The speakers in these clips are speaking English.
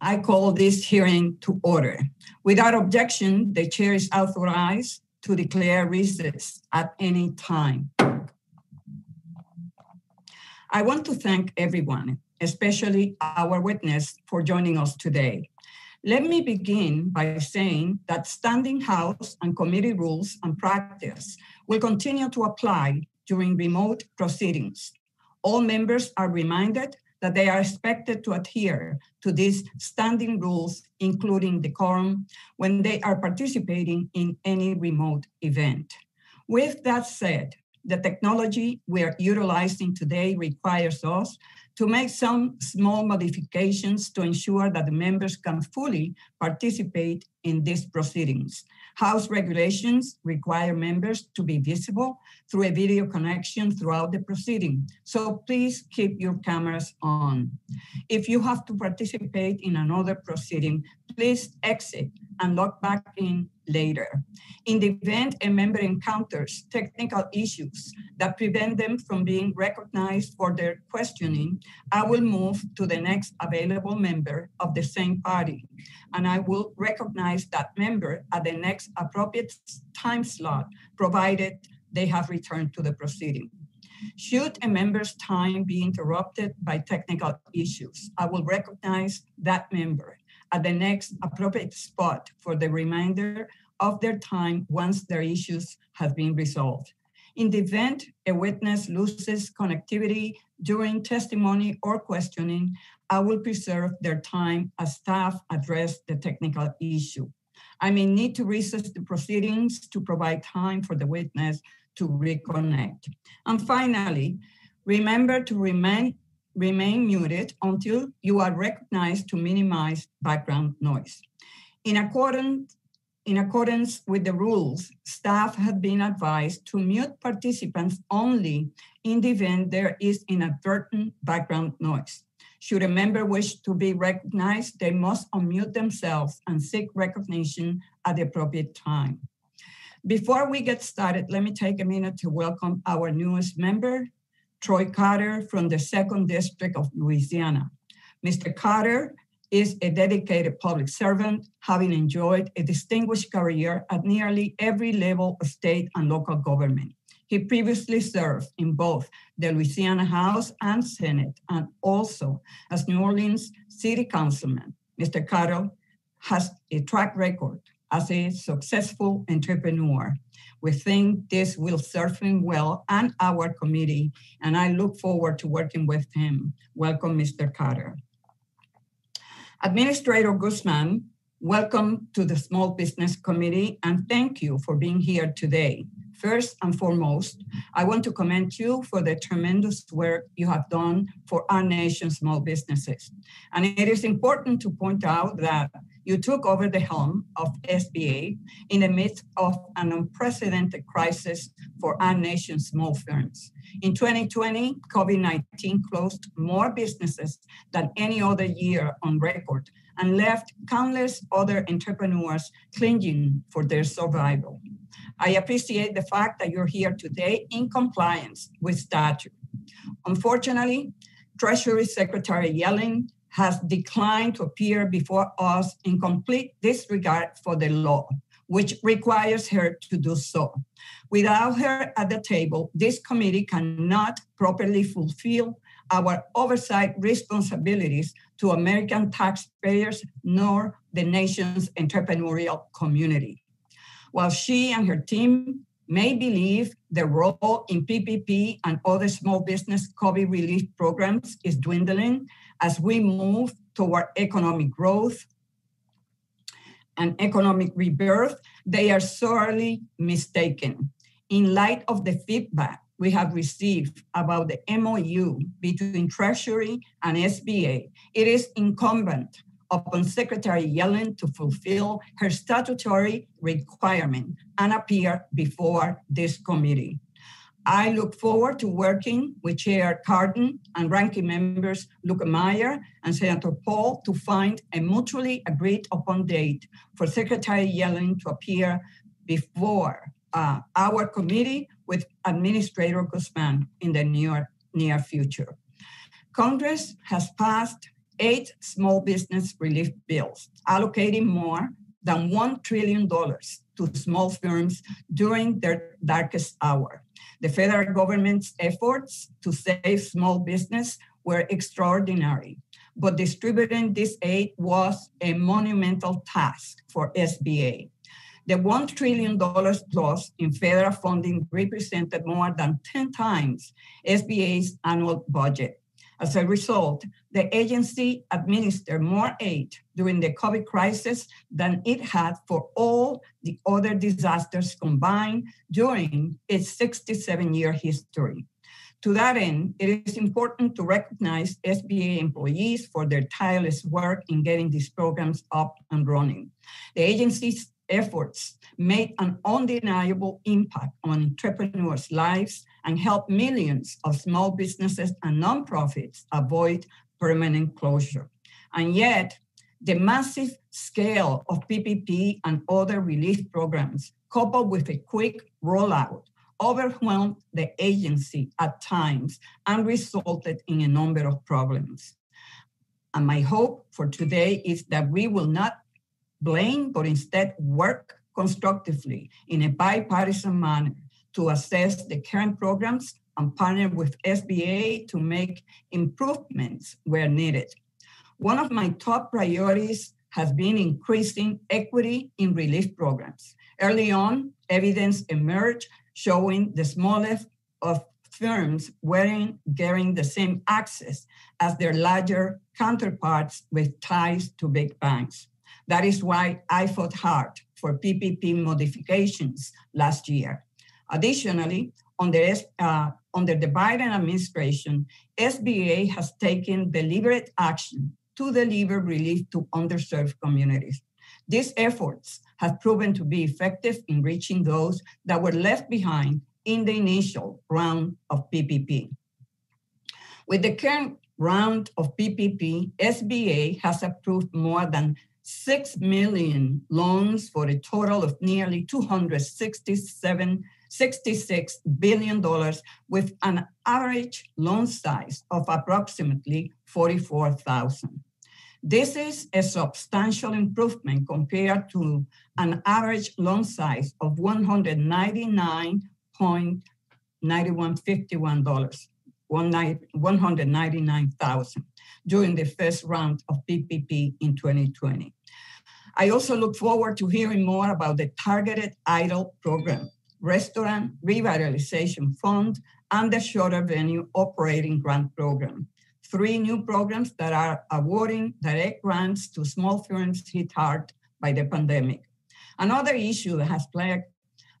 I call this hearing to order. Without objection, the chair is authorized to declare recess at any time. I want to thank everyone, especially our witness, for joining us today. Let me begin by saying that standing house and committee rules and practice will continue to apply during remote proceedings. All members are reminded that they are expected to adhere to these standing rules, including decorum, when they are participating in any remote event. With that said, the technology we are utilizing today requires us to make some small modifications to ensure that the members can fully participate in these proceedings. House regulations require members to be visible through a video connection throughout the proceeding, so please keep your cameras on. If you have to participate in another proceeding, please exit and log back in later. In the event a member encounters technical issues that prevent them from being recognized for their questioning, I will move to the next available member of the same party, and I will recognize that member at the next appropriate time slot, provided they have returned to the proceeding. Should a member's time be interrupted by technical issues, I will recognize that member at the next appropriate spot for the remainder of their time once their issues have been resolved. In the event a witness loses connectivity during testimony or questioning, I will preserve their time as staff address the technical issue. I may need to recess the proceedings to provide time for the witness to reconnect. And finally, remember to remain muted until you are recognized to minimize background noise. In accordance with the rules, staff have been advised to mute participants only in the event there is inadvertent background noise. Should a member wish to be recognized, they must unmute themselves and seek recognition at the appropriate time. Before we get started, let me take a minute to welcome our newest member, Troy Carter, from the 2nd District of Louisiana. Mr. Carter is a dedicated public servant, having enjoyed a distinguished career at nearly every level of state and local government. He previously served in both the Louisiana House and Senate, and also as New Orleans City Councilman. Mr. Carter has a track record as a successful entrepreneur. We think this will serve him well and our committee, and I look forward to working with him. Welcome, Mr. Carter. Administrator Guzman, welcome to the Small Business Committee, and thank you for being here today. First and foremost, I want to commend you for the tremendous work you have done for our nation's small businesses. And it is important to point out that you took over the helm of SBA in the midst of an unprecedented crisis for our nation's small firms. In 2020, COVID-19 closed more businesses than any other year on record and left countless other entrepreneurs clinging for their survival. I appreciate the fact that you're here today in compliance with statute. Unfortunately, Treasury Secretary Yellen has declined to appear before us in complete disregard for the law, which requires her to do so. Without her at the table, this committee cannot properly fulfill our oversight responsibilities to American taxpayers nor the nation's entrepreneurial community. While she and her team may believe the role in PPP and other small business COVID relief programs is dwindling as we move toward economic growth and economic rebirth, they are sorely mistaken. In light of the feedback we have received about the MOU between Treasury and SBA, it is incumbent upon Secretary Yellen to fulfill her statutory requirement and appear before this committee. I look forward to working with Chair Cardin and Ranking Members Luetkemeyer and Senator Paul to find a mutually agreed upon date for Secretary Yellen to appear before our committee with Administrator Guzman in the near future. Congress has passed 8 small business relief bills, allocating more than $1 trillion to small firms during their darkest hour. The federal government's efforts to save small business were extraordinary, but distributing this aid was a monumental task for SBA. The $1 trillion loss in federal funding represented more than 10 times SBA's annual budget. As a result, the agency administered more aid during the COVID crisis than it had for all the other disasters combined during its 67-year history. To that end, it is important to recognize SBA employees for their tireless work in getting these programs up and running. The agency's efforts made an undeniable impact on entrepreneurs' lives and helped millions of small businesses and nonprofits avoid permanent closure. And yet, the massive scale of PPP and other relief programs, coupled with a quick rollout, overwhelmed the agency at times and resulted in a number of problems. And my hope for today is that we will not blame, but instead work constructively in a bipartisan manner to assess the current programs and partner with SBA to make improvements where needed. One of my top priorities has been increasing equity in relief programs. Early on, evidence emerged showing the smallest of firms weren't getting the same access as their larger counterparts with ties to big banks. That is why I fought hard for PPP modifications last year. Additionally, under the Biden administration, SBA has taken deliberate action to deliver relief to underserved communities. These efforts have proven to be effective in reaching those that were left behind in the initial round of PPP. With the current round of PPP, SBA has approved more than 6 million loans for a total of nearly $266 billion with an average loan size of approximately $44,000. This is a substantial improvement compared to an average loan size of $199,000 during the first round of PPP in 2020. I also look forward to hearing more about the targeted EIDL program, Restaurant Revitalization Fund, and the Shorter Venue Operating Grant Program, 3 new programs that are awarding direct grants to small firms hit hard by the pandemic. Another issue that has plagued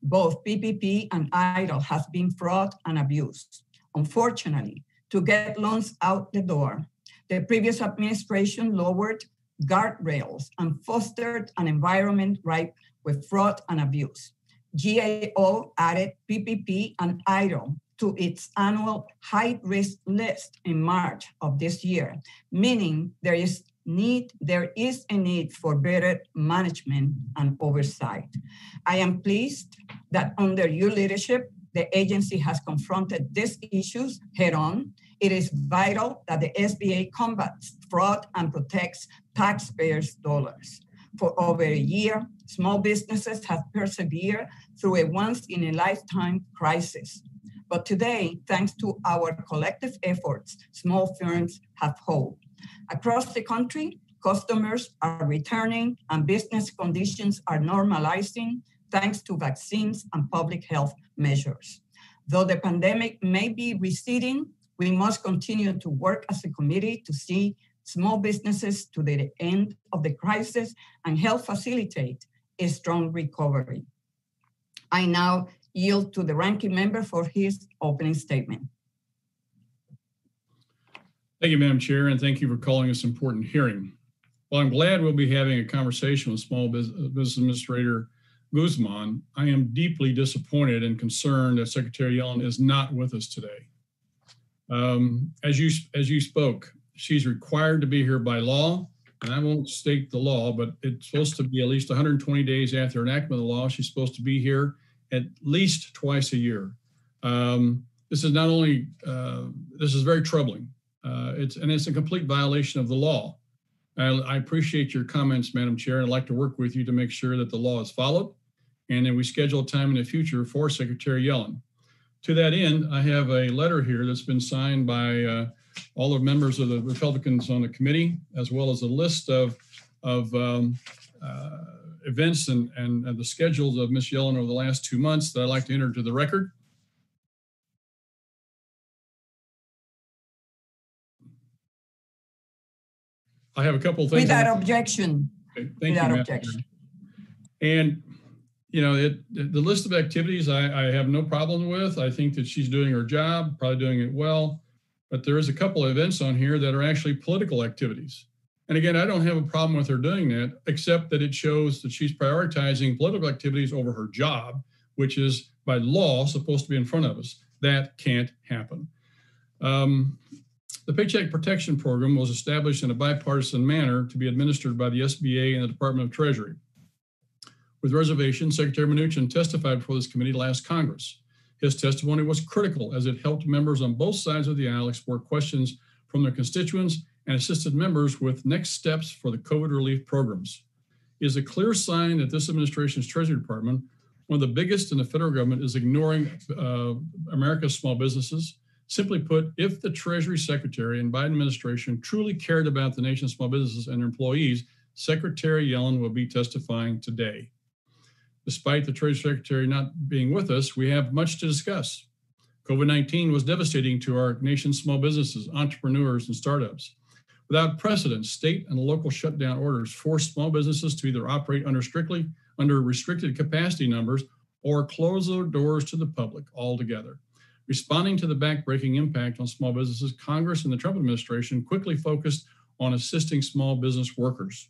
both PPP and EIDL has been fraud and abuse. Unfortunately, to get loans out the door, the previous administration lowered guardrails and fostered an environment ripe with fraud and abuse. GAO added PPP and EIDL to its annual high-risk list in March of this year, meaning there is a need for better management and oversight. I am pleased that under your leadership, the agency has confronted these issues head-on. It is vital that the SBA combats fraud and protects taxpayers' dollars. For over a year, small businesses have persevered through a once-in-a-lifetime crisis. But today, thanks to our collective efforts, small firms have hope. Across the country, customers are returning and business conditions are normalizing thanks to vaccines and public health measures. Though the pandemic may be receding, we must continue to work as a committee to see small businesses to the end of the crisis and help facilitate a strong recovery. I now yield to the ranking member for his opening statement. Thank you, Madam Chair, and thank you for calling this important hearing. While I'm glad we'll be having a conversation with Small Business Administrator Guzman, I am deeply disappointed and concerned that Secretary Yellen is not with us today. As you spoke, she's required to be here by law, and I won't state the law, but it's supposed to be at least 120 days after enactment of the law. She's supposed to be here at least twice a year. This is very troubling. It's a complete violation of the law. I appreciate your comments, Madam Chair, and I'd like to work with you to make sure that the law is followed, and then we schedule time in the future for Secretary Yellen. To that end, I have a letter here that's been signed by all the members of the Republicans on the committee, as well as a list of events and the schedules of Ms. Yellen over the last 2 months that I'd like to enter to the record. I have a couple of things. Without objection. Okay. Thank you, Madam Chair. Without objection. And, you know, the list of activities I have no problem with. I think that she's doing her job, probably doing it well. But there is a couple of events on here that are actually political activities. And again, I don't have a problem with her doing that, except that it shows that she's prioritizing political activities over her job, which is by law supposed to be in front of us. That can't happen. The Paycheck Protection Program was established in a bipartisan manner to be administered by the SBA and the Department of Treasury. With reservation, Secretary Mnuchin testified before this committee last Congress. His testimony was critical as it helped members on both sides of the aisle explore questions from their constituents and assisted members with next steps for the COVID relief programs. It is a clear sign that this administration's Treasury Department, one of the biggest in the federal government, is ignoring America's small businesses. Simply put, if the Treasury Secretary and Biden administration truly cared about the nation's small businesses and their employees, Secretary Yellen will be testifying today. Despite the Treasury Secretary not being with us, we have much to discuss. COVID-19 was devastating to our nation's small businesses, entrepreneurs, and startups. Without precedent, state and local shutdown orders forced small businesses to either operate under restricted capacity numbers or close their doors to the public altogether. Responding to the backbreaking impact on small businesses, Congress and the Trump administration quickly focused on assisting small business workers.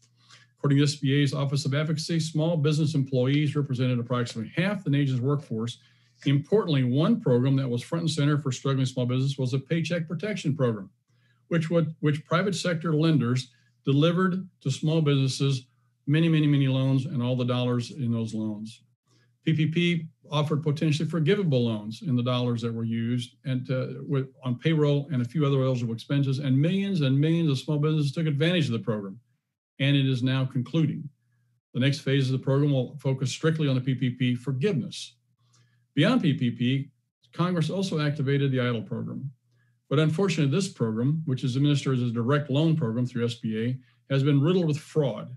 According to SBA's Office of Advocacy, small business employees represented approximately half the nation's workforce. Importantly, one program that was front and center for struggling small business was the Paycheck Protection Program, which private sector lenders delivered to small businesses many, many, many loans and all the dollars in those loans. PPP offered potentially forgivable loans in the dollars that were used and on payroll and a few other eligible expenses, and millions of small businesses took advantage of the program, and it is now concluding. The next phase of the program will focus strictly on the PPP forgiveness. Beyond PPP, Congress also activated the EIDL program. But unfortunately, this program, which is administered as a direct loan program through SBA, has been riddled with fraud.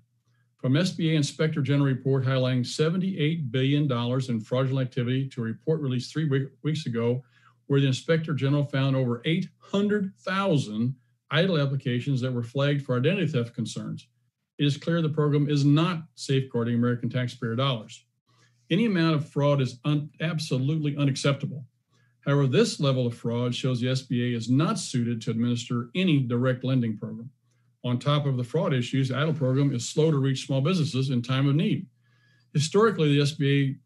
From SBA Inspector General report highlighting $78 billion in fraudulent activity to a report released 3 weeks ago, where the Inspector General found over 800,000 EIDL applications that were flagged for identity theft concerns. It is clear the program is not safeguarding American taxpayer dollars. Any amount of fraud is absolutely unacceptable. However, this level of fraud shows the SBA is not suited to administer any direct lending program. On top of the fraud issues, the EIDL program is slow to reach small businesses in time of need. Historically, the SBA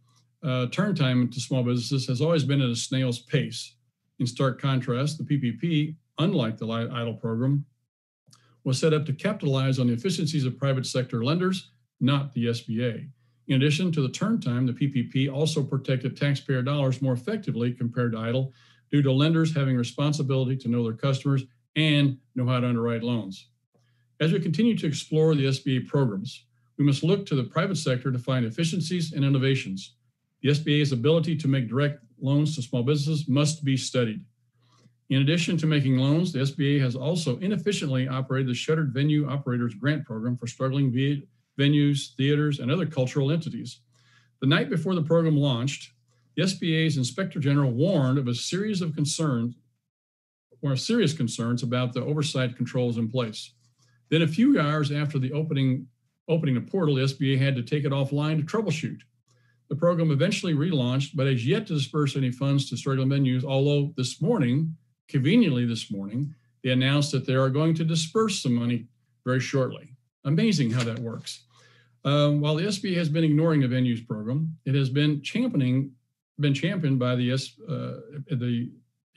turn time to small businesses has always been at a snail's pace. In stark contrast, the PPP, unlike the EIDL program, was set up to capitalize on the efficiencies of private sector lenders, not the SBA. In addition to the turn time, the PPP also protected taxpayer dollars more effectively compared to EIDL due to lenders having responsibility to know their customers and know how to underwrite loans. As we continue to explore the SBA programs, we must look to the private sector to find efficiencies and innovations. The SBA's ability to make direct loans to small businesses must be studied. In addition to making loans, the SBA has also inefficiently operated the Shuttered Venue Operators Grant Program for struggling venues, theaters, and other cultural entities. The night before the program launched, the SBA's Inspector General warned of serious concerns about the oversight controls in place. Then a few hours after the opening of portal, the SBA had to take it offline to troubleshoot. The program eventually relaunched, but has yet to disperse any funds to struggling venues, although this morning, conveniently this morning, they announced that they are going to disperse some money very shortly. Amazing how that works. While the SBA has been ignoring the venues program, it has been championed by the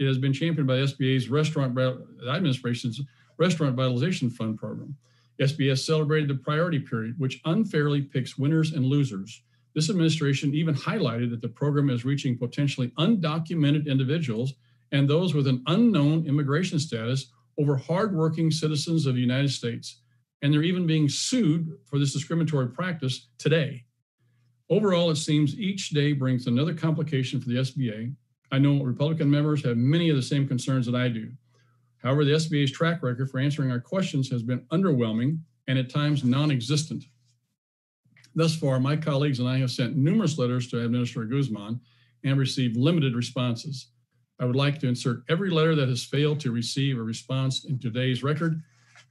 SBA's Restaurant Administration's Restaurant Vitalization Fund Program. SBA celebrated the priority period, which unfairly picks winners and losers. This administration even highlighted that the program is reaching potentially undocumented individuals and those with an unknown immigration status over hardworking citizens of the United States, and they're even being sued for this discriminatory practice today. Overall, it seems each day brings another complication for the SBA. I know Republican members have many of the same concerns that I do. However, the SBA's track record for answering our questions has been underwhelming and at times non-existent. Thus far, my colleagues and I have sent numerous letters to Administrator Guzman and received limited responses. I would like to insert every letter that has failed to receive a response in today's record,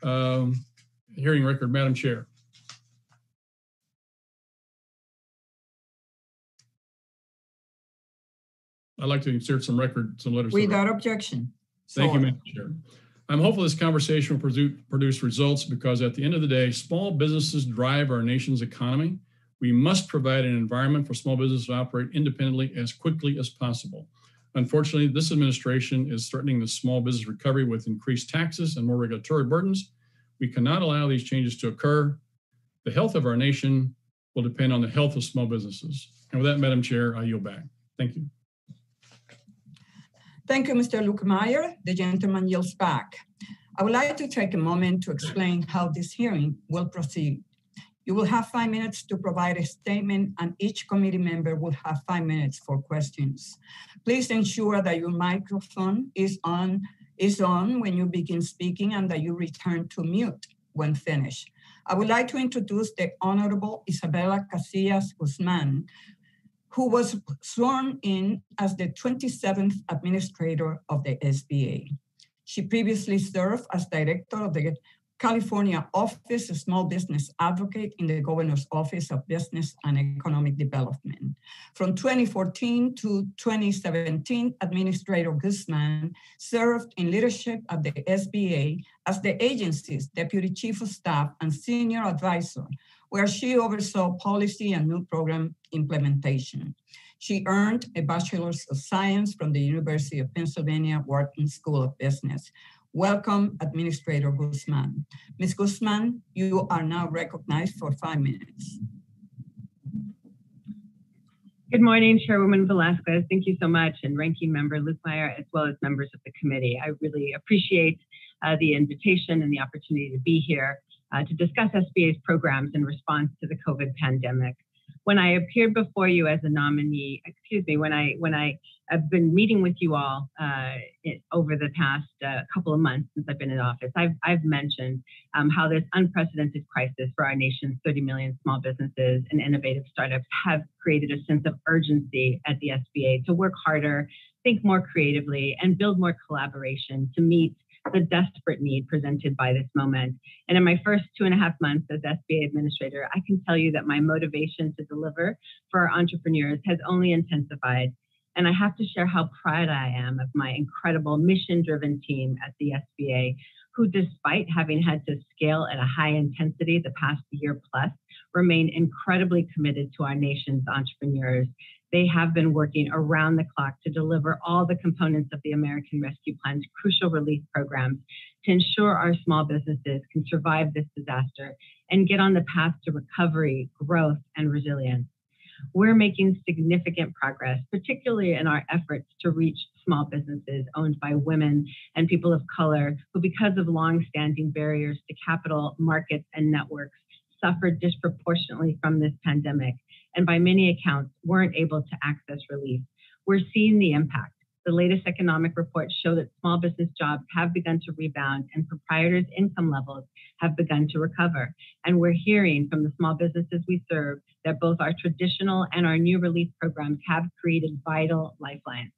hearing record, Madam Chair. I'd like to insert some letters. Without objection. Thank you, Madam Chair. I'm hopeful this conversation will produce results because at the end of the day, small businesses drive our nation's economy. We must provide an environment for small businesses to operate independently as quickly as possible. Unfortunately, this administration is threatening the small business recovery with increased taxes and more regulatory burdens. We cannot allow these changes to occur. The health of our nation will depend on the health of small businesses. And with that, Madam Chair, I yield back. Thank you. Thank you, Mr. Luetkemeyer. The gentleman yields back. I would like to take a moment to explain how this hearing will proceed. You will have 5 minutes to provide a statement, and each committee member will have 5 minutes for questions. Please ensure that your microphone is on when you begin speaking and that you return to mute when finished. I would like to introduce the Honorable Isabella Casillas Guzman, who was sworn in as the 27th administrator of the SBA. She previously served as director of the California Office of Small Business Advocate in the Governor's Office of Business and Economic Development. From 2014 to 2017, Administrator Guzman served in leadership at the SBA as the agency's Deputy Chief of Staff and Senior Advisor, where she oversaw policy and new program implementation. She earned a Bachelor's of Science from the University of Pennsylvania Wharton School of Business. Welcome, Administrator Guzman. Ms. Guzman, you are now recognized for 5 minutes. Good morning, Chairwoman Velázquez. Thank you so much, and Ranking Member Luetkemeyer, as well as members of the committee. I really appreciate the invitation and the opportunity to be here to discuss SBA's programs in response to the COVID pandemic. When I appeared before you as a nominee, I've been meeting with you all over the past couple of months since I've been in office, I've mentioned how this unprecedented crisis for our nation's 30 million small businesses and innovative startups have created a sense of urgency at the SBA to work harder, think more creatively, and build more collaboration to meet the desperate need presented by this moment. And in my first 2.5 months as SBA administrator, I can tell you that my motivation to deliver for our entrepreneurs has only intensified. And I have to share how proud I am of my incredible mission-driven team at the SBA, who, despite having had to scale at a high intensity the past year plus, remain incredibly committed to our nation's entrepreneurs. They have been working around the clock to deliver all the components of the American Rescue Plan's crucial relief programs to ensure our small businesses can survive this disaster and get on the path to recovery, growth, and resilience. We're making significant progress, particularly in our efforts to reach small businesses owned by women and people of color who, because of longstanding barriers to capital, markets, and networks, suffered disproportionately from this pandemic, and by many accounts, weren't able to access relief. We're seeing the impact. The latest economic reports show that small business jobs have begun to rebound and proprietors' income levels have begun to recover. And we're hearing from the small businesses we serve that both our traditional and our new relief programs have created vital lifelines.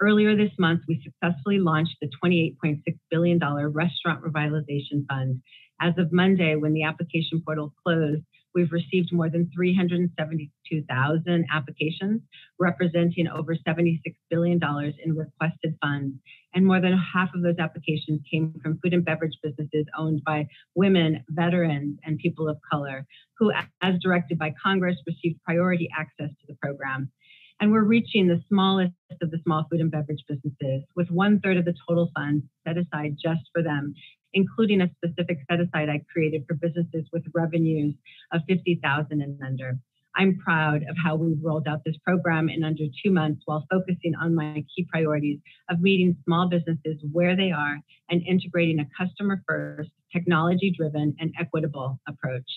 Earlier this month, we successfully launched the $28.6 billion Restaurant Revitalization Fund. As of Monday, when the application portal closed, we've received more than 372,000 applications, representing over $76 billion in requested funds. And more than half of those applications came from food and beverage businesses owned by women, veterans, and people of color, who, as directed by Congress, received priority access to the program. And we're reaching the smallest of the small food and beverage businesses, with 1/3 of the total funds set aside just for them, including a specific set-aside I created for businesses with revenues of $50,000 and under. I'm proud of how we've rolled out this program in under 2 months while focusing on my key priorities of meeting small businesses where they are and integrating a customer-first, technology-driven, and equitable approach.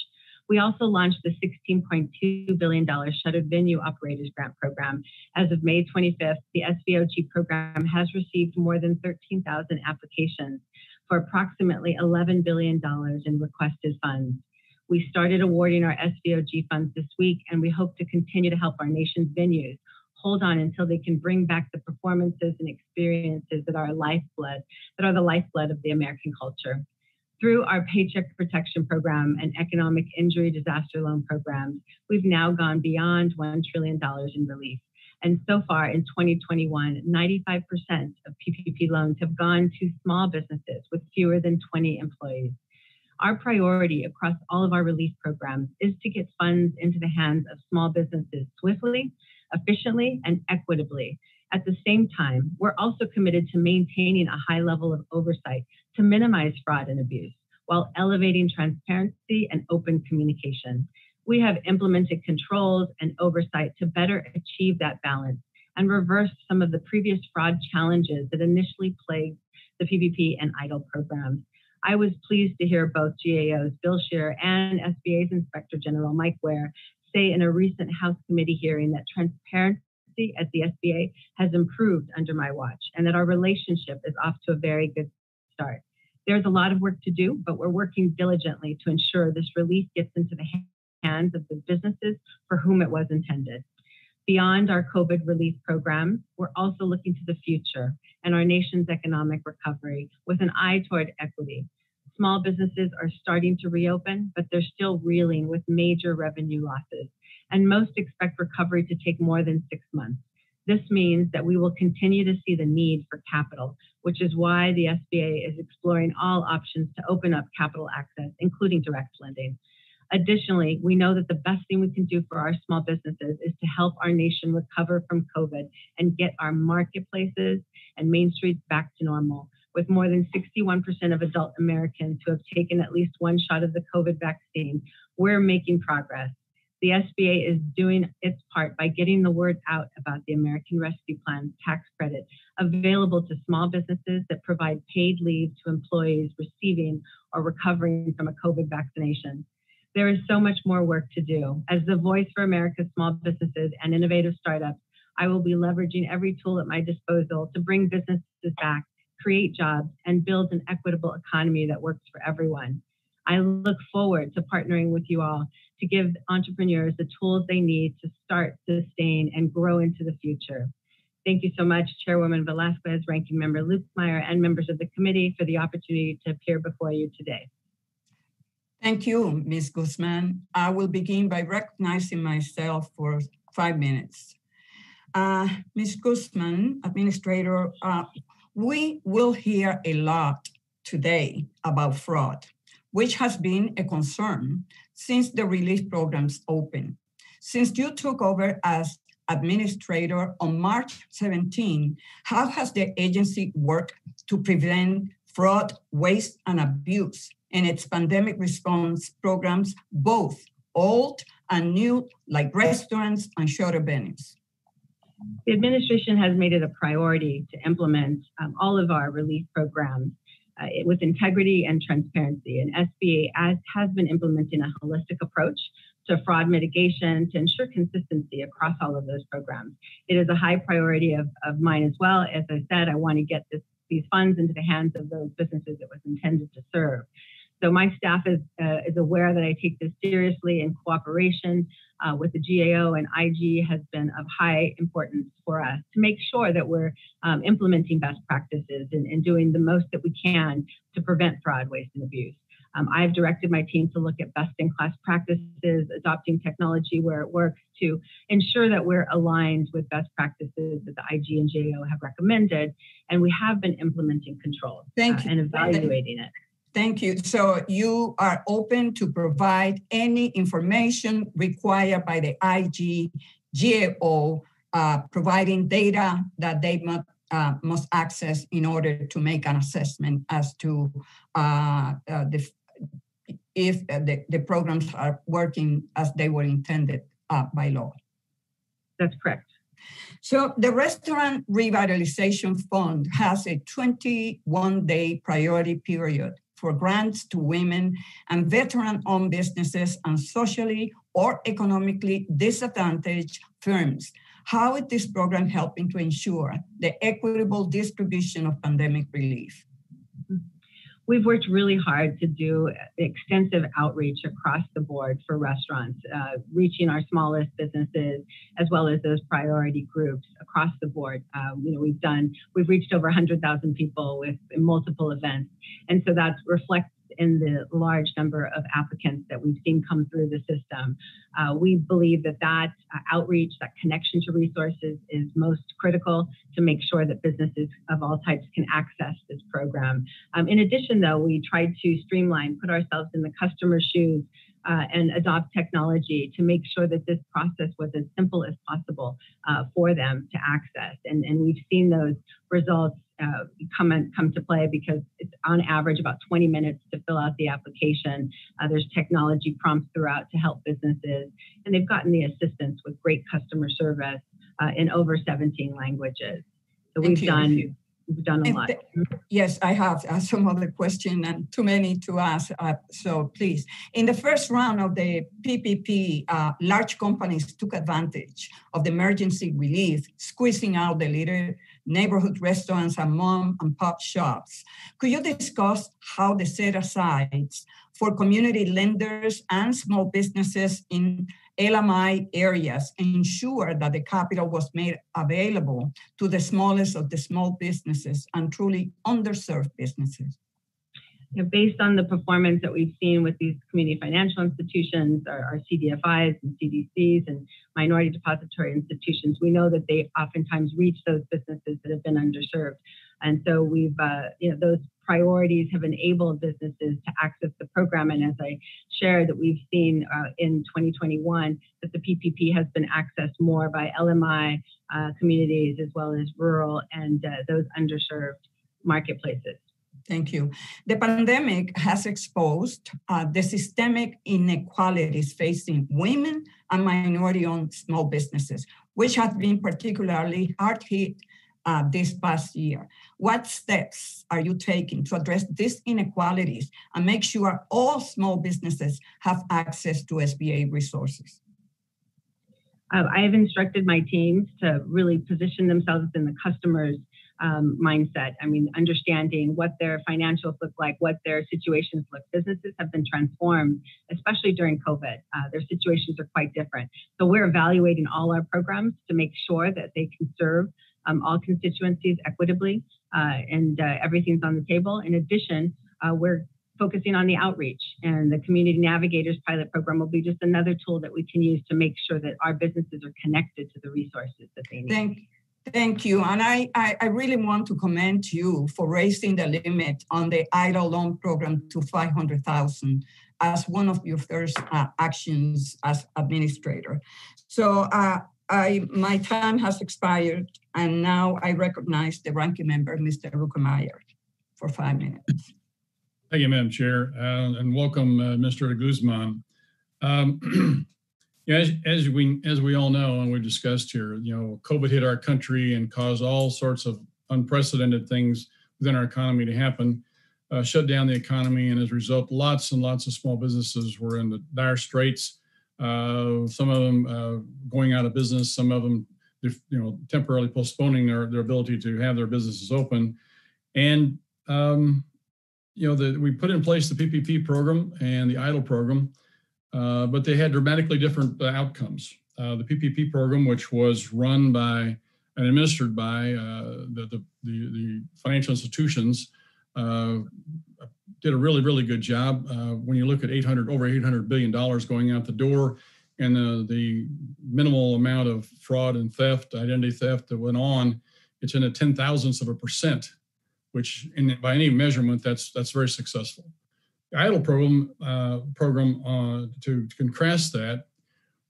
We also launched the $16.2 billion Shuttered Venue Operators Grant Program. As of May 25th, the SVOG program has received more than 13,000 applications for approximately $11 billion in requested funds. We started awarding our SVOG funds this week, and we hope to continue to help our nation's venues hold on until they can bring back the performances and experiences that are the lifeblood of the American culture. Through our Paycheck Protection Program and Economic Injury Disaster Loan Programs, we've now gone beyond $1 trillion in relief. And so far in 2021, 95% of PPP loans have gone to small businesses with fewer than 20 employees. Our priority across all of our relief programs is to get funds into the hands of small businesses swiftly, efficiently, and equitably. At the same time, we're also committed to maintaining a high level of oversight to minimize fraud and abuse while elevating transparency and open communication. We have implemented controls and oversight to better achieve that balance and reverse some of the previous fraud challenges that initially plagued the PPP and EIDL programs. I was pleased to hear both GAO's Bill Scheer and SBA's Inspector General Mike Ware say in a recent House committee hearing that transparency at the SBA has improved under my watch and that our relationship is off to a very good start. There's a lot of work to do, but we're working diligently to ensure this relief gets into the hands of the businesses for whom it was intended. Beyond our COVID relief program, we're also looking to the future and our nation's economic recovery with an eye toward equity. Small businesses are starting to reopen, but they're still reeling with major revenue losses, and most expect recovery to take more than 6 months. This means that we will continue to see the need for capital, which is why the SBA is exploring all options to open up capital access, including direct lending. Additionally, we know that the best thing we can do for our small businesses is to help our nation recover from COVID and get our marketplaces and Main Streets back to normal. With more than 61% of adult Americans who have taken at least one shot of the COVID vaccine, we're making progress. The SBA is doing its part by getting the word out about the American Rescue Plan tax credit available to small businesses that provide paid leave to employees receiving or recovering from a COVID vaccination. There is so much more work to do. As the voice for America's small businesses and innovative startups, I will be leveraging every tool at my disposal to bring businesses back, create jobs, and build an equitable economy that works for everyone. I look forward to partnering with you all to give entrepreneurs the tools they need to start, sustain, and grow into the future. Thank you so much, Chairwoman Velázquez, Ranking Member Luetkemeyer, and members of the committee for the opportunity to appear before you today. Thank you, Ms. Guzman. I will begin by recognizing myself for 5 minutes. Ms. Guzman, Administrator, we will hear a lot today about fraud, which has been a concern since the relief programs opened. Since you took over as Administrator on March 17, how has the agency worked to prevent fraud, waste, and abuse in its pandemic response programs, both old and new, like restaurants and shuttle venues? The administration has made it a priority to implement all of our relief programs with integrity and transparency. And SBA has been implementing a holistic approach to fraud mitigation to ensure consistency across all of those programs. It is a high priority of mine as well. As I said, I want to get these funds into the hands of those businesses it was intended to serve. So my staff is aware that I take this seriously, and cooperation with the GAO and IG has been of high importance for us to make sure that we're implementing best practices and doing the most that we can to prevent fraud, waste, and abuse. I've directed my team to look at best-in-class practices, adopting technology where it works to ensure that we're aligned with best practices that the IG and GAO have recommended, and we have been implementing controls and evaluating it. Thank you. So you are open to provide any information required by the IG, GAO, providing data that they must access in order to make an assessment as to if the programs are working as they were intended by law. That's correct. So the Restaurant Revitalization Fund has a 21-day priority period for grants to women and veteran-owned businesses and socially or economically disadvantaged firms. How is this program helping to ensure the equitable distribution of pandemic relief? We've worked really hard to do extensive outreach across the board for restaurants, reaching our smallest businesses as well as those priority groups across the board. We've reached over 100,000 people with multiple events, and so that reflects in the large number of applicants that we've seen come through the system. We believe that outreach, that connection to resources is most critical to make sure that businesses of all types can access this program. In addition, though, we tried to streamline, put ourselves in the customer's shoes, and adopt technology to make sure that this process was as simple as possible for them to access. And we've seen those results come to play because it's on average about 20 minutes to fill out the application. There's technology prompts throughout to help businesses, and they've gotten the assistance with great customer service in over 17 languages. So we've done a lot. Yes, I have some other question and too many to ask. So please, in the first round of the PPP, large companies took advantage of the emergency relief, squeezing out the little neighborhood restaurants and mom and pop shops. Could you discuss how the set-asides for community lenders and small businesses in LMI areas ensure that the capital was made available to the smallest of the small businesses and truly underserved businesses? Based on the performance that we've seen with these community financial institutions, our CDFIs and CDCs and minority depository institutions, we know that they oftentimes reach those businesses that have been underserved. And so we've, those priorities have enabled businesses to access the program. And as I shared, that we've seen in 2021 that the PPP has been accessed more by LMI communities as well as rural and those underserved marketplaces. Thank you. The pandemic has exposed the systemic inequalities facing women and minority-owned small businesses, which have been particularly hard hit this past year. What steps are you taking to address these inequalities and make sure all small businesses have access to SBA resources? I have instructed my teams to really position themselves in the customer's mindset. I mean, understanding what their financials look like, what their situations look. Businesses have been transformed, especially during COVID. Their situations are quite different. So we're evaluating all our programs to make sure that they can serve all constituencies equitably, and everything's on the table. In addition, we're focusing on the outreach, and the Community Navigators Pilot Program will be just another tool that we can use to make sure that our businesses are connected to the resources that they need. Thank you. And I really want to commend you for raising the limit on the EIDL loan program to $500,000 as one of your first actions as administrator. So my time has expired, and now I recognize the ranking member, Mr. Luetkemeyer, for 5 minutes. Thank you, Madam Chair, and welcome, Mr. Guzman. As we all know, and we discussed here, COVID hit our country and caused all sorts of unprecedented things within our economy to happen, shut down the economy, and as a result, lots and lots of small businesses were in the dire straits. Some of them going out of business, some of them, temporarily postponing their ability to have their businesses open, and we put in place the PPP program and the EIDL program. But they had dramatically different outcomes. The PPP program, which was run by and administered by the financial institutions, did a really, really good job. When you look at over $800 billion going out the door, and the minimal amount of fraud and theft, identity theft that went on, it's in a 0.010% of a percent, which by any measurement, that's very successful. The EIDL program, to contrast that,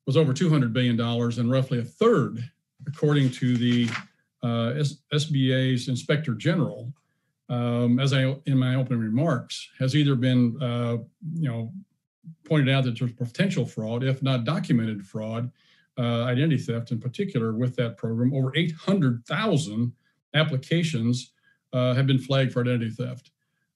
was over $200 billion and roughly a third, according to the SBA's Inspector General, as in my opening remarks, has either been pointed out that there's potential fraud, if not documented fraud, identity theft in particular with that program. Over 800,000 applications have been flagged for identity theft.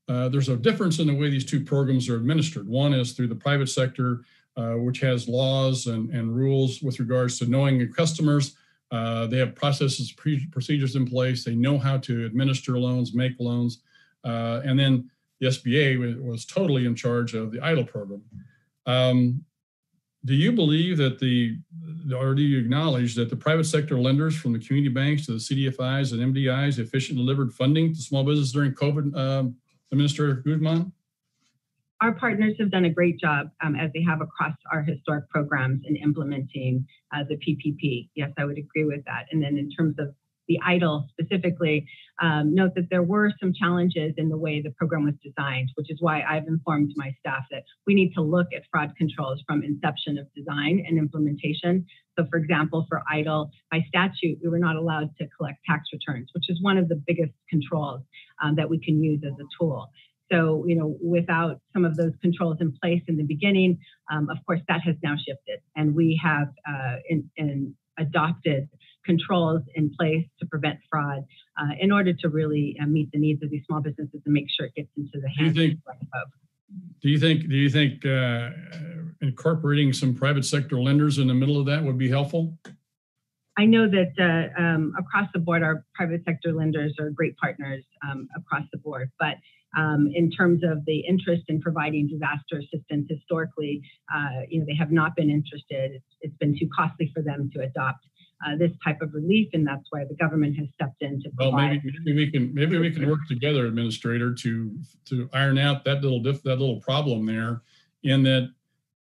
There's a difference in the way these two programs are administered. One is through the private sector, which has laws and rules with regards to knowing your customers. They have processes, procedures in place. They know how to administer loans, make loans. And then the SBA was totally in charge of the EIDL program. Do you believe that or do you acknowledge that the private sector lenders, from the community banks to the CDFIs and MDIs, efficiently delivered funding to small business during COVID, Administrator Guzman? Our partners have done a great job, as they have across our historic programs, in implementing the PPP. Yes, I would agree with that. And then in terms of the EIDL specifically, note that there were some challenges in the way the program was designed, which is why I've informed my staff that we need to look at fraud controls from inception of design and implementation. So for example, for EIDL, by statute, we were not allowed to collect tax returns, which is one of the biggest controls that we can use as a tool. So, you know, without some of those controls in place in the beginning, of course, that has now shifted. And we have adopted controls in place to prevent fraud in order to really meet the needs of these small businesses and make sure it gets into the hands of the right folks. Do you think incorporating some private sector lenders in the middle of that would be helpful? I know that across the board, our private sector lenders are great partners across the board. But in terms of the interest in providing disaster assistance historically, you know, they have not been interested. It's been too costly for them to adopt this type of relief, and that's why the government has stepped in to provide. Well, maybe we can work together, Administrator, to iron out that little problem there, in that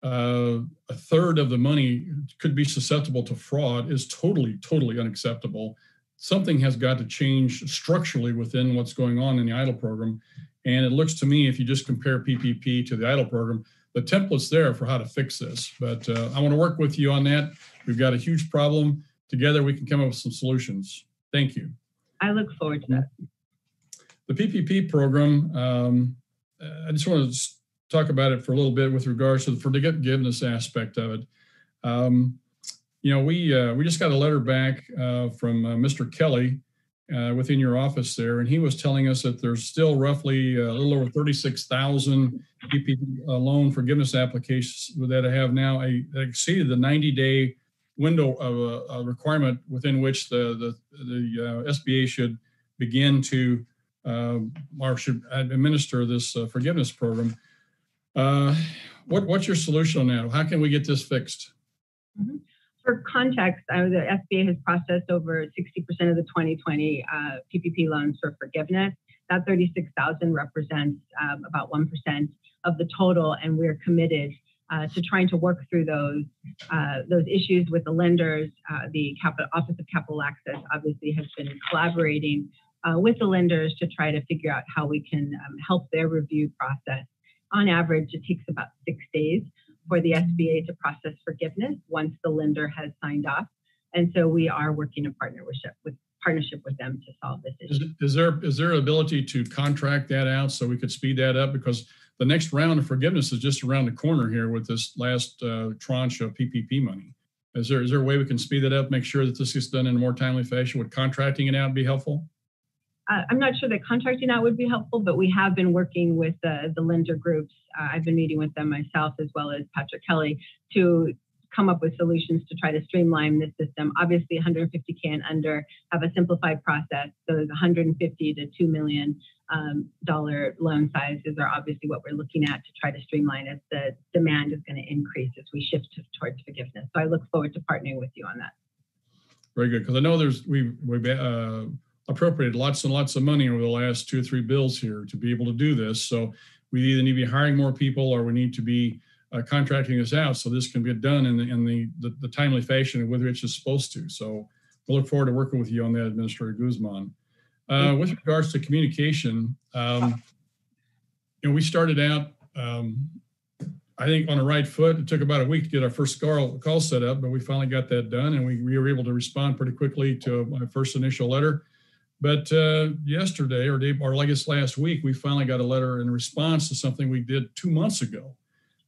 a third of the money could be susceptible to fraud is totally unacceptable. Something has got to change structurally within what's going on in the EIDL program. And it looks to me, if you just compare PPP to the EIDL program, the template's there for how to fix this. But I want to work with you on that. We've got a huge problem. Together, we can come up with some solutions. Thank you. I look forward to that. The PPP program, I just want to talk about it for a little bit with regards to the forgiveness aspect of it. You know, we just got a letter back from Mr. Kelly within your office there, and he was telling us that there's still roughly a little over 36,000 PPP loan forgiveness applications that I have now that exceeded the 90-day window of a requirement within which the SBA should begin to or should administer this forgiveness program. What's your solution on that? How can we get this fixed? Mm-hmm. For context, the SBA has processed over 60% of the 2020 PPP loans for forgiveness. That 36,000 represents about 1% of the total, and we're committed to trying to work through those issues with the lenders. The Office of Capital Access obviously has been collaborating with the lenders to try to figure out how we can help their review process. On average, it takes about 6 days for the SBA to process forgiveness once the lender has signed off. And so we are working in partnership with them to solve this issue. Is there ability to contract that out so we could speed that up? Because the next round of forgiveness is just around the corner here with this last tranche of PPP money. Is there a way we can speed that up, make sure that this gets done in a more timely fashion? Would contracting it out be helpful? I'm not sure that contracting out would be helpful, but we have been working with the lender groups. I've been meeting with them myself, as well as Patrick Kelly, to come up with solutions to try to streamline this system. Obviously, 150K and under have a simplified process. Those $150 to $2 million loan sizes are obviously what we're looking at to try to streamline as the demand is going to increase as we shift towards forgiveness. So I look forward to partnering with you on that. Very good, because I know we've appropriated lots and lots of money over the last 2 or 3 bills here to be able to do this. So we either need to be hiring more people, or we need to be contracting this out so this can get done in the timely fashion in which it's supposed to. So we look forward to working with you on that, Administrator Guzman. With regards to communication, you know, we started out, I think, on the right foot. It took about a week to get our first call set up, but we finally got that done, and we were able to respond pretty quickly to my first initial letter. But yesterday, or I guess last week, we finally got a letter in response to something we did 2 months ago.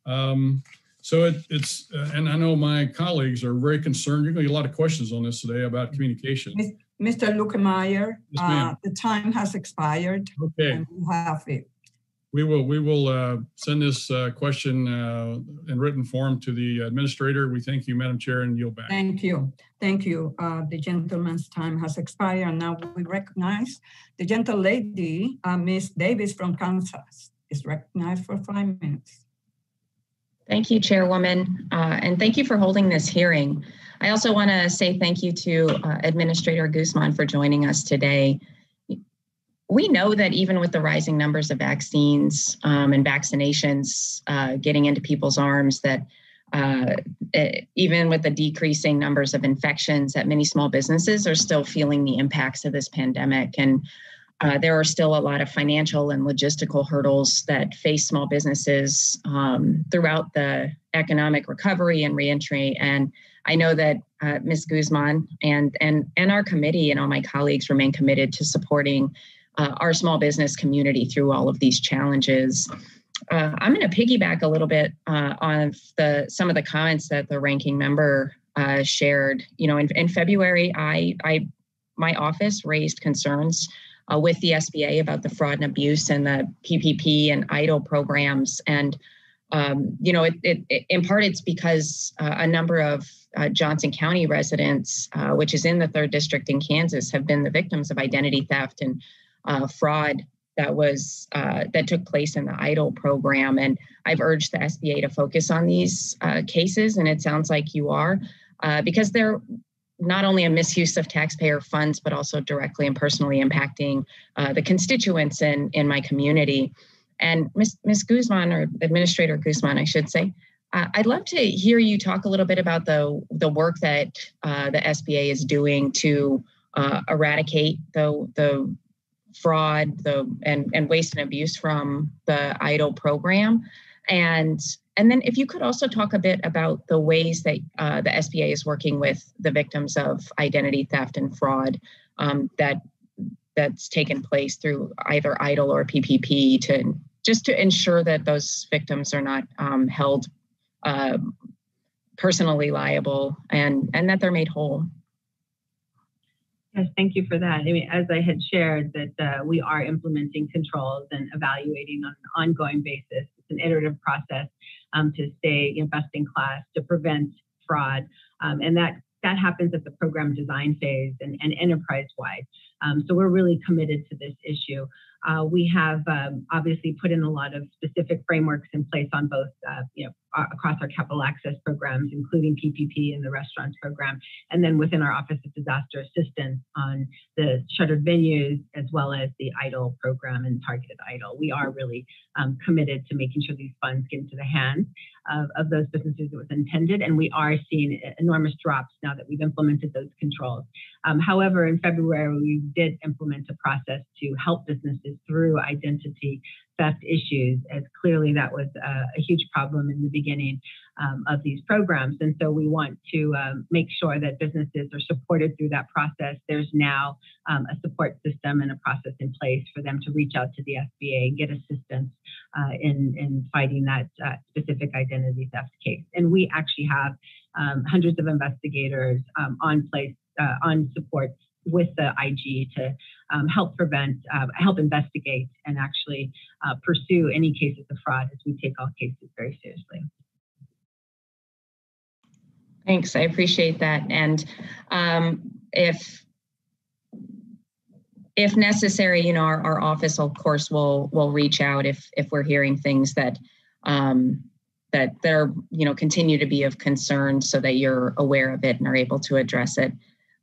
So it's and I know my colleagues are very concerned. You're going to get a lot of questions on this today about communication. Mr. Luetkemeyer, yes, the time has expired. Okay. And we have it. We will send this question in written form to the administrator. We thank you, Madam Chair, and yield back. Thank you. Thank you. The gentleman's time has expired. Now we recognize the gentlelady, Ms. Davis from Kansas, is recognized for 5 minutes. Thank you, Chairwoman, and thank you for holding this hearing. I also want to say thank you to Administrator Guzman for joining us today. We know that even with the rising numbers of vaccines and vaccinations getting into people's arms, that even with the decreasing numbers of infections, that many small businesses are still feeling the impacts of this pandemic. And there are still a lot of financial and logistical hurdles that face small businesses throughout the economic recovery and reentry. And I know that Ms. Guzman and our committee and all my colleagues remain committed to supporting our small business community through all of these challenges. I'm going to piggyback a little bit on some of the comments that the ranking member shared. You know, in February, my office raised concerns with the SBA about the fraud and abuse and the PPP and EIDL programs. And, you know, in part it's because a number of Johnson County residents, which is in the 3rd District in Kansas, have been the victims of identity theft and fraud that took place in the EIDL program. And I've urged the SBA to focus on these cases, and it sounds like you are, because they're not only a misuse of taxpayer funds, but also directly and personally impacting the constituents in my community. And Ms. Guzman, or Administrator Guzman, I should say, I'd love to hear you talk a little bit about the work that the SBA is doing to eradicate the fraud and waste and abuse from the EIDL program. And then if you could also talk a bit about the ways that the SBA is working with the victims of identity theft and fraud that's taken place through either EIDL or PPP to ensure that those victims are not held personally liable and that they're made whole. Yes, thank you for that. I mean, as I had shared, that we are implementing controls and evaluating on an ongoing basis. It's an iterative process to stay best in class, to prevent fraud, and that happens at the program design phase and enterprise-wide. So we're really committed to this issue. We have obviously put in a lot of specific frameworks in place on both, across our capital access programs, including PPP and the restaurants program, and then within our Office of Disaster Assistance on the shuttered venues, as well as the EIDL program and targeted EIDL. We are really committed to making sure these funds get into the hands of those businesses that was intended, and we are seeing enormous drops now that we've implemented those controls. However, in February, we did implement a process to help businesses through identity theft issues, as clearly that was a huge problem in the beginning of these programs. And so we want to make sure that businesses are supported through that process. There's now a support system and a process in place for them to reach out to the SBA and get assistance in fighting that specific identity theft case. And we actually have hundreds of investigators on support with the IG to help prevent, help investigate, and actually pursue any cases of fraud, as we take all cases very seriously. Thanks, I appreciate that. And if necessary, you know, our office, of course, will reach out if we're hearing things that that are, you know, continue to be of concern, so that you're aware of it and are able to address it.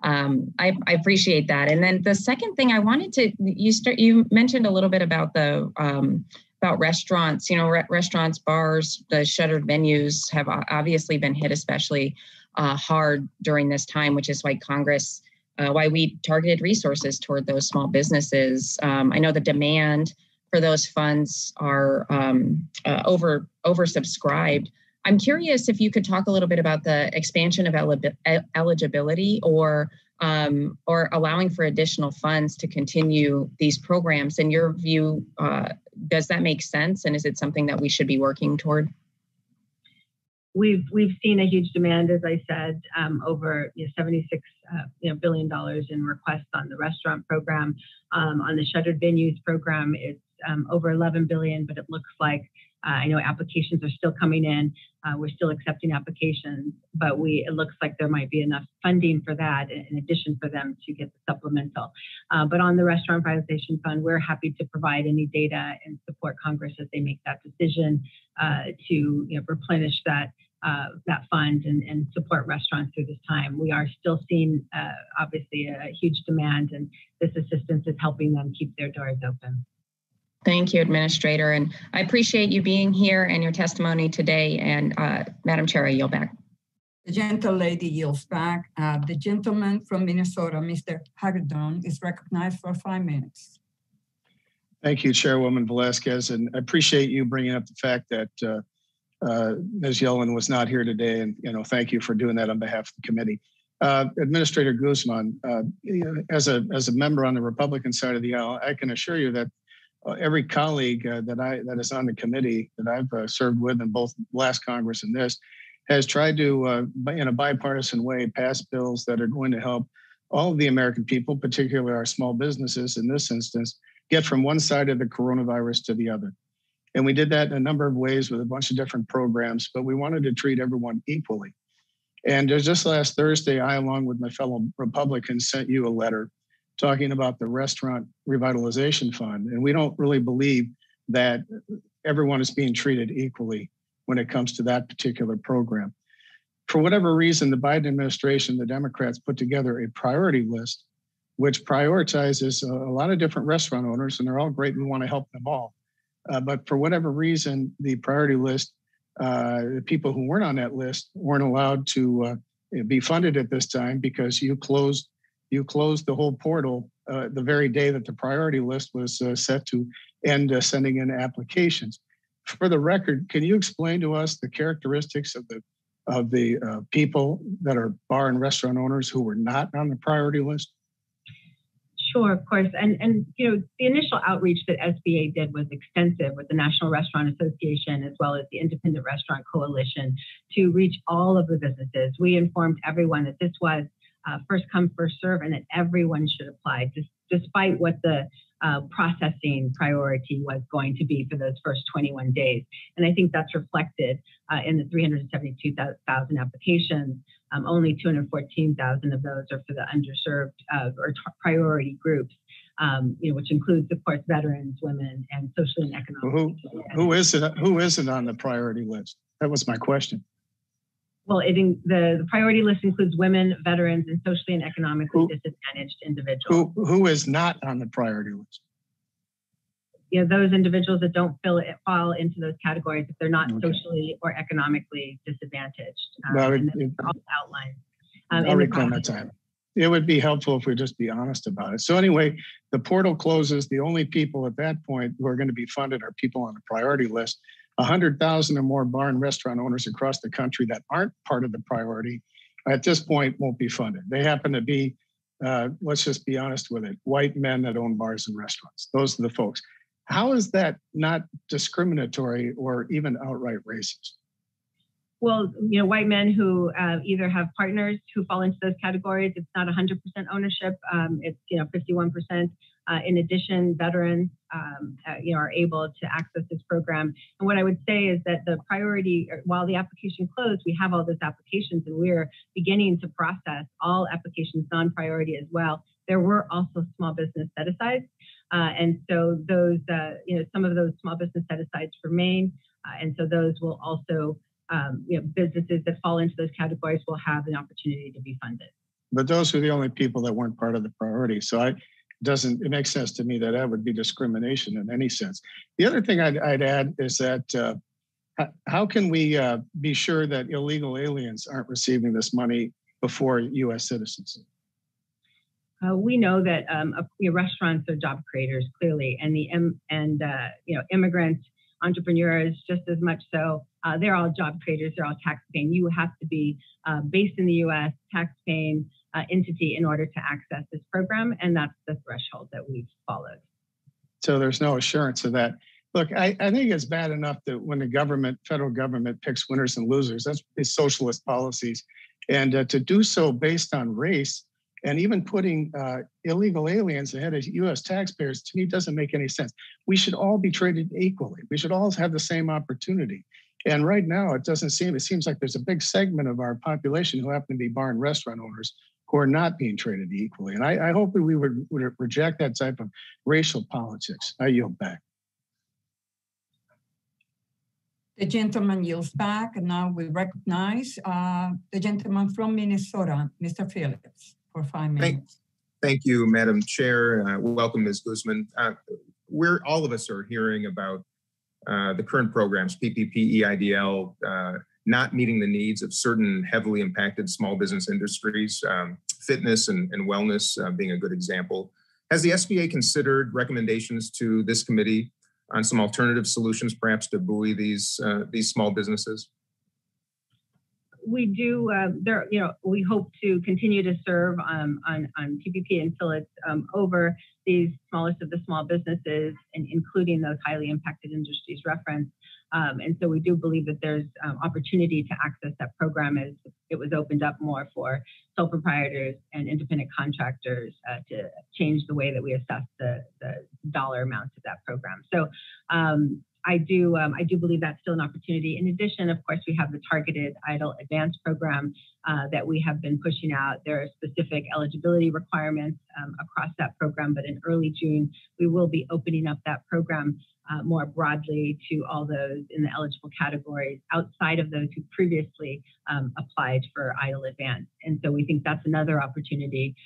I appreciate that. And then the second thing I wanted to, you mentioned a little bit about the about restaurants. You know, restaurants, bars, the shuttered venues have obviously been hit especially hard during this time, which is why Congress, why we targeted resources toward those small businesses. I know the demand for those funds are oversubscribed. I'm curious if you could talk a little bit about the expansion of eligibility or allowing for additional funds to continue these programs. In your view, does that make sense? And is it something that we should be working toward? We've seen a huge demand, as I said, over $76 billion in requests on the restaurant program, on the shuttered venues program. It's over 11 billion, but it looks like I know applications are still coming in. We're still accepting applications, but it looks like there might be enough funding for that in addition for them to get the supplemental. But on the Restaurant Revitalization Fund, we're happy to provide any data and support Congress as they make that decision to replenish that fund and support restaurants through this time. We are still seeing obviously a huge demand, and this assistance is helping them keep their doors open. Thank you, Administrator. And I appreciate you being here and your testimony today. And Madam Chair, I yield back. The gentle lady yields back. The gentleman from Minnesota, Mr. Hagedorn, is recognized for 5 minutes. Thank you, Chairwoman Velázquez. And I appreciate you bringing up the fact that Ms. Yellen was not here today. And, thank you for doing that on behalf of the committee. Administrator Guzman, as a member on the Republican side of the aisle, I can assure you that every colleague that is on the committee that I've served with in both last Congress and this has tried to, in a bipartisan way, pass bills that are going to help all of the American people, particularly our small businesses in this instance, get from one side of the coronavirus to the other. And we did that in a number of ways with a bunch of different programs, but we wanted to treat everyone equally. And just last Thursday, I, along with my fellow Republicans, sent you a letter talking about the Restaurant Revitalization Fund. And we don't really believe that everyone is being treated equally when it comes to that particular program. For whatever reason, the Biden administration, the Democrats, put together a priority list, which prioritizes a lot of different restaurant owners, and they're all great. We want to help them all. But for whatever reason, the priority list, the people who weren't on that list weren't allowed to be funded at this time because you closed the whole portal the very day that the priority list was set to end sending in applications. For the record, can you explain to us the characteristics of the people that are bar and restaurant owners who were not on the priority list? Sure, of course. And the initial outreach that SBA did was extensive with the National Restaurant Association as well as the Independent Restaurant Coalition to reach all of the businesses. We informed everyone that this was first come, first serve, and that everyone should apply, despite what the processing priority was going to be for those first 21 days. And I think that's reflected in the 372,000 applications. Only 214,000 of those are for the underserved or priority groups, which includes, of course, veterans, women, and social and economic. Who isn't on the priority list? That was my question. Well, the priority list includes women, veterans, and socially and economically disadvantaged individuals. Who is not on the priority list? Those individuals that don't fall into those categories if they're not socially or economically disadvantaged. All outlined. I'll reclaim that time. It would be helpful if we just be honest about it. So anyway, the portal closes. The only people at that point who are going to be funded are people on the priority list. 100,000 or more bar and restaurant owners across the country that aren't part of the priority at this point won't be funded. They happen to be, let's just be honest with it, white men that own bars and restaurants. Those are the folks. How is that not discriminatory or even outright racist? Well, white men who either have partners who fall into those categories, it's not 100% ownership, it's 51%. In addition, veterans are able to access this program. And what I would say is that the priority, while the application closed, we have all those applications and we're beginning to process all applications, non-priority as well. There were also small business set-asides. And so those, some of those small business set-asides remain. And so those will also, businesses that fall into those categories will have an opportunity to be funded. But those are the only people that weren't part of the priority. So it makes sense to me that that would be discrimination in any sense. The other thing I'd add is that how can we be sure that illegal aliens aren't receiving this money before U.S. citizens? We know that restaurants are job creators clearly, and immigrant entrepreneurs just as much so. They're all job creators. They're all tax-paying. You have to be based in the U.S. tax-paying entity in order to access this program, and that's the threshold that we've followed. So there's no assurance of that. Look, I think it's bad enough that when the government, federal government, picks winners and losers, that's socialist policies. And to do so based on race and even putting illegal aliens ahead of U.S. taxpayers, to me, doesn't make any sense. We should all be treated equally. We should all have the same opportunity. And right now, it seems like there's a big segment of our population who happen to be bar and restaurant owners who are not being treated equally. And I hope that we would reject that type of racial politics. I yield back. The gentleman yields back, and now we recognize the gentleman from Minnesota, Mr. Phillips, for 5 minutes. Thank you, Madam Chair. Welcome, Ms. Guzman. All of us are hearing about the current programs, PPP, EIDL, not meeting the needs of certain heavily impacted small business industries, fitness and wellness being a good example. Has the SBA considered recommendations to this committee on some alternative solutions, perhaps to buoy these small businesses? We do. We hope to continue to serve on PPP and Phillips over these smallest of the small businesses, and including those highly impacted industries referenced. And so we do believe that there's opportunity to access that program as it was opened up more for sole proprietors and independent contractors to change the way that we assess the dollar amounts of that program. So I do believe that's still an opportunity. In addition, of course, we have the targeted EIDL advance program that we have been pushing out. There are specific eligibility requirements across that program, but in early June, we will be opening up that program more broadly to all those in the eligible categories outside of those who previously applied for EIDL advance. And so we think that's another opportunity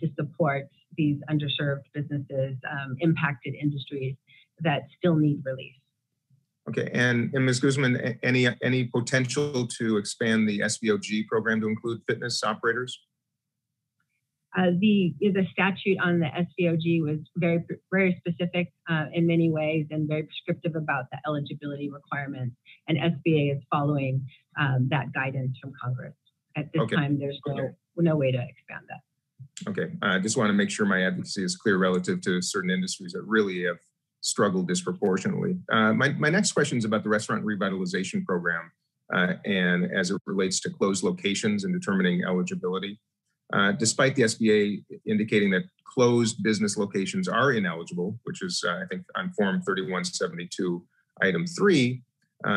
to support these underserved businesses, impacted industries that still need relief. Okay, and Ms. Guzman, any potential to expand the SVOG program to include fitness operators? The statute on the SVOG was very, very specific in many ways and very prescriptive about the eligibility requirements, and SBA is following that guidance from Congress. At this time, there's no way to expand that. Okay, I just want to make sure my advocacy is clear relative to certain industries that really have struggle disproportionately. My next question is about the restaurant revitalization program and as it relates to closed locations and determining eligibility. Despite the SBA indicating that closed business locations are ineligible, which is, I think, on Form 3172, Item 3,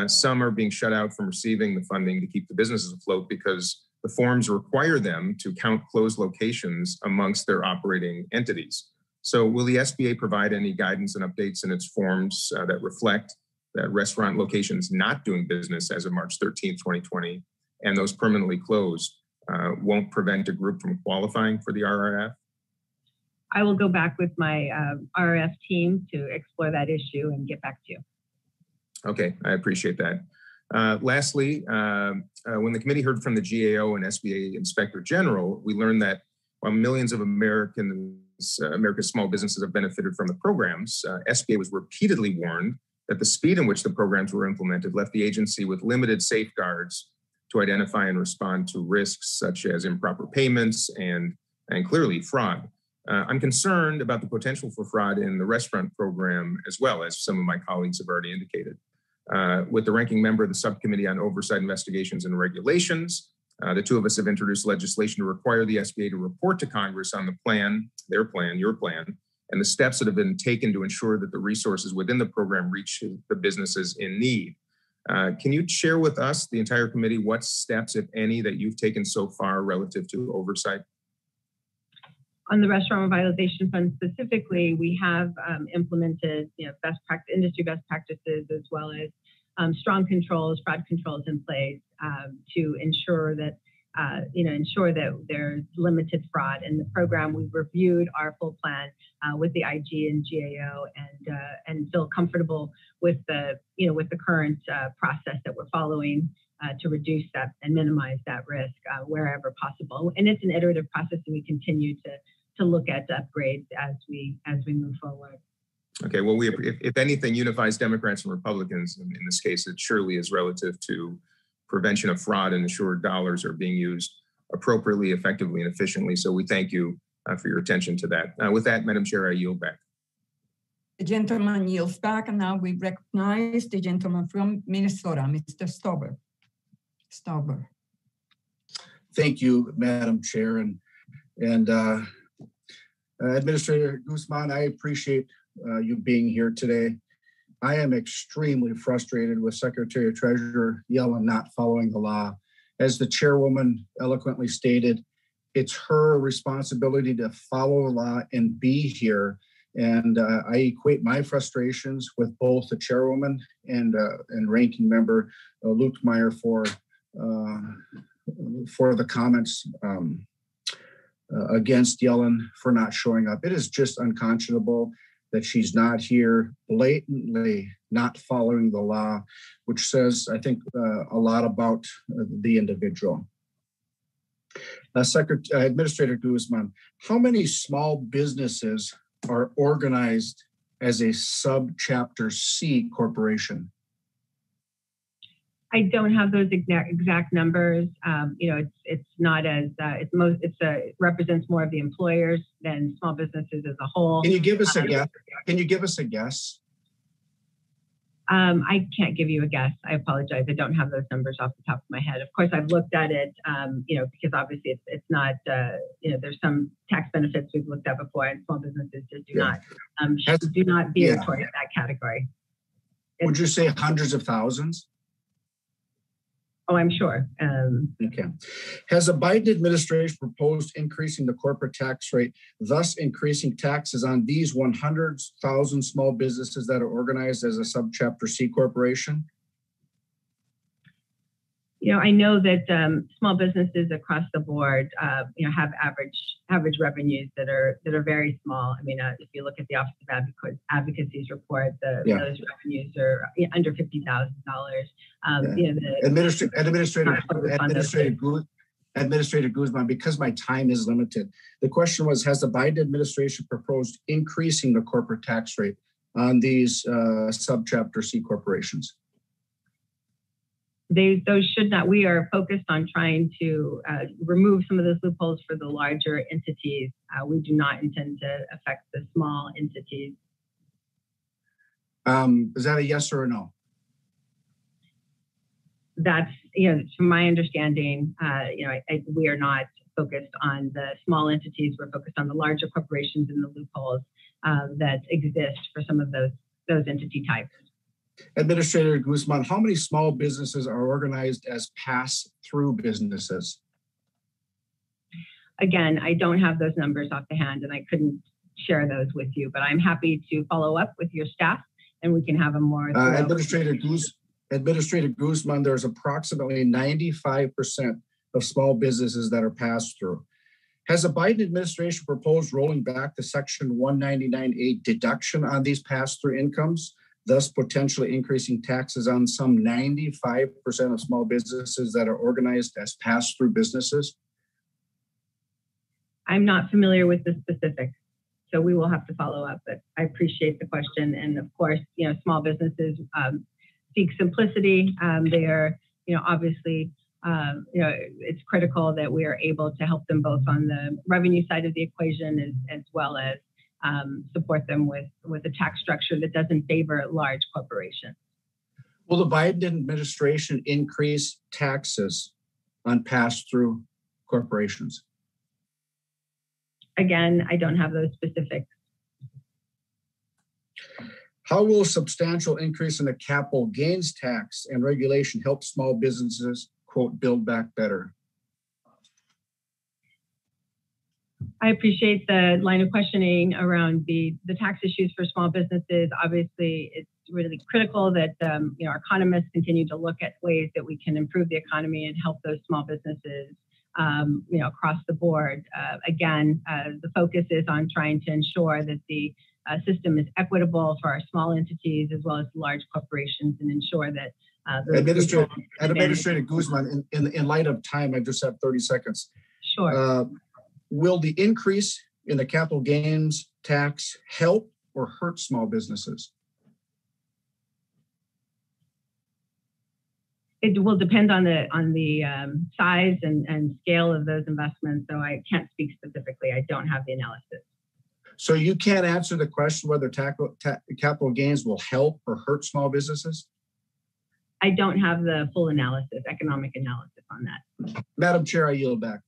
some are being shut out from receiving the funding to keep the businesses afloat because the forms require them to count closed locations amongst their operating entities. So will the SBA provide any guidance and updates in its forms that reflect that restaurant locations not doing business as of March 13, 2020, and those permanently closed won't prevent a group from qualifying for the RRF? I will go back with my RRF team to explore that issue and get back to you. Okay, I appreciate that. Lastly, when the committee heard from the GAO and SBA Inspector General, we learned that while millions of America's small businesses have benefited from the programs, SBA was repeatedly warned that the speed in which the programs were implemented left the agency with limited safeguards to identify and respond to risks such as improper payments and clearly fraud. I'm concerned about the potential for fraud in the restaurant program as well, as some of my colleagues have already indicated. With the ranking member of the Subcommittee on Oversight Investigations and Regulations, the two of us have introduced legislation to require the SBA to report to Congress on the plan, their plan, your plan, and the steps that have been taken to ensure that the resources within the program reach the businesses in need. Can you share with us, the entire committee, what steps, if any, that you've taken so far relative to oversight? On the Restaurant Revitalization Fund specifically, we have implemented industry best practices as well as strong controls, fraud controls in place to ensure that there's limited fraud in the program. We reviewed our full plan with the IG and GAO, and feel comfortable with the current process that we're following to reduce that and minimize that risk wherever possible. And it's an iterative process, and we continue to look at upgrades as we move forward. Okay, well, if anything unifies Democrats and Republicans in this case, it surely is relative to prevention of fraud and ensure dollars are being used appropriately, effectively, and efficiently. So we thank you for your attention to that. With that, Madam Chair, I yield back. The gentleman yields back, and now we recognize the gentleman from Minnesota, Mr. Stauber. Thank you, Madam Chair, and Administrator Guzman. I appreciate you being here today. I am extremely frustrated with Secretary Treasurer Yellen not following the law. As the chairwoman eloquently stated, it's her responsibility to follow the law and be here. And I equate my frustrations with both the chairwoman and ranking member Luetkemeyer for the comments against Yellen for not showing up. It is just unconscionable that she's not here, blatantly not following the law, which says, I think, a lot about the individual. Administrator Guzman, how many small businesses are organized as a subchapter C corporation? I don't have those exact numbers. You know, it's not as it represents more of the employers than small businesses as a whole. Can you give us a guess? I can't give you a guess. I apologize. I don't have those numbers off the top of my head. Of course, I've looked at it, you know, because obviously it's not, you know, there's some tax benefits we've looked at before, and small businesses just do not, do not veer towards that category. Would you say hundreds of thousands? Oh, I'm sure. Okay. Has the Biden administration proposed increasing the corporate tax rate, thus increasing taxes on these 100,000 small businesses that are organized as a subchapter C corporation? You know, I know that small businesses across the board, you know, have average revenues that are very small. I mean, if you look at the Office of Advocacy's report, those revenues are under $50,000. You know, Administrator Guzman, because my time is limited, the question was: has the Biden administration proposed increasing the corporate tax rate on these subchapter C corporations? Those should not. We are focused on trying to remove some of those loopholes for the larger entities. We do not intend to affect the small entities. Is that a yes or a no? That's, you know, to my understanding, you know, we are not focused on the small entities. We're focused on the larger corporations and the loopholes that exist for some of those entity types. Administrator Guzman, how many small businesses are organized as pass-through businesses? Again, I don't have those numbers off the hand, and I couldn't share those with you, but I'm happy to follow up with your staff, and we can have a more... Administrator Guzman, there's approximately 95% of small businesses that are pass-through. Has the Biden administration proposed rolling back the Section 199A deduction on these pass-through incomes, thus potentially increasing taxes on some 95% of small businesses that are organized as pass-through businesses? I'm not familiar with the specifics, so we will have to follow up, but I appreciate the question. And of course, you know, small businesses seek simplicity. They are, you know, obviously, you know, it's critical that we are able to help them both on the revenue side of the equation as well as support them with a tax structure that doesn't favor large corporations. Will the Biden administration increase taxes on pass-through corporations? Again, I don't have those specifics. How will a substantial increase in the capital gains tax and regulation help small businesses, quote, build back better? I appreciate the line of questioning around the tax issues for small businesses. Obviously, it's really critical that you know, our economists continue to look at ways that we can improve the economy and help those small businesses, you know, across the board. Again, the focus is on trying to ensure that the system is equitable for our small entities as well as large corporations, and ensure that Administrator Guzman, in light of time, I just have 30 seconds. Sure. Will the increase in the capital gains tax help or hurt small businesses? It will depend on the size and scale of those investments. So I can't speak specifically. I don't have the analysis. So you can't answer the question whether capital gains will help or hurt small businesses? I don't have the full analysis, economic analysis on that. Madam Chair, I yield back.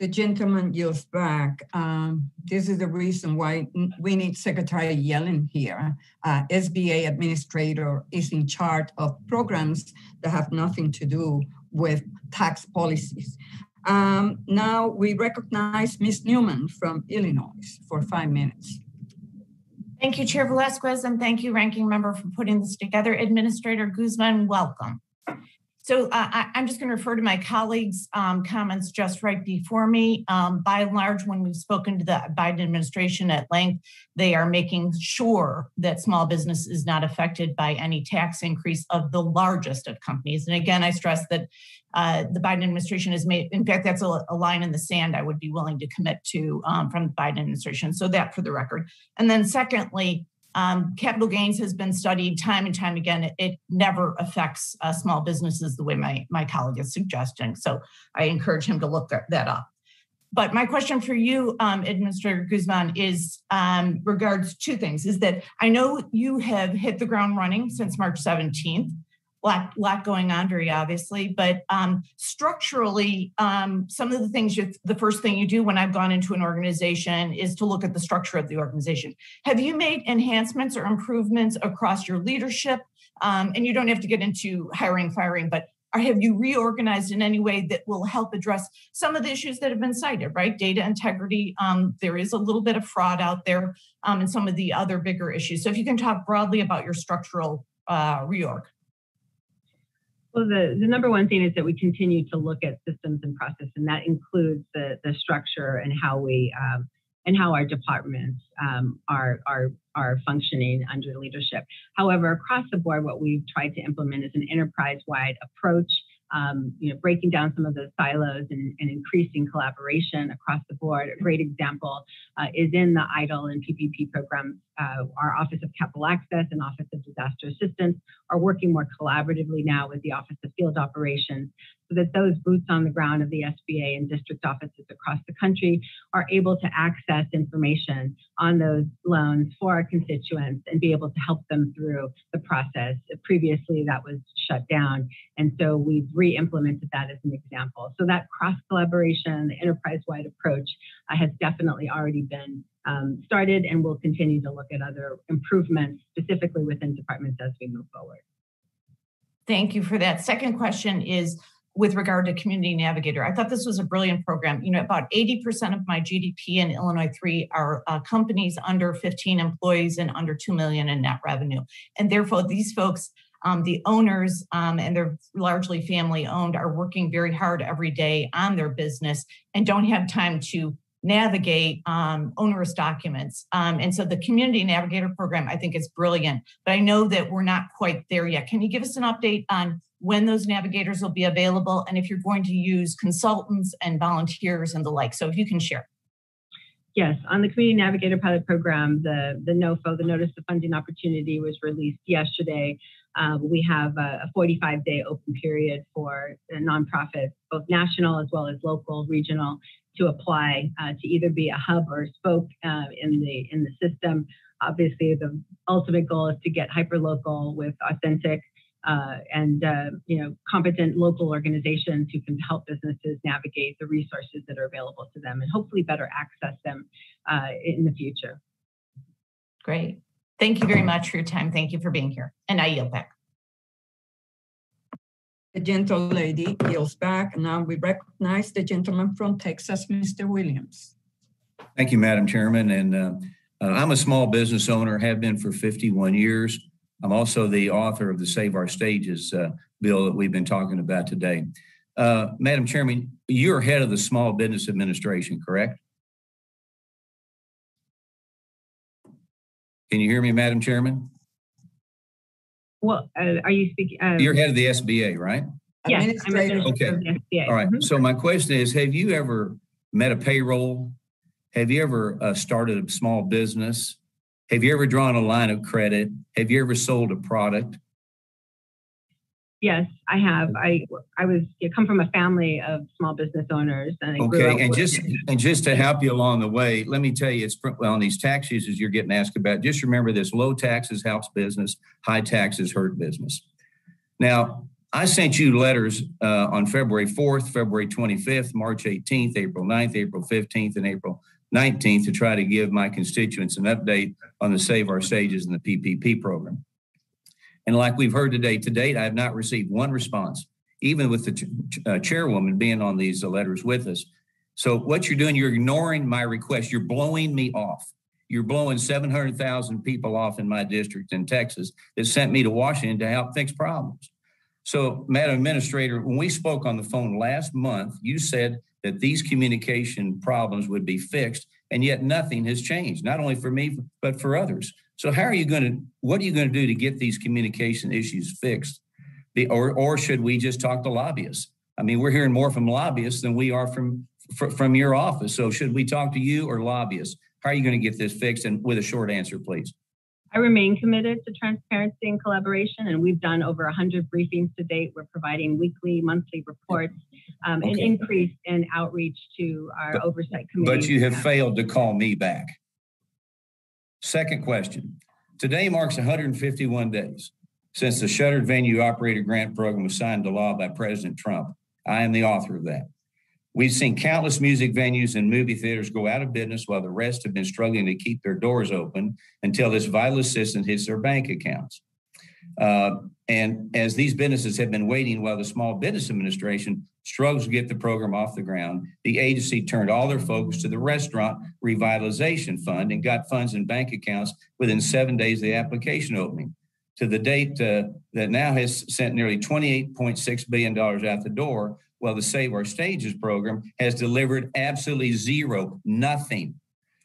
The gentleman yields back. This is the reason why we need Secretary Yellen here. SBA administrator is in charge of programs that have nothing to do with tax policies. Now we recognize Ms. Newman from Illinois for 5 minutes. Thank you, Chair Velázquez, and thank you, Ranking Member, for putting this together. Administrator Guzman, welcome. So I'm just going to refer to my colleagues' comments just right before me. By and large, when we've spoken to the Biden administration at length, they are making sure that small business is not affected by any tax increase of the largest of companies. And again, I stress that the Biden administration has made, in fact, that's a line in the sand I would be willing to commit to from the Biden administration. So that for the record. And then secondly, capital gains has been studied time and time again. It never affects small businesses the way my colleague is suggesting. So I encourage him to look that up. But my question for you, Administrator Guzman, is regards two things, is that I know you have hit the ground running since March 17th. A lot going on very obviously, but structurally, some of the things, the first thing you do when I've gone into an organization is to look at the structure of the organization. Have you made enhancements or improvements across your leadership? And you don't have to get into hiring, firing, but have you reorganized in any way that will help address some of the issues that have been cited, right? Data integrity, there is a little bit of fraud out there and some of the other bigger issues. So if you can talk broadly about your structural reorg. Well, the number one thing is that we continue to look at systems and process, and that includes the structure and how we and how our departments are functioning under leadership. However, across the board, what we've tried to implement is an enterprise-wide approach, breaking down some of those silos and increasing collaboration across the board. A great example is in the EIDL and PPP programs. Our Office of Capital Access and Office of Disaster Assistance are working more collaboratively now with the Office of Field Operations so that those boots on the ground of the SBA and district offices across the country are able to access information on those loans for our constituents and be able to help them through the process. Previously, that was shut down, and so we've re-implemented that as an example. So that cross-collaboration, the enterprise-wide approach has definitely already been started, and we'll continue to look at other improvements specifically within departments as we move forward. Thank you for that. Second question is with regard to Community Navigator. I thought this was a brilliant program. You know, about 80% of my GDP in Illinois 3 are companies under 15 employees and under 2 million in net revenue. And therefore these folks, the owners, and they're largely family owned, are working very hard every day on their business and don't have time to navigate onerous documents. And so the Community Navigator program, I think, is brilliant, but I know that we're not quite there yet. Can you give us an update on when those navigators will be available and if you're going to use consultants and volunteers and the like? So if you can share. Yes, on the Community Navigator Pilot Program, the NOFO, the Notice of Funding Opportunity, was released yesterday. We have a 45-day open period for nonprofits, both national as well as local, regional, to apply to either be a hub or a spoke in the system. Obviously, the ultimate goal is to get hyperlocal with authentic and competent local organizations who can help businesses navigate the resources that are available to them and hopefully better access them in the future. Great. Thank you very much for your time. Thank you for being here. And I yield back. The gentle lady yields back. Now we recognize the gentleman from Texas, Mr. Williams. Thank you, Madam Chairman. And I'm a small business owner, have been for 51 years. I'm also the author of the Save Our Stages bill that we've been talking about today. Madam Chairman, you're head of the Small Business Administration, correct? Can you hear me, Madam Chairman? Well, are you speaking? You're head of the SBA, right? Yes, I'm head of the SBA. All right. Mm-hmm. So my question is, have you ever met a payroll? Have you ever started a small business? Have you ever drawn a line of credit? Have you ever sold a product? Yes, I have. I come from a family of small business owners. And just to help you along the way, let me tell you, it's on these tax issues you're getting asked about. Just remember this: low taxes helps business, high taxes hurt business. Now, I sent you letters on February 4th, February 25th, March 18th, April 9th, April 15th, and April 19th to try to give my constituents an update on the Save Our Stages and the PPP program. And like we've heard today, to date, I have not received one response, even with the chairwoman being on these letters with us. So what you're doing, you're ignoring my request. You're blowing me off. You're blowing 700,000 people off in my district in Texas that sent me to Washington to help fix problems. So, Madam Administrator, when we spoke on the phone last month, you said that these communication problems would be fixed, and yet nothing has changed, not only for me, but for others. So what are you going to do to get these communication issues fixed? Or should we just talk to lobbyists? I mean, we're hearing more from lobbyists than we are from your office. So should we talk to you or lobbyists? How are you going to get this fixed? And with a short answer, please. I remain committed to transparency and collaboration, and we've done over 100 briefings to date. We're providing weekly, monthly reports, an increase in outreach to our oversight committee. But you have failed to call me back. Second question. Today marks 151 days since the Shuttered Venue Operator Grant Program was signed into law by President Trump. I am the author of that. We've seen countless music venues and movie theaters go out of business while the rest have been struggling to keep their doors open until this vital assistance hits their bank accounts. And as these businesses have been waiting while the Small Business Administration struggles to get the program off the ground, the agency turned all their focus to the Restaurant Revitalization Fund and got funds in bank accounts within 7 days of the application opening. To the date, that now has sent nearly $28.6 billion out the door, while the Save Our Stages program has delivered absolutely zero, nothing.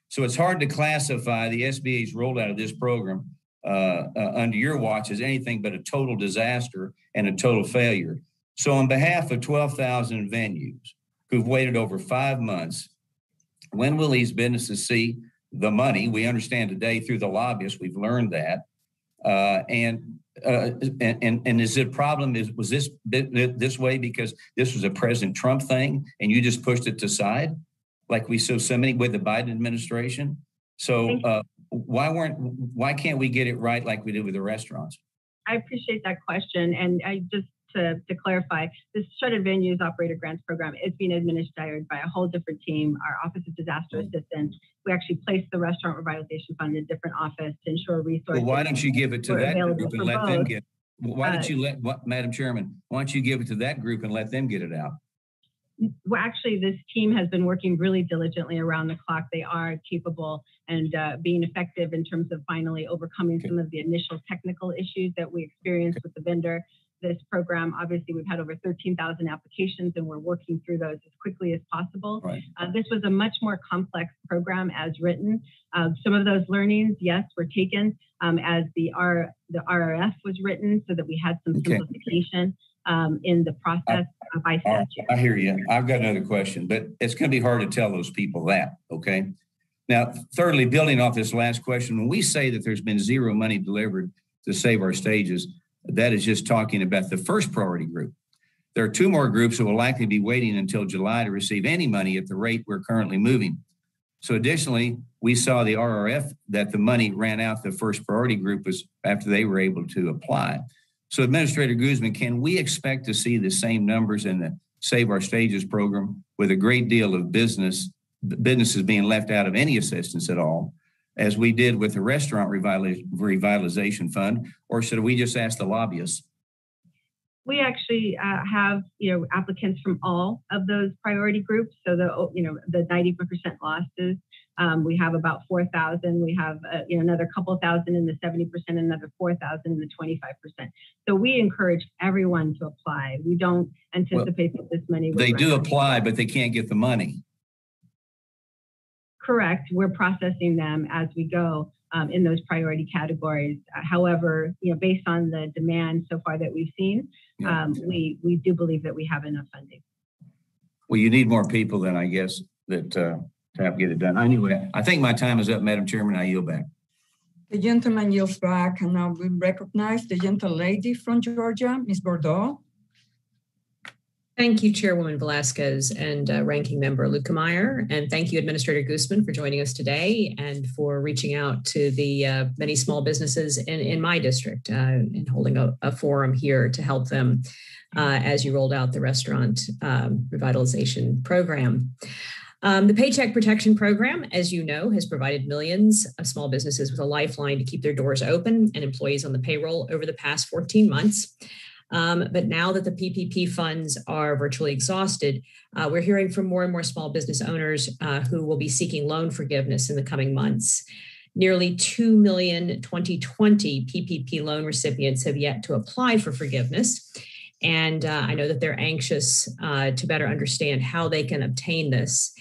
So it's hard to classify the SBA's rollout of this program under your watch is anything but a total disaster and a total failure. So on behalf of 12,000 venues who've waited over 5 months, when will these businesses see the money? We understand today through the lobbyists, we've learned that. And is the problem, was this way because this was a President Trump thing and you just pushed it to side like we saw so many with the Biden administration? So why can't we get it right like we did with the restaurants? I appreciate that question. And I just to clarify, this Shuttered Venues Operator Grants Program is being administered by a whole different team, our Office of Disaster Assistance. We actually placed the Restaurant Revitalization Fund in a different office to ensure resources. Well, why don't you give it to that group and let them get it? Madam Chairman, why don't you give it to that group and let them get it out? Well, actually, this team has been working really diligently around the clock. They are capable and being effective in terms of finally overcoming some of the initial technical issues that we experienced with the vendor. This program, obviously, we've had over 13,000 applications, and we're working through those as quickly as possible. Right. This was a much more complex program as written. Some of those learnings, yes, were taken as the RRF was written so that we had some simplification in the process by statute. I hear you. I've got another question, but it's going to be hard to tell those people that, okay? Now, thirdly, building off this last question, when we say that there's been zero money delivered to Save Our Stages, that is just talking about the first priority group. There are two more groups that will likely be waiting until July to receive any money at the rate we're currently moving. So additionally, we saw the RRF that the money ran out the first priority group was after they were able to apply. So Administrator Guzman, can we expect to see the same numbers in the Save Our Stages program with a great deal of businesses being left out of any assistance at all, as we did with the Restaurant Revitalization Fund, or should we just ask the lobbyists? We actually have, applicants from all of those priority groups. So the 90% losses, we have about 4,000. We have another couple thousand in the 70%, another 4,000 in the 25%. So we encourage everyone to apply. We don't anticipate that this many. They do apply, but they can't get the money. Correct. We're processing them as we go in those priority categories. However, based on the demand so far that we've seen, we do believe that we have enough funding. Well, you need more people than I guess that to help get it done. Anyway, I think my time is up, Madam Chairman. I yield back. The gentleman yields back, and now we recognize the gentlelady from Georgia, Ms. Bordeaux. Thank you, Chairwoman Velázquez and Ranking Member Luetkemeyer. And thank you, Administrator Guzman, for joining us today and for reaching out to the many small businesses in my district and holding a forum here to help them as you rolled out the restaurant revitalization program. The Paycheck Protection Program, as you know, has provided millions of small businesses with a lifeline to keep their doors open and employees on the payroll over the past 14 months. But now that the PPP funds are virtually exhausted, we're hearing from more and more small business owners who will be seeking loan forgiveness in the coming months. Nearly 2 million 2020 PPP loan recipients have yet to apply for forgiveness. And I know that they're anxious to better understand how they can obtain this.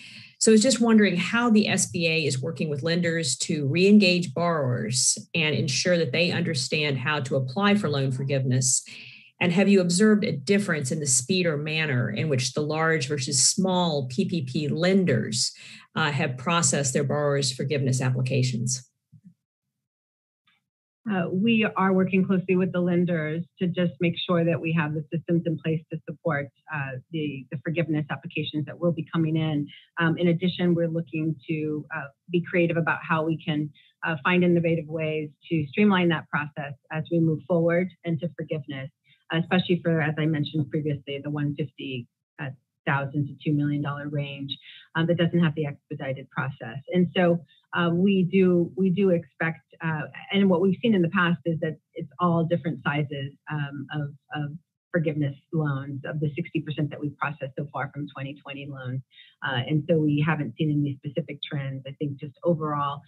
So I was just wondering how the SBA is working with lenders to re-engage borrowers and ensure that they understand how to apply for loan forgiveness. And have you observed a difference in the speed or manner in which the large versus small PPP lenders have processed their borrowers' forgiveness applications? We are working closely with the lenders to just make sure that we have the systems in place to support the forgiveness applications that will be coming in. In addition, we're looking to be creative about how we can find innovative ways to streamline that process as we move forward into forgiveness, especially for, as I mentioned previously, the $150,000 to $2 million range that doesn't have the expedited process. And so we do expect, and what we've seen in the past is that it's all different sizes of forgiveness loans, of the 60% that we've processed so far from 2020 loans. And so we haven't seen any specific trends. I think just overall,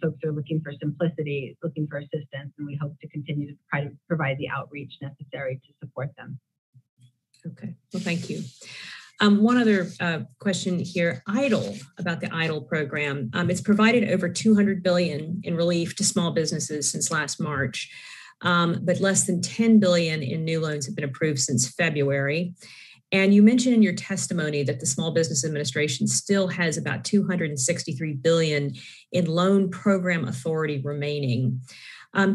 folks are looking for simplicity, looking for assistance, and we hope to continue to provide the outreach necessary to support them. Okay, well, thank you. One other question here, EIDL, about the EIDL program. It's provided over $200 billion in relief to small businesses since last March, but less than $10 billion in new loans have been approved since February. And you mentioned in your testimony that the Small Business Administration still has about $263 billion in loan program authority remaining.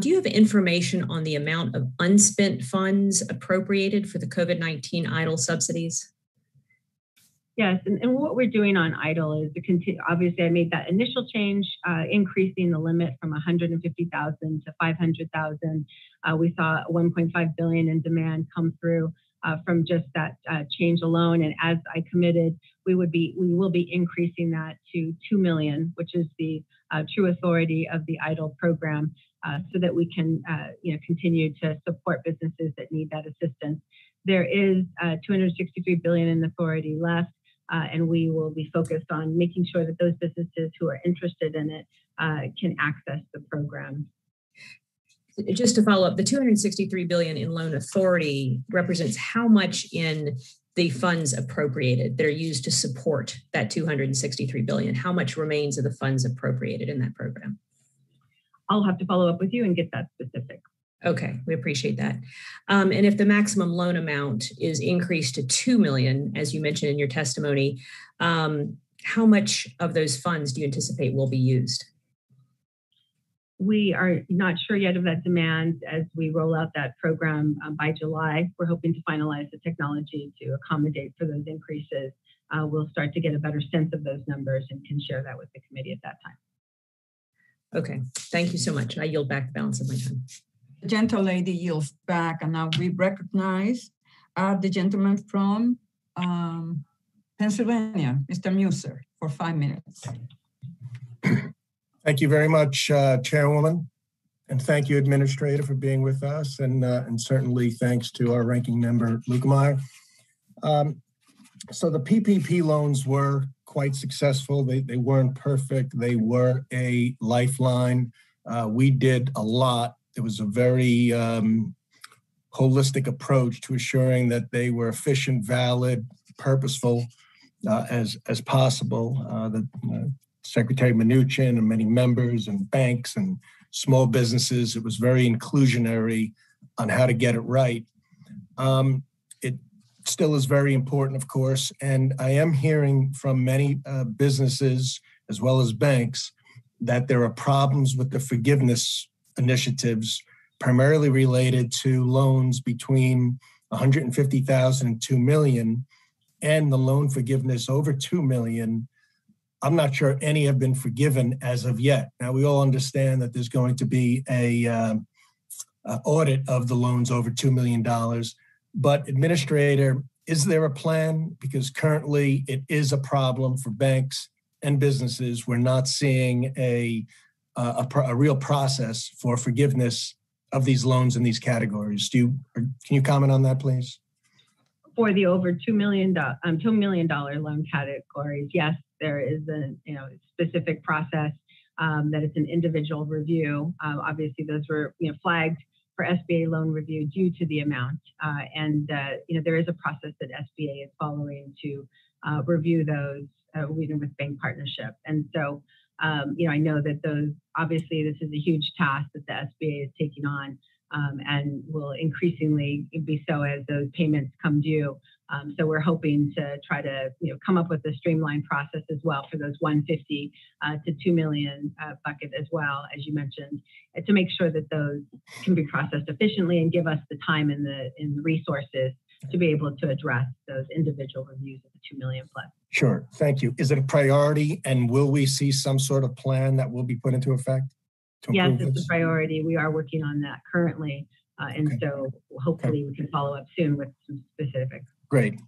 Do you have information on the amount of unspent funds appropriated for the COVID-19 EIDL subsidies? Yes, and what we're doing on EIDL is to continue. Obviously, I made that initial change, increasing the limit from $150,000 to $500,000. We saw $1.5 billion in demand come through from just that change alone. And as I committed, we will be increasing that to $2 million, which is the true authority of the EIDL program, so that we can continue to support businesses that need that assistance. There is $263 billion in authority left. And we will be focused on making sure that those businesses who are interested in it can access the program. Just to follow up, the $263 billion in loan authority represents how much in the funds appropriated that are used to support that $263 billion? How much remains of the funds appropriated in that program? I'll have to follow up with you and get that specific. Okay, we appreciate that. And if the maximum loan amount is increased to $2 million, as you mentioned in your testimony, how much of those funds do you anticipate will be used? We are not sure yet of that demand as we roll out that program by July. We're hoping to finalize the technology to accommodate for those increases. We'll start to get a better sense of those numbers and can share that with the committee at that time. Okay, thank you so much. I yield back the balance of my time. The gentlelady yields back, and now we recognize the gentleman from Pennsylvania, Mr. Muser, for 5 minutes. Thank you very much, Chairwoman, and thank you, Administrator, for being with us, and certainly thanks to our Ranking Member Luetkemeyer. So the PPP loans were quite successful. They weren't perfect. They were a lifeline. We did a lot. It was a very holistic approach to assuring that they were efficient, valid, purposeful as possible. That Secretary Mnuchin and many members and banks and small businesses, it was very inclusionary on how to get it right. It still is very important, of course, and I am hearing from many businesses as well as banks that there are problems with the forgiveness initiatives, primarily related to loans between $150,000 and $2 million, and the loan forgiveness over $2 million. I'm not sure any have been forgiven as of yet. Now, we all understand that there's going to be an audit of the loans over $2 million, but administrator, is there a plan? Because currently it is a problem for banks and businesses. We're not seeing a real process for forgiveness of these loans in these categories. Can you comment on that, please? For the over $2 million loan categories, yes, there is a specific process that it's an individual review. Obviously, those were flagged for SBA loan review due to the amount, and there is a process that SBA is following to review those with bank partnership. And so, I know that those, obviously this is a huge task that the SBA is taking on, and will increasingly be so as those payments come due. So we're hoping to try to come up with a streamlined process as well for those 150 to 2 million bucket as well, as you mentioned, to make sure that those can be processed efficiently and give us the time and the resources to be able to address those individual reviews of the 2 million plus. Sure, thank you. Is it a priority, and will we see some sort of plan that will be put into effect? Yes, it's a priority. We are working on that currently, so hopefully we can follow up soon with some specifics. Great.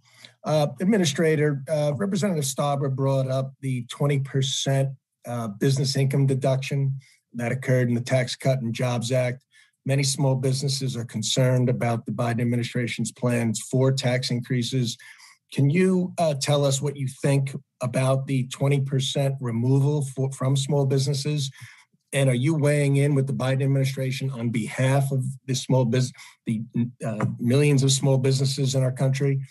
Administrator, Representative Stauber brought up the 20% business income deduction that occurred in the Tax Cut and Jobs Act. Many small businesses are concerned about the Biden administration's plans for tax increases. Can you tell us what you think about the 20% removal from small businesses? And are you weighing in with the Biden administration on behalf of the millions of small businesses in our country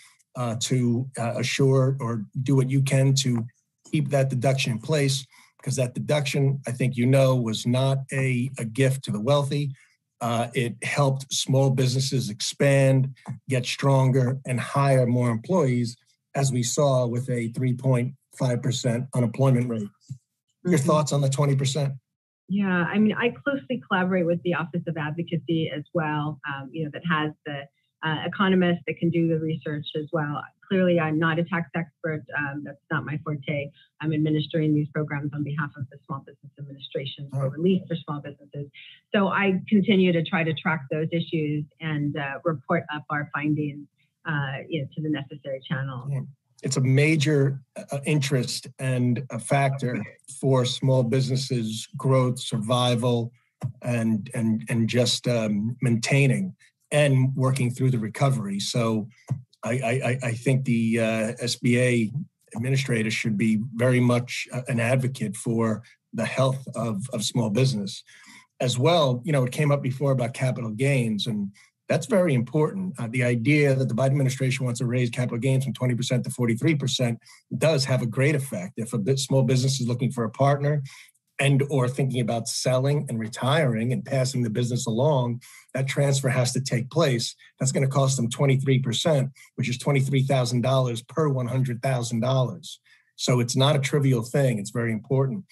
to assure or do what you can to keep that deduction in place? Because that deduction, I think was not a gift to the wealthy. It helped small businesses expand, get stronger, and hire more employees, as we saw with a 3.5% unemployment rate. Your thoughts on the 20%? Yeah, I closely collaborate with the Office of Advocacy as well, that has the economists that can do the research as well. Clearly, I'm not a tax expert. That's not my forte. I'm administering these programs on behalf of the Small Business Administration for relief for small businesses. So I continue to try to track those issues and report up our findings to the necessary channel. Yeah. It's a major interest and a factor for small businesses' growth, survival, and just maintaining and working through the recovery. So I think the SBA administrator should be very much an advocate for the health of small business. As well, it came up before about capital gains, and that's very important. The idea that the Biden administration wants to raise capital gains from 20% to 43% does have a great effect. If small business is looking for a partner and or thinking about selling and retiring and passing the business along, that transfer has to take place. That's going to cost them 23%, which is $23,000 per $100,000. So it's not a trivial thing. It's very important.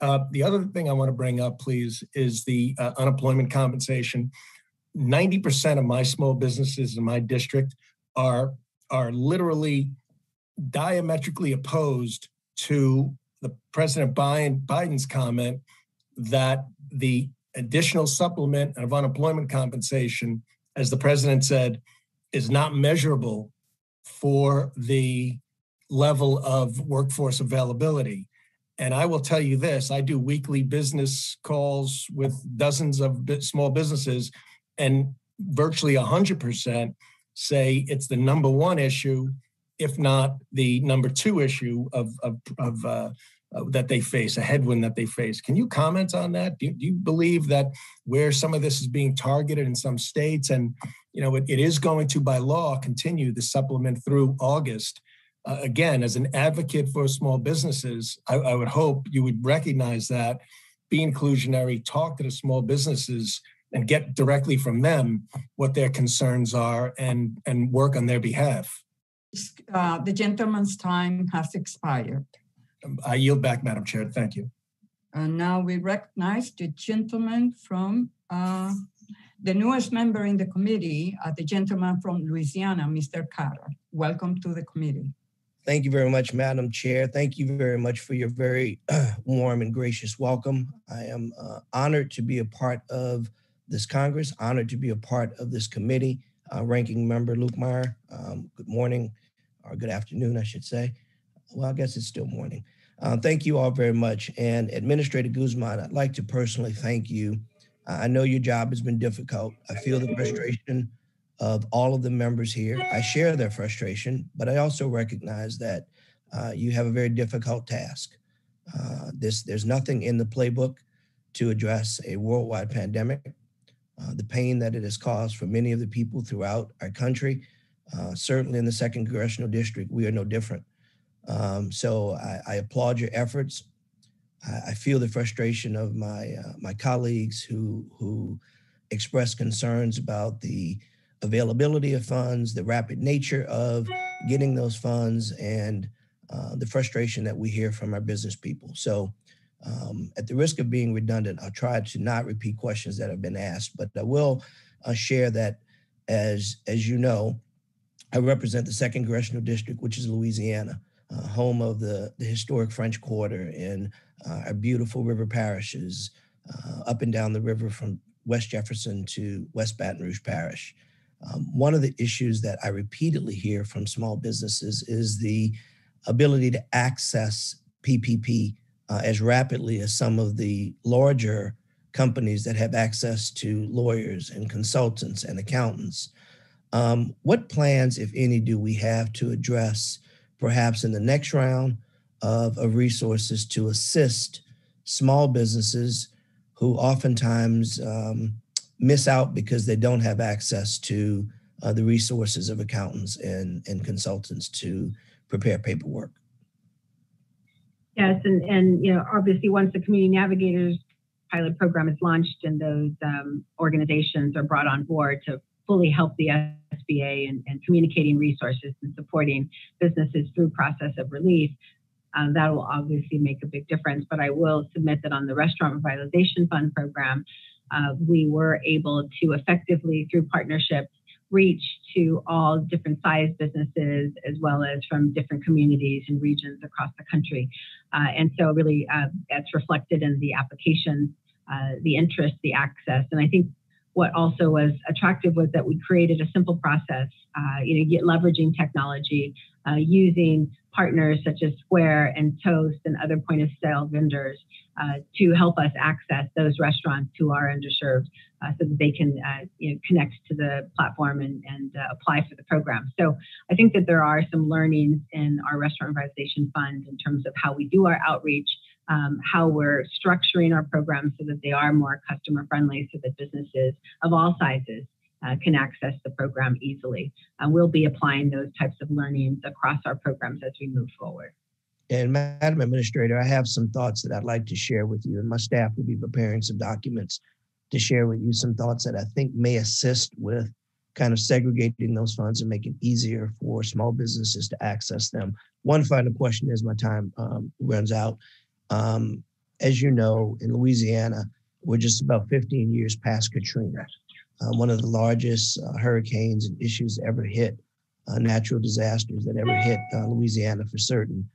The other thing I want to bring up, please, is the unemployment compensation. 90% of my small businesses in my district are literally diametrically opposed to the President Biden's comment that the additional supplement of unemployment compensation, as the president said, is not measurable for the level of workforce availability. And I will tell you this, I do weekly business calls with dozens of small businesses, and virtually 100% say it's the number one issue, if not the number two issue that they face, a headwind that they face. Can you comment on that? Do you believe that where some of this is being targeted in some states, and it is going to, by law, continue the supplement through August? Again, as an advocate for small businesses, I would hope you would recognize that, be inclusionary, talk to the small businesses, and get directly from them what their concerns are and work on their behalf. The gentleman's time has expired. I yield back, Madam Chair. Thank you. Now we recognize the gentleman from the newest member in the committee, the gentleman from Louisiana, Mr. Carter. Welcome to the committee. Thank you very much, Madam Chair. Thank you very much for your very warm and gracious welcome. I am honored to be a part of this Congress, honored to be a part of this committee. Ranking Member Luetkemeyer, good morning, or good afternoon, I should say. Well, I guess it's still morning. Thank you all very much. And Administrator Guzman, I'd like to personally thank you. I know your job has been difficult. I feel the frustration of all of the members here. I share their frustration, but I also recognize that you have a very difficult task. There's nothing in the playbook to address a worldwide pandemic. The pain that it has caused for many of the people throughout our country, certainly in the 2nd Congressional District, we are no different. So I applaud your efforts. I feel the frustration of my colleagues who express concerns about the availability of funds, the rapid nature of getting those funds, and the frustration that we hear from our business people. So at the risk of being redundant, I'll try to not repeat questions that have been asked, but I will share that, as you know, I represent the 2nd Congressional District, which is Louisiana, home of the historic French Quarter and our beautiful river parishes up and down the river from West Jefferson to West Baton Rouge Parish. One of the issues that I repeatedly hear from small businesses is the ability to access PPP as rapidly as some of the larger companies that have access to lawyers and consultants and accountants. What plans, if any, do we have to address perhaps in the next round of resources to assist small businesses who oftentimes miss out because they don't have access to the resources of accountants and consultants to prepare paperwork? Yes, and you know, obviously once the Community Navigators Pilot Program is launched and those organizations are brought on board to fully help the SBA and communicating resources and supporting businesses through process of relief, that will obviously make a big difference. But I will submit that on the Restaurant Revitalization Fund program, we were able to effectively, through partnerships, reach to all different size businesses, as well as from different communities and regions across the country. And so really that's reflected in the applications, the interest, the access. And I think what also was attractive was that we created a simple process, you know, leveraging technology, using partners such as Square and Toast and other point of sale vendors to help us access those restaurants who are underserved so that they can you know, connect to the platform and apply for the program. So I think that there are some learnings in our Restaurant Revitalization Fund in terms of how we do our outreach, how we're structuring our programs so that they are more customer friendly so that businesses of all sizes can access the program easily. We'll be applying those types of learnings across our programs as we move forward. And Madam Administrator, I have some thoughts that I'd like to share with you, and my staff will be preparing some documents to share with you, some thoughts that I think may assist with kind of segregating those funds and making it easier for small businesses to access them. One final question as my time runs out. As you know, in Louisiana, we're just about 15 years past Katrina, one of the largest hurricanes and issues ever hit, natural disasters that ever hit Louisiana for certain.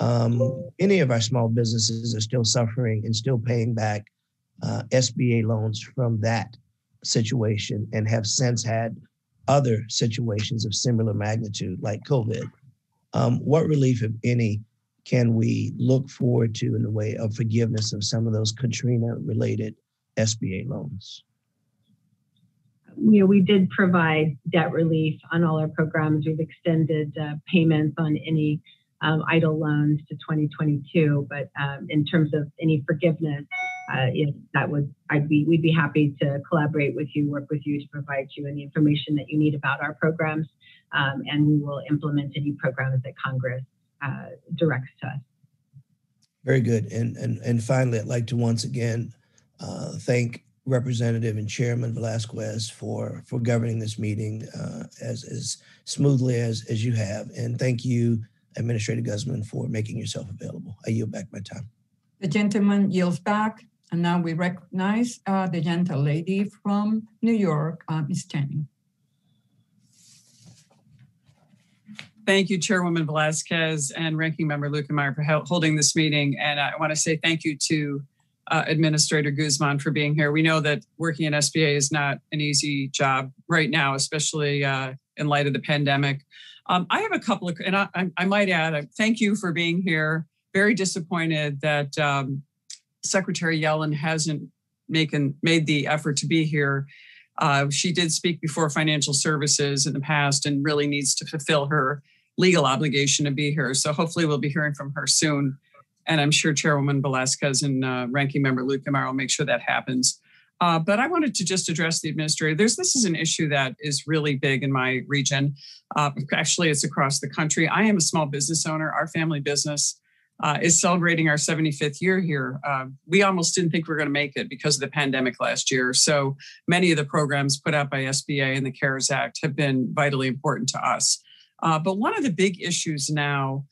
Many of our small businesses are still suffering and still paying back SBA loans from that situation and have since had other situations of similar magnitude like COVID. What relief, if any, can we look forward to in the way of forgiveness of some of those Katrina-related SBA loans? You know, we did provide debt relief on all our programs. We've extended payments on any idle loans to 2022. But in terms of any forgiveness, if that would, we'd be happy to collaborate with you, work with you to provide you any information that you need about our programs, and we will implement any programs that Congress directs to us. Very good. And finally, I'd like to once again thank Representative and Chairman Velázquez for governing this meeting as smoothly as you have, and thank you, Administrator Guzman, for making yourself available. I yield back my time. The gentleman yields back, and now we recognize the gentlelady from New York, Ms. Channing. Thank you, Chairwoman Velázquez and Ranking Member Luetkemeyer for holding this meeting. And I want to say thank you to Administrator Guzman for being here. We know that working in SBA is not an easy job right now, especially in light of the pandemic. I have a couple of, and I might add, thank you for being here. Very disappointed that Secretary Yellen hasn't made the effort to be here. She did speak before financial services in the past and really needs to fulfill her legal obligation to be here. So hopefully we'll be hearing from her soon. And I'm sure Chairwoman Velázquez and Ranking Member Luetkemeyer will make sure that happens. But I wanted to just address the administrator. This is an issue that is really big in my region. Actually, it's across the country. I am a small business owner. Our family business is celebrating our 75th year here. We almost didn't think we were going to make it because of the pandemic last year. So many of the programs put out by SBA and the CARES Act have been vitally important to us. But one of the big issues now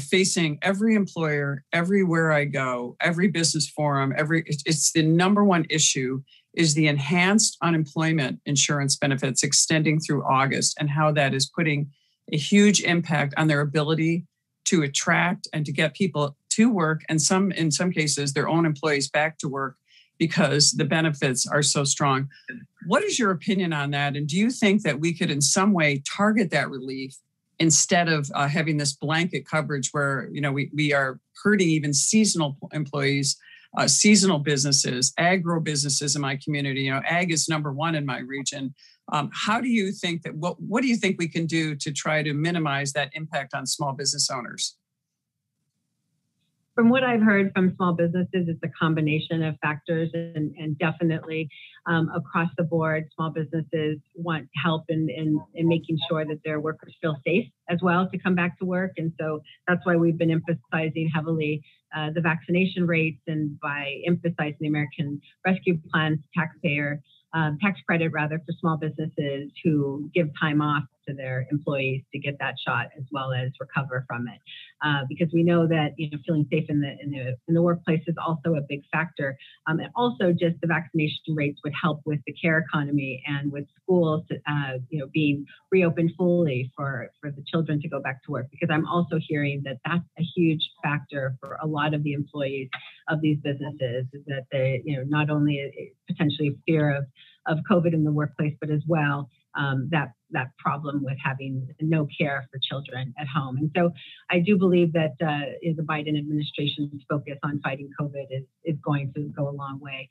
facing every employer, everywhere I go, every business forum, it's the number one issue is the enhanced unemployment insurance benefits extending through August and how that is putting a huge impact on their ability to attract and to get people to work, and in some cases, their own employees back to work because the benefits are so strong. What is your opinion on that? And do you think that we could in some way target that relief instead of having this blanket coverage where we are hurting even seasonal employees, seasonal businesses, agro businesses in my community? Ag is number one in my region. How do you think that, what do you think we can do to try to minimize that impact on small business owners? From what I've heard from small businesses, it's a combination of factors, and definitely across the board, small businesses want help in making sure that their workers feel safe as well to come back to work. And so that's why we've been emphasizing heavily the vaccination rates, and by emphasizing the American Rescue Plan tax credit rather for small businesses who give time off to their employees to get that shot as well as recover from it, because we know that feeling safe in the workplace is also a big factor, and also just the vaccination rates would help with the care economy and with schools being reopened fully for the children to go back to work, because I'm also hearing that that's a huge factor for a lot of the employees of these businesses, is that they not only potentially fear of COVID in the workplace, but as well that problem with having no care for children at home. And so I do believe that the Biden administration's focus on fighting COVID is going to go a long way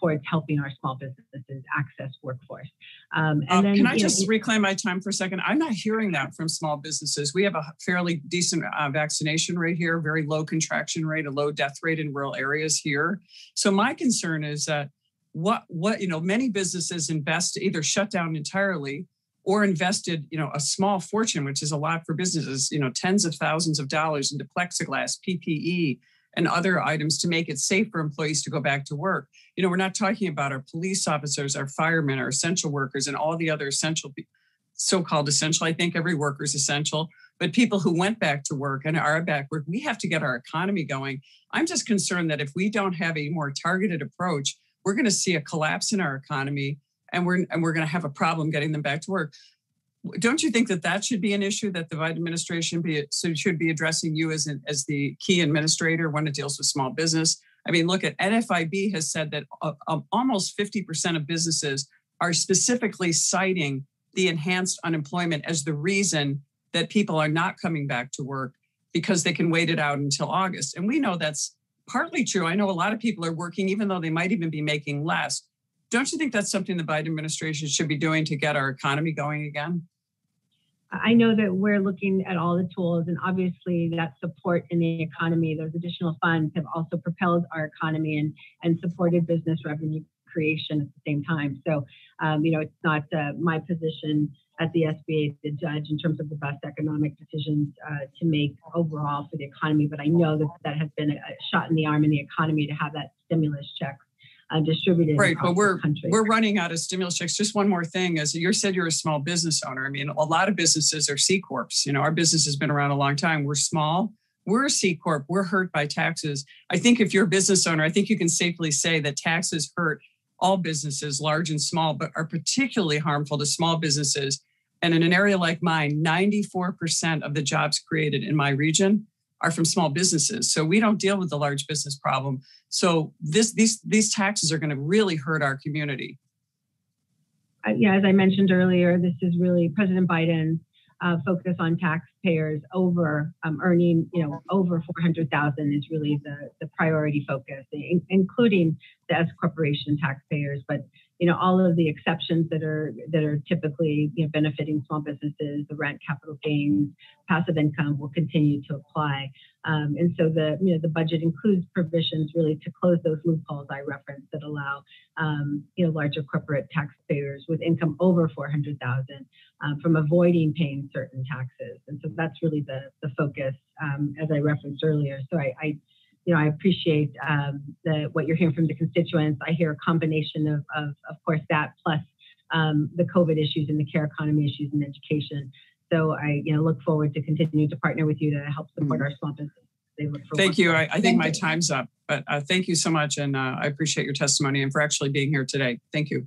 towards helping our small businesses access workforce. Can I just reclaim my time for a second? I'm not hearing that from small businesses. We have a fairly decent vaccination rate here, very low contraction rate, a low death rate in rural areas here. So my concern is that many businesses invest, either shut down entirely or invested, a small fortune, which is a lot for businesses, tens of thousands of dollars into plexiglass, PPE, and other items to make it safe for employees to go back to work. We're not talking about our police officers, our firemen, our essential workers, and all the other essential, so-called essential. I think every worker is essential, but people who went back to work and are back work, we have to get our economy going. I'm just concerned that if we don't have a more targeted approach, we're going to see a collapse in our economy, and we're going to have a problem getting them back to work. Don't you think that should be an issue that the Biden administration should be addressing you as the key administrator when it deals with small business? I mean, look at NFIB has said that almost 50% of businesses are specifically citing the enhanced unemployment as the reason that people are not coming back to work, because they can wait it out until August. And we know that's partly true. I know a lot of people are working, even though they might even be making less. Don't you think that's something the Biden administration should be doing to get our economy going again? I know that we're looking at all the tools, and obviously that support in the economy, those additional funds have also propelled our economy and supported business revenue creation at the same time. So, it's not my position at the SBA to judge in terms of the best economic decisions to make overall for the economy. But I know that has been a shot in the arm in the economy to have that stimulus check distributed. Right, but we're running out of stimulus checks. Just one more thing, as you said, you're a small business owner. I mean, a lot of businesses are C Corps. Our business has been around a long time. We're small. We're a C Corp, we're hurt by taxes. I think if you're a business owner, I think you can safely say that taxes hurt all businesses, large and small, but are particularly harmful to small businesses. And in an area like mine, 94% of the jobs created in my region are from small businesses. So we don't deal with the large business problem. So these taxes are going to really hurt our community. Yeah, as I mentioned earlier, this is really President Biden's focus on taxpayers over earning, over $400,000 is really the priority focus, including the S corporation taxpayers. But all of the exceptions that are typically benefiting small businesses, the rent, capital gains, passive income will continue to apply. And so the budget includes provisions really to close those loopholes I referenced that allow larger corporate taxpayers with income over $400,000 from avoiding paying certain taxes. And so that's really the focus as I referenced earlier. So I appreciate what you're hearing from the constituents. I hear a combination of course, that plus the COVID issues and the care economy issues and education. So I look forward to continuing to partner with you to help support our small businesses. Thank you. I think my time's up, but thank you so much. And I appreciate your testimony and for actually being here today. Thank you.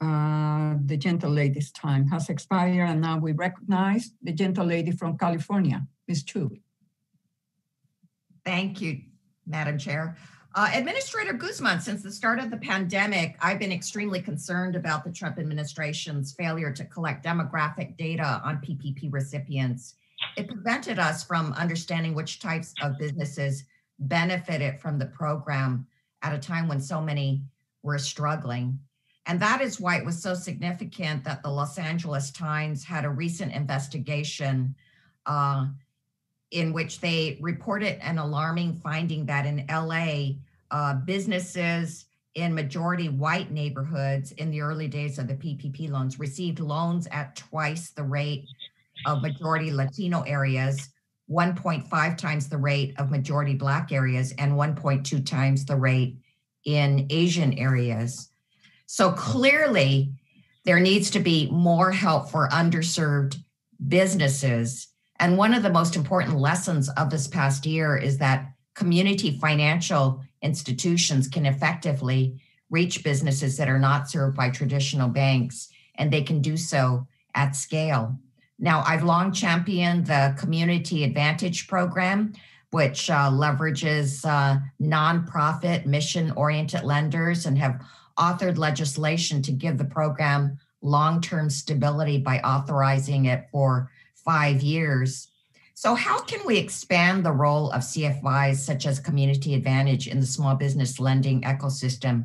The gentle lady's time has expired, and now we recognize the gentle lady from California, Ms. Chu. Thank you, Madam Chair. Administrator Guzman, since the start of the pandemic, I've been extremely concerned about the Trump administration's failure to collect demographic data on PPP recipients. It prevented us from understanding which types of businesses benefited from the program at a time when so many were struggling. And that is why it was so significant that the Los Angeles Times had a recent investigation in which they reported an alarming finding that in LA, businesses in majority white neighborhoods in the early days of the PPP loans received loans at twice the rate of majority Latino areas, 1.5 times the rate of majority Black areas, and 1.2 times the rate in Asian areas. So clearly, there needs to be more help for underserved businesses. And one of the most important lessons of this past year is that community financial institutions can effectively reach businesses that are not served by traditional banks, and they can do so at scale. Now, I've long championed the Community Advantage Program, which leverages nonprofit mission-oriented lenders, and have authored legislation to give the program long-term stability by authorizing it for 5 years. So how can we expand the role of CFIs such as Community Advantage in the small business lending ecosystem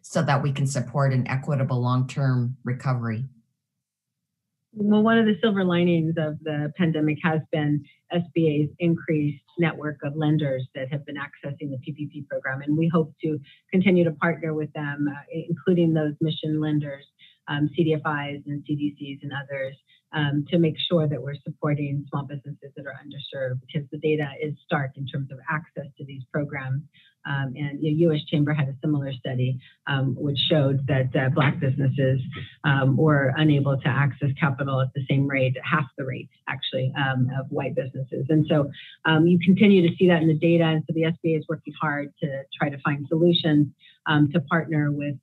so that we can support an equitable long-term recovery? Well, one of the silver linings of the pandemic has been SBA's increased network of lenders that have been accessing the PPP program. And we hope to continue to partner with them, including those mission lenders, CDFIs and CDCs and others, to make sure that we're supporting small businesses that are underserved, because the data is stark in terms of access to these programs. And the U.S. Chamber had a similar study, which showed that Black businesses were unable to access capital at the same rate, half the rate, actually, of white businesses. And so you continue to see that in the data. And so the SBA is working hard to try to find solutions to partner with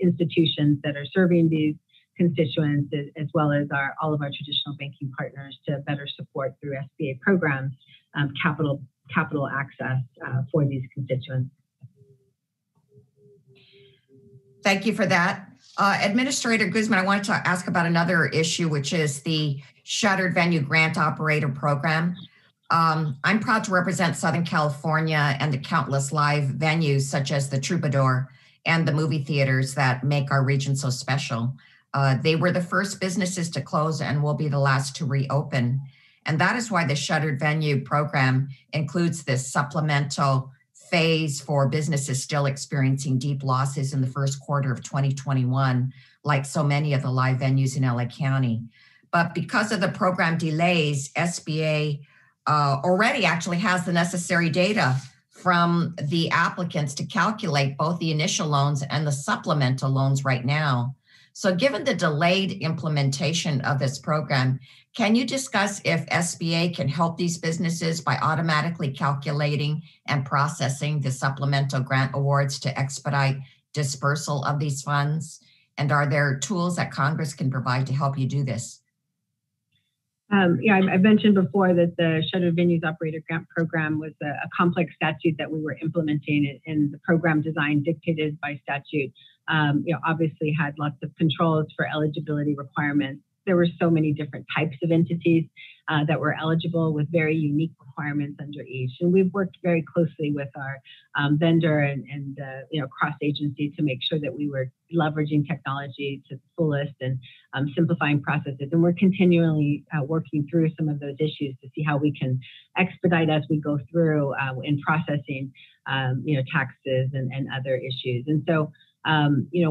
institutions that are serving these constituents, as well as all of our traditional banking partners, to better support through SBA programs, capital access for these constituents. Thank you for that. Administrator Guzman, I wanted to ask about another issue, which is the Shuttered Venue Grant Operator Program. I'm proud to represent Southern California and the countless live venues such as the Troubadour and the movie theaters that make our region so special. They were the first businesses to close and will be the last to reopen. And that is why the Shuttered Venue Program includes this supplemental phase for businesses still experiencing deep losses in the first quarter of 2021, like so many of the live venues in LA County. But because of the program delays, SBA already actually has the necessary data from the applicants to calculate both the initial loans and the supplemental loans right now. So given the delayed implementation of this program, can you discuss if SBA can help these businesses by automatically calculating and processing the supplemental grant awards to expedite dispersal of these funds? And are there tools that Congress can provide to help you do this? I mentioned before that the Shuttered Venues Operator Grant Program was a complex statute that we were implementing, and the program design dictated by statute obviously had lots of controls for eligibility requirements. There were so many different types of entities that were eligible with very unique requirements under each. And we've worked very closely with our vendor and cross-agency to make sure that we were leveraging technology to the fullest and simplifying processes. And we're continually working through some of those issues to see how we can expedite as we go through in processing, taxes and other issues. And so,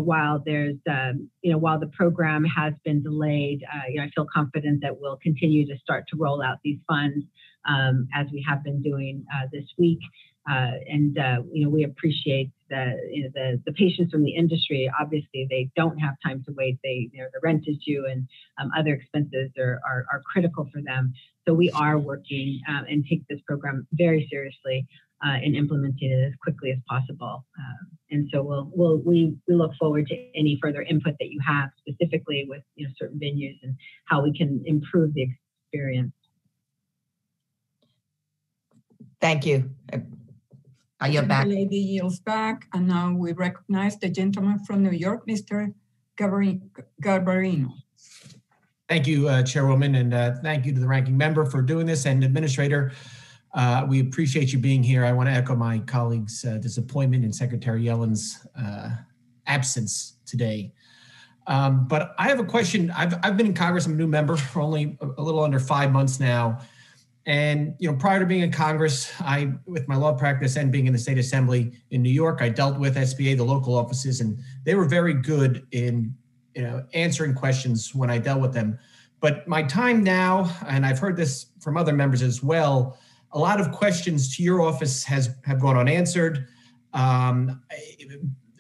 while the program has been delayed, I feel confident that we'll continue to start to roll out these funds as we have been doing this week. We appreciate the patience from the industry. Obviously, they don't have time to wait. The rent is due, and other expenses are critical for them. So we are working and take this program very seriously and implementing it as quickly as possible. And so we look forward to any further input that you have, specifically with certain venues and how we can improve the experience. Thank you. The lady yields back, and now we recognize the gentleman from New York, Mr. Garbarino. Thank you, Chairwoman, and thank you to the ranking member for doing this, and Administrator. We appreciate you being here. I want to echo my colleagues' disappointment in Secretary Yellen's absence today. But I have a question. I've been in Congress. I'm a new member for only a little under 5 months now. And prior to being in Congress, with my law practice and being in the State Assembly in New York, I dealt with SBA, the local offices, and they were very good in answering questions when I dealt with them. But my time now, and I've heard this from other members as well, a lot of questions to your office have gone unanswered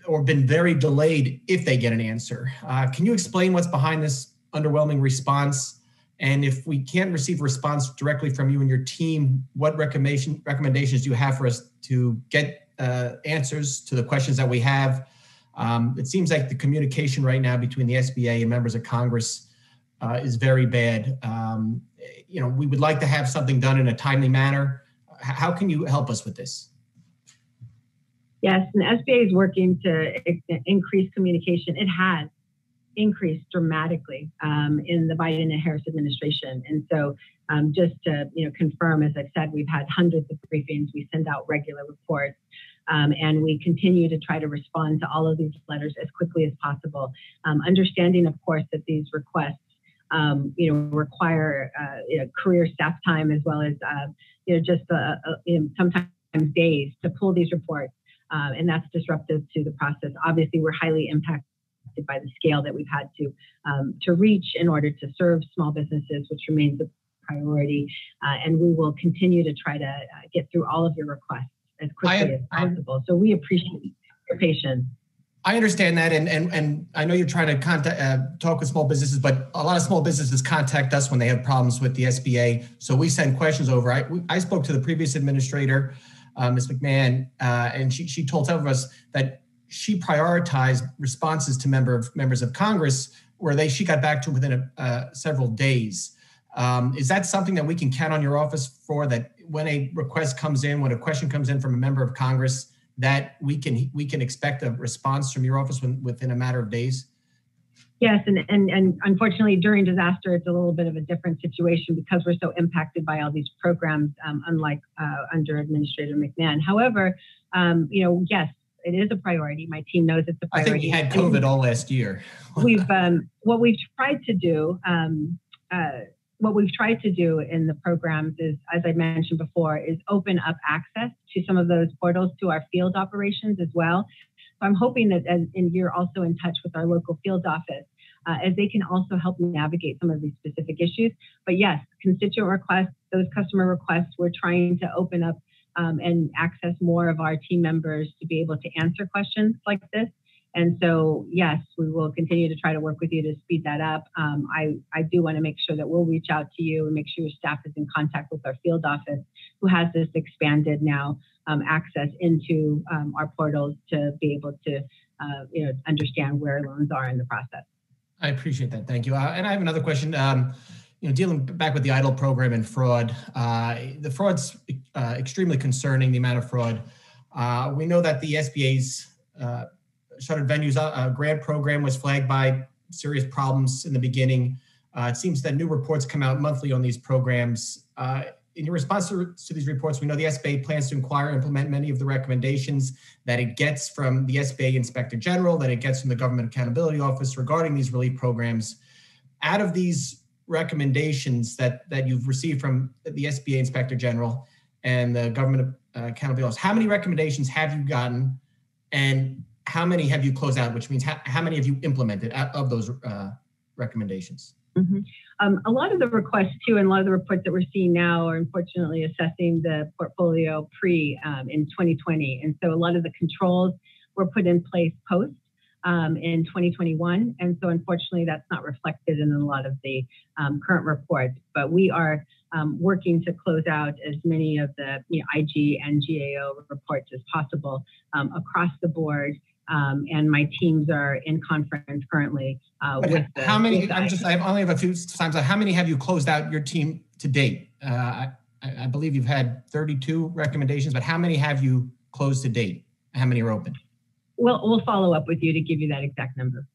or been very delayed if they get an answer. Can you explain what's behind this underwhelming response? And if we can't receive a response directly from you and your team, what recommendations do you have for us to get answers to the questions that we have? It seems like the communication right now between the SBA and members of Congress is very bad. We would like to have something done in a timely manner. How can you help us with this? Yes, and SBA is working to increase communication. It has increased dramatically in the Biden and Harris administration. And so just to confirm, as I've said, we've had hundreds of briefings. We send out regular reports. And we continue to try to respond to all of these letters as quickly as possible, understanding, of course, that these requests require career staff time as well as sometimes days to pull these reports, and that's disruptive to the process. Obviously, we're highly impacted by the scale that we've had to reach in order to serve small businesses, which remains a priority. And we will continue to try to get through all of your requests as quickly as possible. So we appreciate your patience. I understand that, and I know you're trying to talk with small businesses, but a lot of small businesses contact us when they have problems with the SBA, so we send questions over. I spoke to the previous administrator, Ms. McMahon, and she told some of us that she prioritized responses to members of Congress where she got back to within several days. Is that something that we can count on your office for, that when a request comes in, when a question comes in from a member of Congress, that we can expect a response from your office within a matter of days? Yes, and unfortunately during disaster, it's a little bit of a different situation because we're so impacted by all these programs, unlike under Administrator McMahon. However, yes, it is a priority. My team knows it's a priority. I think we had COVID all last year. What we've tried to do in the programs is, as I mentioned before, is open up access to some of those portals to our field operations as well. So I'm hoping that, and you're also in touch with our local field office, as they can also help navigate some of these specific issues. But yes, constituent requests, those customer requests, we're trying to open up and access more of our team members to be able to answer questions like this. And so, yes, we will continue to try to work with you to speed that up. I do want to make sure that we'll reach out to you and make sure your staff is in contact with our field office, who has this expanded now access into our portals to be able to understand where loans are in the process. I appreciate that. Thank you. And I have another question. Dealing back with the EIDL program and fraud, the fraud's extremely concerning, the amount of fraud. We know that the SBA's Shuttered Venues grant program was flagged by serious problems in the beginning. It seems that new reports come out monthly on these programs. In your response to these reports, we know the SBA plans to inquire and implement many of the recommendations that it gets from the SBA Inspector General, that it gets from the Government Accountability Office regarding these relief programs. Out of these recommendations that you've received from the SBA Inspector General and the Government Accountability Office, how many recommendations have you gotten, and how many have you closed out, which means how many have you implemented of those recommendations? Mm-hmm. A lot of the requests too, and a lot of the reports that we're seeing now are unfortunately assessing the portfolio in 2020. And so a lot of the controls were put in place post in 2021. And so unfortunately that's not reflected in a lot of the current reports, but we are working to close out as many of the IG and GAO reports as possible across the board. And my teams are in conference currently. With how many? I only have a few times. How many have you closed out your team to date? I believe you've had 32 recommendations, but how many have you closed to date? How many are open? Well, we'll follow up with you to give you that exact number.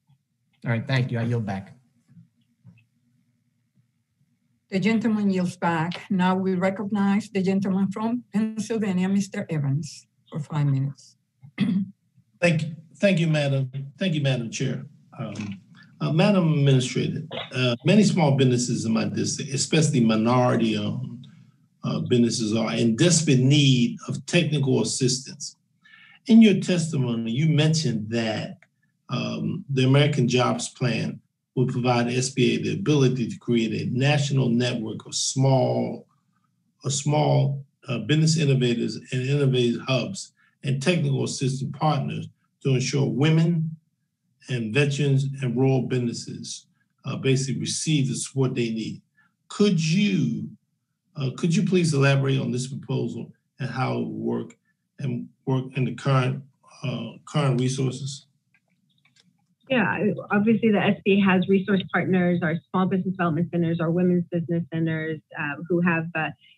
All right, thank you. I yield back. The gentleman yields back. Now we recognize the gentleman from Pennsylvania, Mr. Evans, for 5 minutes. Thank you, Madam Chair. Madam Administrator, many small businesses in my district, especially minority-owned businesses, are in desperate need of technical assistance. In your testimony, you mentioned that the American Jobs Plan will provide SBA the ability to create a national network of small business innovators and innovative hubs and technical assistance partners to ensure women and veterans and rural businesses basically receive the support they need. Could you please elaborate on this proposal and how it will work in the current resources? Yeah, obviously the SBA has resource partners, our small business development centers, our women's business centers who have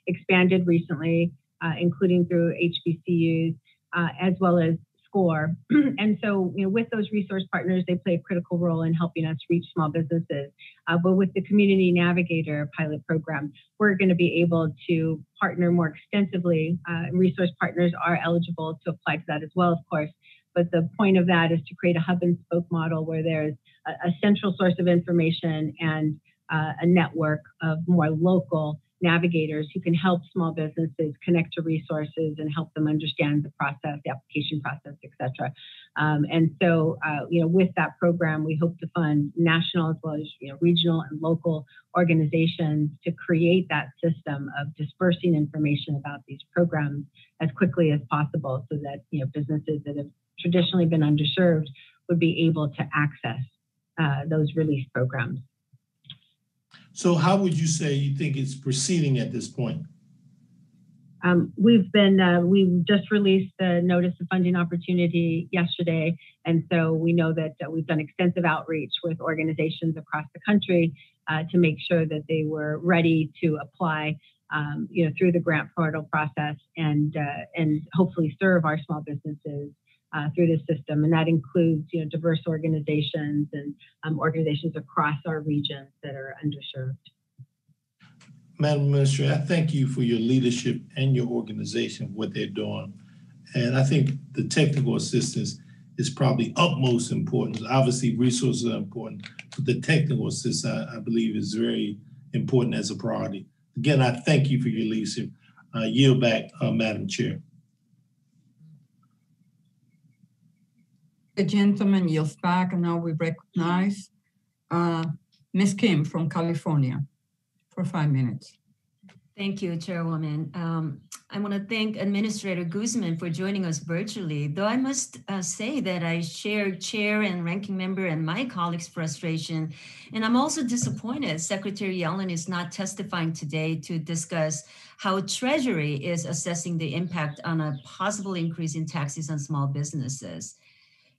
expanded recently, including through HBCUs, as well as SCORE. And so, with those resource partners, they play a critical role in helping us reach small businesses. But with the Community Navigator Pilot Program, we're going to be able to partner more extensively. Resource partners are eligible to apply to that as well, of course. But the point of that is to create a hub and spoke model where there's a central source of information and a network of more local navigators who can help small businesses connect to resources and help them understand the process, the application process, et cetera. And so, with that program, we hope to fund national as well as regional and local organizations to create that system of dispersing information about these programs as quickly as possible, so that businesses that have traditionally been underserved would be able to access those relief programs. So how would you say you think it's proceeding at this point? We've just released the notice of funding opportunity yesterday. And so we know that we've done extensive outreach with organizations across the country to make sure that they were ready to apply through the grant portal process and hopefully serve our small businesses through this system. And that includes diverse organizations and organizations across our region that are underserved. Madam Minister, I thank you for your leadership and your organization, what they're doing. And I think the technical assistance is probably utmost importance. Obviously, resources are important, but the technical assistance, I believe, is very important as a priority. Again, I thank you for your leadership. I yield back, Madam Chair. The gentleman yields back, and now we recognize Ms. Kim from California for 5 minutes. Thank you, Chairwoman. I want to thank Administrator Guzman for joining us virtually, though I must say that I share Chair and Ranking Member and my colleagues' frustration. And I'm also disappointed Secretary Yellen is not testifying today to discuss how Treasury is assessing the impact on a possible increase in taxes on small businesses.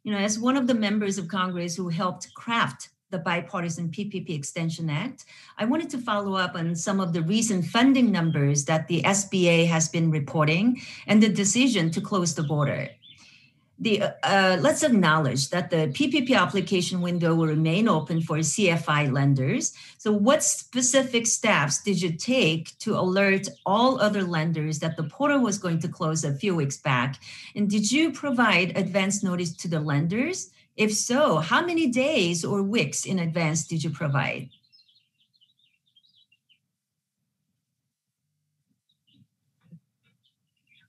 You know, as one of the members of Congress who helped craft the bipartisan PPP Extension Act, I wanted to follow up on some of the recent funding numbers that the SBA has been reporting and the decision to close the border. Let's acknowledge that the PPP application window will remain open for CFI lenders. So what specific steps did you take to alert all other lenders that the portal was going to close a few weeks back? And did you provide advance notice to the lenders? If so, how many days or weeks in advance did you provide?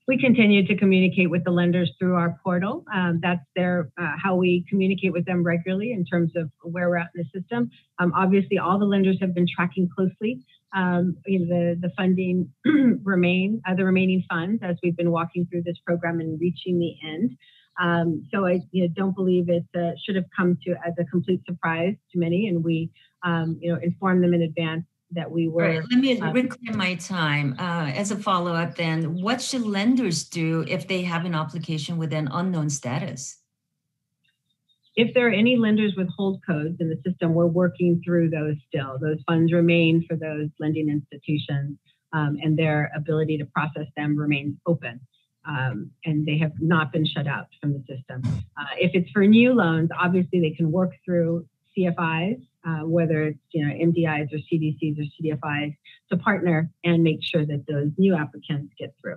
We continue to communicate with the lenders through our portal. That's how we communicate with them regularly in terms of where we're at in the system. Obviously, all the lenders have been tracking closely the funding the remaining funds as we've been walking through this program and reaching the end. So I don't believe it should have come as a complete surprise to many, and we informed them in advance that we were. Right. Let me reclaim my time. As a follow-up then, what should lenders do if they have an application with an unknown status? If there are any lenders with hold codes in the system, we're working through those still. Those funds remain for those lending institutions, and their ability to process them remains open. And they have not been shut out from the system. If it's for new loans, obviously they can work through CFIs, whether it's MDIs or CDCs or CDFIs, to partner and make sure that those new applicants get through.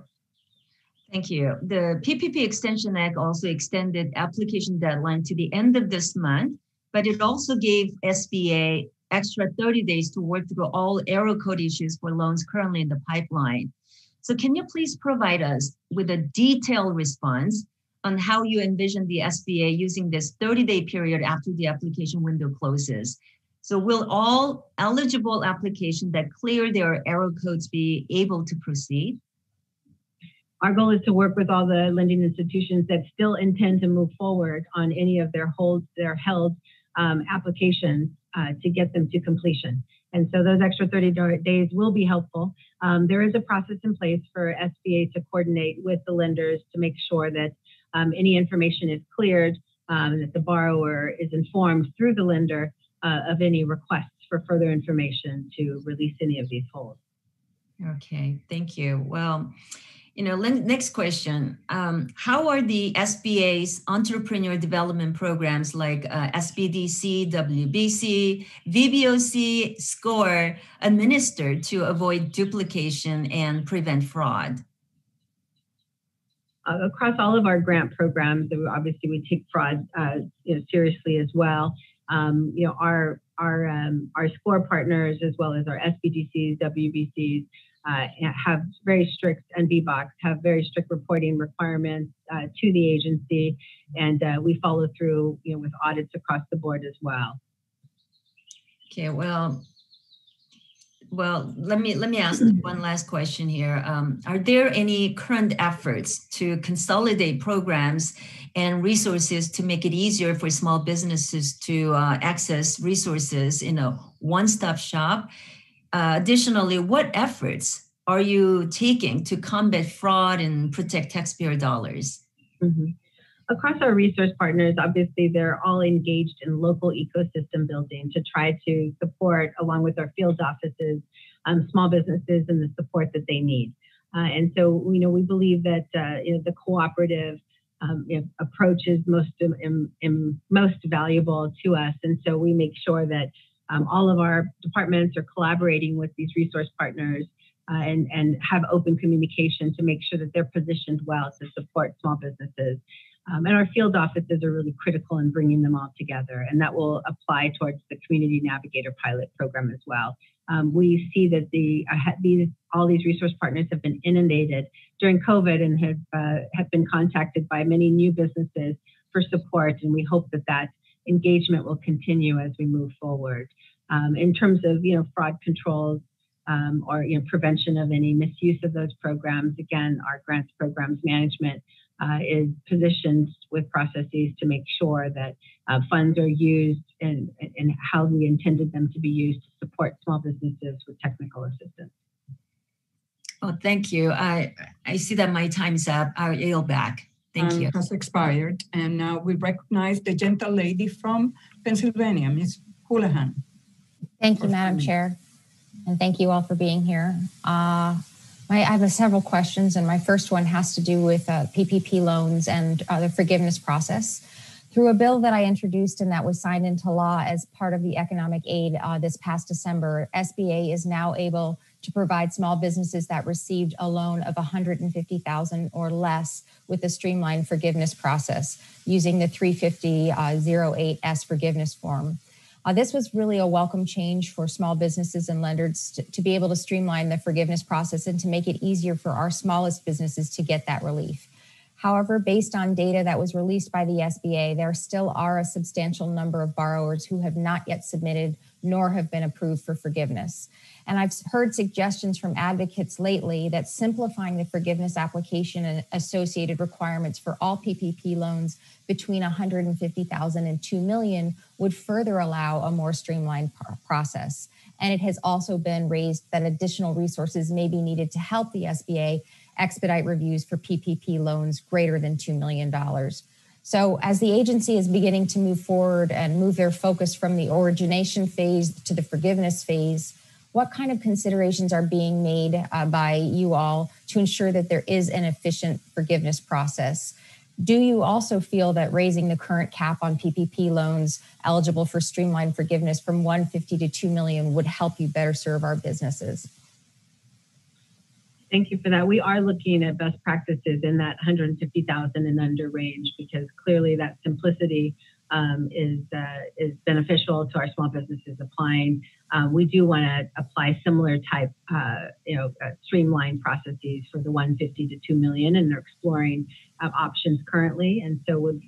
Thank you. The PPP Extension Act also extended application deadline to the end of this month, but it also gave SBA extra 30 days to work through all error code issues for loans currently in the pipeline. So can you please provide us with a detailed response on how you envision the SBA using this 30-day period after the application window closes? So will all eligible applications that clear their error codes be able to proceed? Our goal is to work with all the lending institutions that still intend to move forward on any of their held applications to get them to completion. And so those extra 30 days will be helpful. There is a process in place for SBA to coordinate with the lenders to make sure that any information is cleared, that the borrower is informed through the lender of any requests for further information to release any of these holds. Okay, thank you. Well, next question. How are the SBA's entrepreneur development programs like SBDC, WBC, VBOC, SCORE administered to avoid duplication and prevent fraud? Across all of our grant programs, obviously we take fraud seriously as well. Our SCORE partners, as well as our SBDCs, WBCs, have very strict reporting requirements to the agency, and we follow through with audits across the board as well. Okay, well, let me ask one last question here. Are there any current efforts to consolidate programs and resources to make it easier for small businesses to access resources in a one-stop shop? Additionally, what efforts are you taking to combat fraud and protect taxpayer dollars? Mm-hmm. Across our resource partners, obviously, they're all engaged in local ecosystem building to try to support, along with our field offices, small businesses and the support that they need. And so, we believe that the cooperative approach is most valuable to us. And so we make sure that all of our departments are collaborating with these resource partners and have open communication to make sure that they're positioned well to support small businesses. And our field offices are really critical in bringing them all together, and that will apply towards the Community Navigator Pilot Program as well. We see that all these resource partners have been inundated during COVID and have been contacted by many new businesses for support, and we hope that engagement will continue as we move forward. In terms of fraud controls, or prevention of any misuse of those programs. Again, our grants programs management is positioned with processes to make sure that funds are used and how we intended them to be used to support small businesses with technical assistance. Oh, thank you. I see that my time's up. I yield back. Thank you. Has expired, and we recognize the gentle lady from Pennsylvania, Ms. Houlihan. Thank you, Madam Chair, and thank you all for being here. I have several questions, and my first one has to do with PPP loans and the forgiveness process. Through a bill that I introduced and that was signed into law as part of the economic aid this past December, SBA is now able to provide small businesses that received a loan of $150,000 or less with a streamlined forgiveness process using the 350-08-S forgiveness form. This was really a welcome change for small businesses and lenders to be able to streamline the forgiveness process and to make it easier for our smallest businesses to get that relief. However, based on data that was released by the SBA, there still are a substantial number of borrowers who have not yet submitted nor have been approved for forgiveness. And I've heard suggestions from advocates lately that simplifying the forgiveness application and associated requirements for all PPP loans between $150,000 and $2 million would further allow a more streamlined process. And it has also been raised that additional resources may be needed to help the SBA expedite reviews for PPP loans greater than $2 million. So as the agency is beginning to move forward and move their focus from the origination phase to the forgiveness phase, what kind of considerations are being made by you all to ensure that there is an efficient forgiveness process? Do you also feel that raising the current cap on PPP loans eligible for streamlined forgiveness from $150,000 to $2 million would help you better serve our businesses? Thank you for that. We are looking at best practices in that $150,000 and under range, because clearly that simplicity is beneficial to our small businesses applying. We do want to apply similar type, streamlined processes for the $150,000 to $2 million, and they're exploring options currently. And so would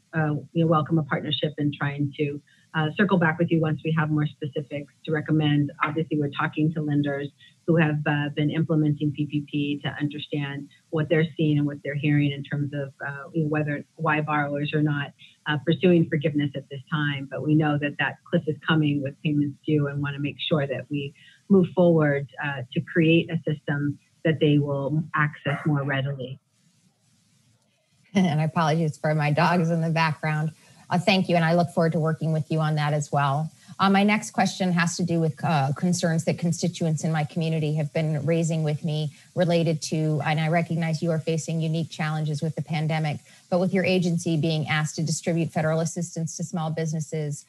welcome a partnership in trying to circle back with you once we have more specifics to recommend. Obviously, we're talking to lenders who have been implementing PPP to understand what they're seeing and what they're hearing in terms of why borrowers are not pursuing forgiveness at this time. But we know that that cliff is coming with payments due, and want to make sure that we move forward to create a system that they will access more readily. And I apologize for my dogs in the background. Thank you, and I look forward to working with you on that as well. My next question has to do with concerns that constituents in my community have been raising with me related to, and I recognize you are facing unique challenges with the pandemic, but with your agency being asked to distribute federal assistance to small businesses,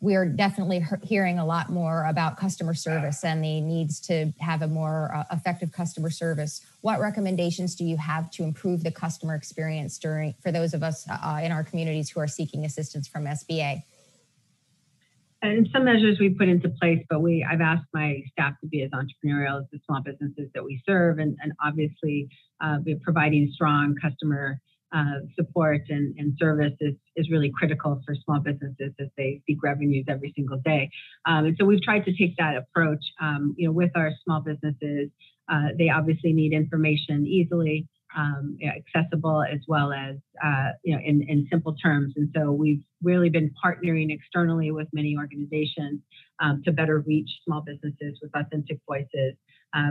we are definitely hearing a lot more about customer service and the needs to have a more effective customer service. What recommendations do you have to improve the customer experience for those of us in our communities who are seeking assistance from SBA? And some measures we put into place, but I've asked my staff to be as entrepreneurial as the small businesses that we serve, and obviously we're providing strong customer support and service is really critical for small businesses as they seek revenues every single day. And so we've tried to take that approach, with our small businesses. They obviously need information easily accessible, as well as, in simple terms. And so we've really been partnering externally with many organizations to better reach small businesses with authentic voices.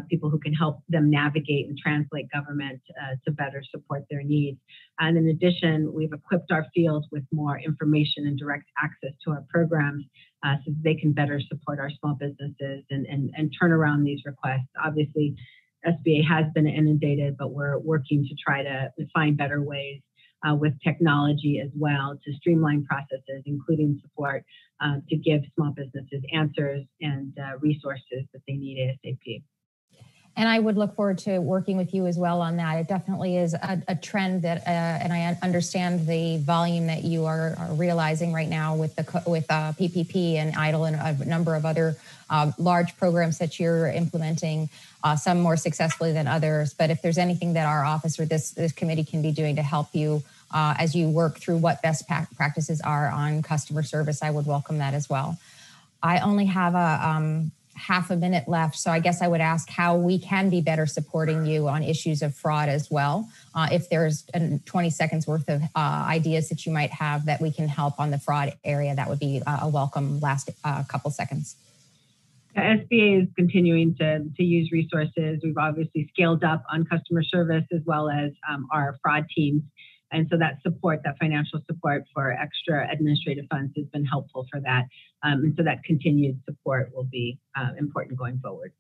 People who can help them navigate and translate government to better support their needs. And in addition, we've equipped our field with more information and direct access to our programs so that they can better support our small businesses and turn around these requests. Obviously, SBA has been inundated, but we're working to try to find better ways with technology as well to streamline processes, including support to give small businesses answers and resources that they need ASAP. And I would look forward to working with you as well on that. It definitely is a trend that, and I understand the volume that you are realizing right now with PPP and EIDL and a number of other large programs that you're implementing, some more successfully than others. But if there's anything that our office or this committee can be doing to help you as you work through what best practices are on customer service, I would welcome that as well. I only have half a minute left, so I guess I would ask how we can be better supporting you on issues of fraud as well. If there's 20 seconds worth of ideas that you might have that we can help on the fraud area, that would be a welcome last couple seconds. SBA is continuing to use resources. We've obviously scaled up on customer service as well as our fraud teams. And so that support, that financial support for extra administrative funds has been helpful for that. And so that continued support will be important going forward.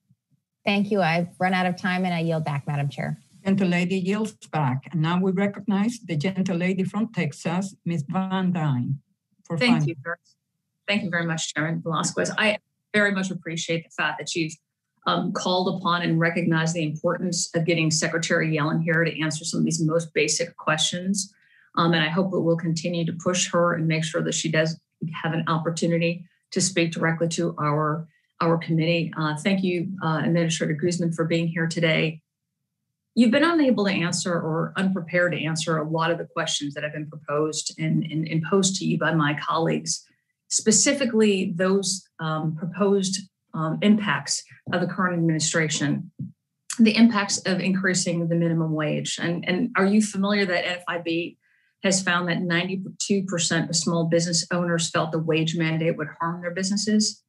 Thank you. I've run out of time and I yield back, Madam Chair. Gentle lady yields back. And now we recognize the gentle lady from Texas, Ms. Van Dyne. Thank you very much, Chairman Velázquez. I very much appreciate the fact that you've called upon and recognized the importance of getting Secretary Yellen here to answer some of these most basic questions. And I hope that we'll continue to push her and make sure that she does have an opportunity to speak directly to our committee. Thank you, Administrator Guzman, for being here today. You've been unable to answer or unprepared to answer a lot of the questions that have been proposed and posed to you by my colleagues, specifically those proposed impacts of the current administration, the impacts of increasing the minimum wage. And are you familiar that NFIB has found that 92% of small business owners felt the wage mandate would harm their businesses?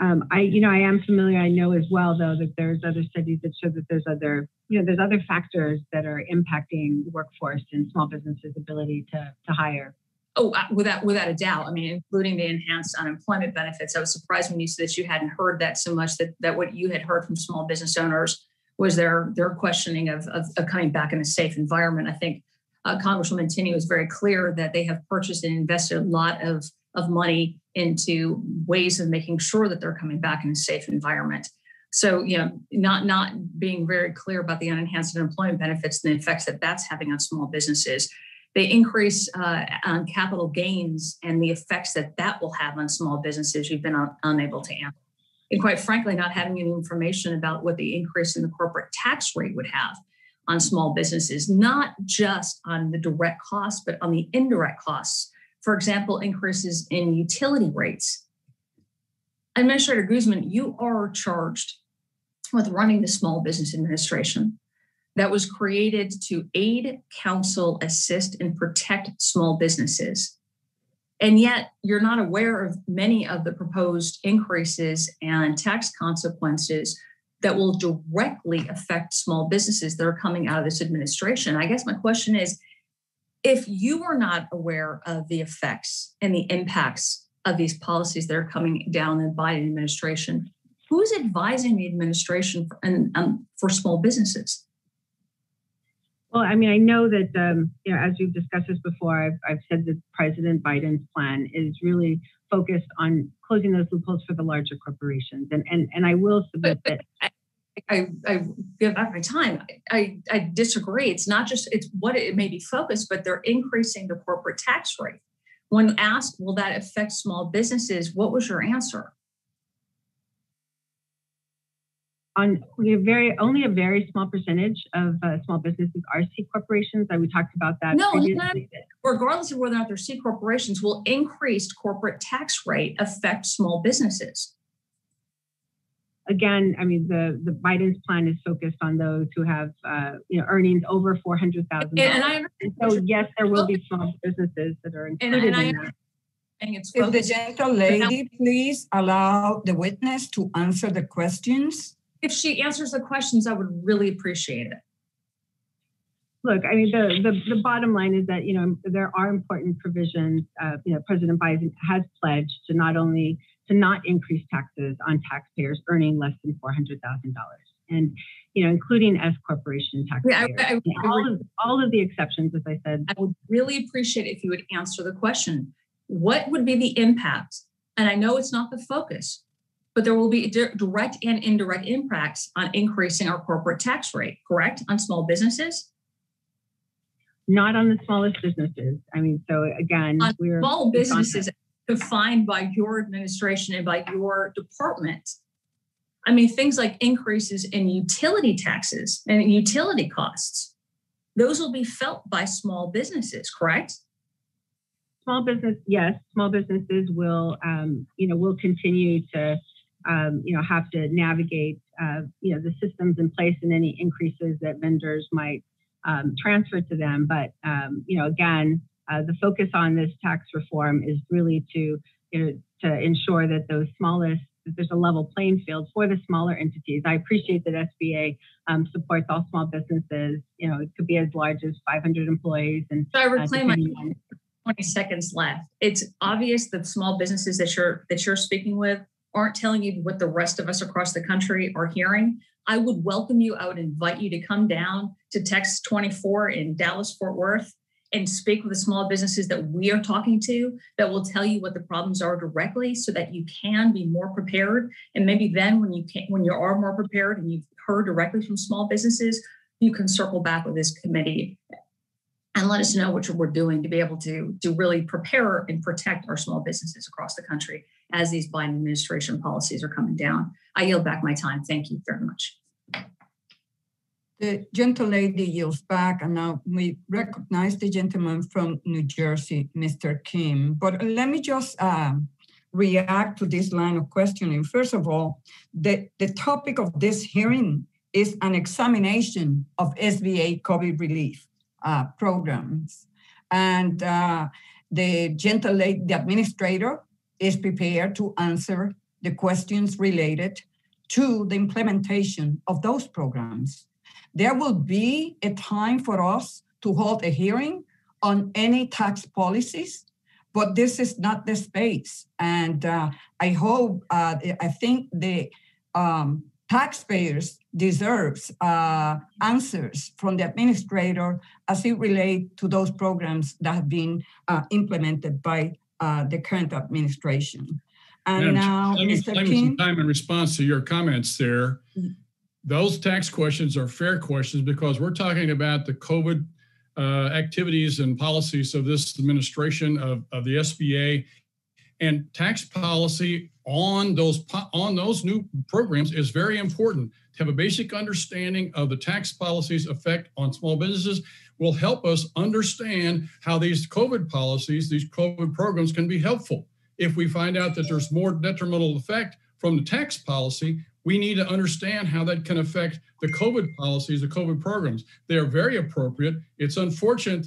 I am familiar. I know as well, though, that there's other studies that show that there's other, there's other factors that are impacting workforce and small businesses' ability to hire. Oh, without a doubt. I mean, including the enhanced unemployment benefits. I was surprised when you said that you hadn't heard that so much, that what you had heard from small business owners was their questioning of coming back in a safe environment. I think Congresswoman Tinney was very clear that they have purchased and invested a lot of money into ways of making sure that they're coming back in a safe environment. So, not being very clear about the unenhanced unemployment benefits and the effects that that's having on small businesses. The increase on capital gains and the effects that will have on small businesses, you've been unable to answer. And quite frankly, not having any information about what the increase in the corporate tax rate would have on small businesses, not just on the direct costs, but on the indirect costs. For example, increases in utility rates. Administrator Guzman, you are charged with running the Small Business Administration that was created to aid, counsel, assist, and protect small businesses. And yet you're not aware of many of the proposed increases and tax consequences that will directly affect small businesses that are coming out of this administration. I guess my question is, if you are not aware of the effects and the impacts of these policies that are coming down in the Biden administration, who's advising the administration for small businesses? Well, I mean, I know that, as we've discussed this before, I've said that President Biden's plan is really focused on closing those loopholes for the larger corporations. And I will submit that. I give back my time. I disagree. It's not just, it's what it may be focused, but they're increasing the corporate tax rate. When asked, will that affect small businesses? What was your answer? Only a very small percentage of small businesses are C corporations. We talked about that. No, regardless of whether or not they're C corporations, will increased corporate tax rate affect small businesses? Again, I mean, the Biden's plan is focused on those who have earnings over $400,000. And so yes, there will be small businesses that are included in that. If the gentle lady please allow the witness to answer the questions. If she answers the questions, I would really appreciate it. Look, I mean, the bottom line is that, there are important provisions. President Biden has pledged to not increase taxes on taxpayers earning less than $400,000. And, including S corporation taxpayers. All of the exceptions, as I said. I would really appreciate it if you would answer the question. What would be the impact? And I know it's not the focus, but there will be direct and indirect impacts on increasing our corporate tax rate, correct? On small businesses? Not on the smallest businesses. I mean, so again, we're small businesses defined by your administration and by your department. I mean, things like increases in utility taxes and utility costs, those will be felt by small businesses, correct? Small business, yes, small businesses will continue to have to navigate the systems in place and any increases that vendors might transfer to them. But the focus on this tax reform is really to ensure that there's a level playing field for the smaller entities. I appreciate that SBA supports all small businesses. It could be as large as 500 employees. And so I reclaim my 20 seconds left. It's obvious that small businesses that you're speaking with aren't telling you what the rest of us across the country are hearing. I would welcome you. I would invite you to come down to Texas 24 in Dallas, Fort Worth, and speak with the small businesses that we are talking to that will tell you what the problems are directly so that you can be more prepared. And maybe then when you are more prepared and you've heard directly from small businesses, you can circle back with this committee and let us know what we're doing to be able to really prepare and protect our small businesses across the country as these Biden administration policies are coming down. I yield back my time. Thank you very much. The gentle lady yields back, and now we recognize the gentleman from New Jersey, Mr. Kim. But let me just react to this line of questioning. First of all, the topic of this hearing is an examination of SBA COVID relief programs. And the gentle lady, the administrator, is prepared to answer the questions related to the implementation of those programs. There will be a time for us to hold a hearing on any tax policies, but this is not the space. And I think the taxpayers deserves answers from the administrator as it relates to those programs that have been implemented by the current administration. And Madam, now, Mr. King, some time in response to your comments there. Those tax questions are fair questions because we're talking about the COVID activities and policies of this administration of the SBA, and tax policy on those new programs is very important. To have a basic understanding of the tax policies' effect on small businesses will help us understand how these COVID policies, these COVID programs can be helpful. If we find out that there's more detrimental effect from the tax policy, we need to understand how that can affect the COVID policies, the COVID programs. They are very appropriate. It's unfortunate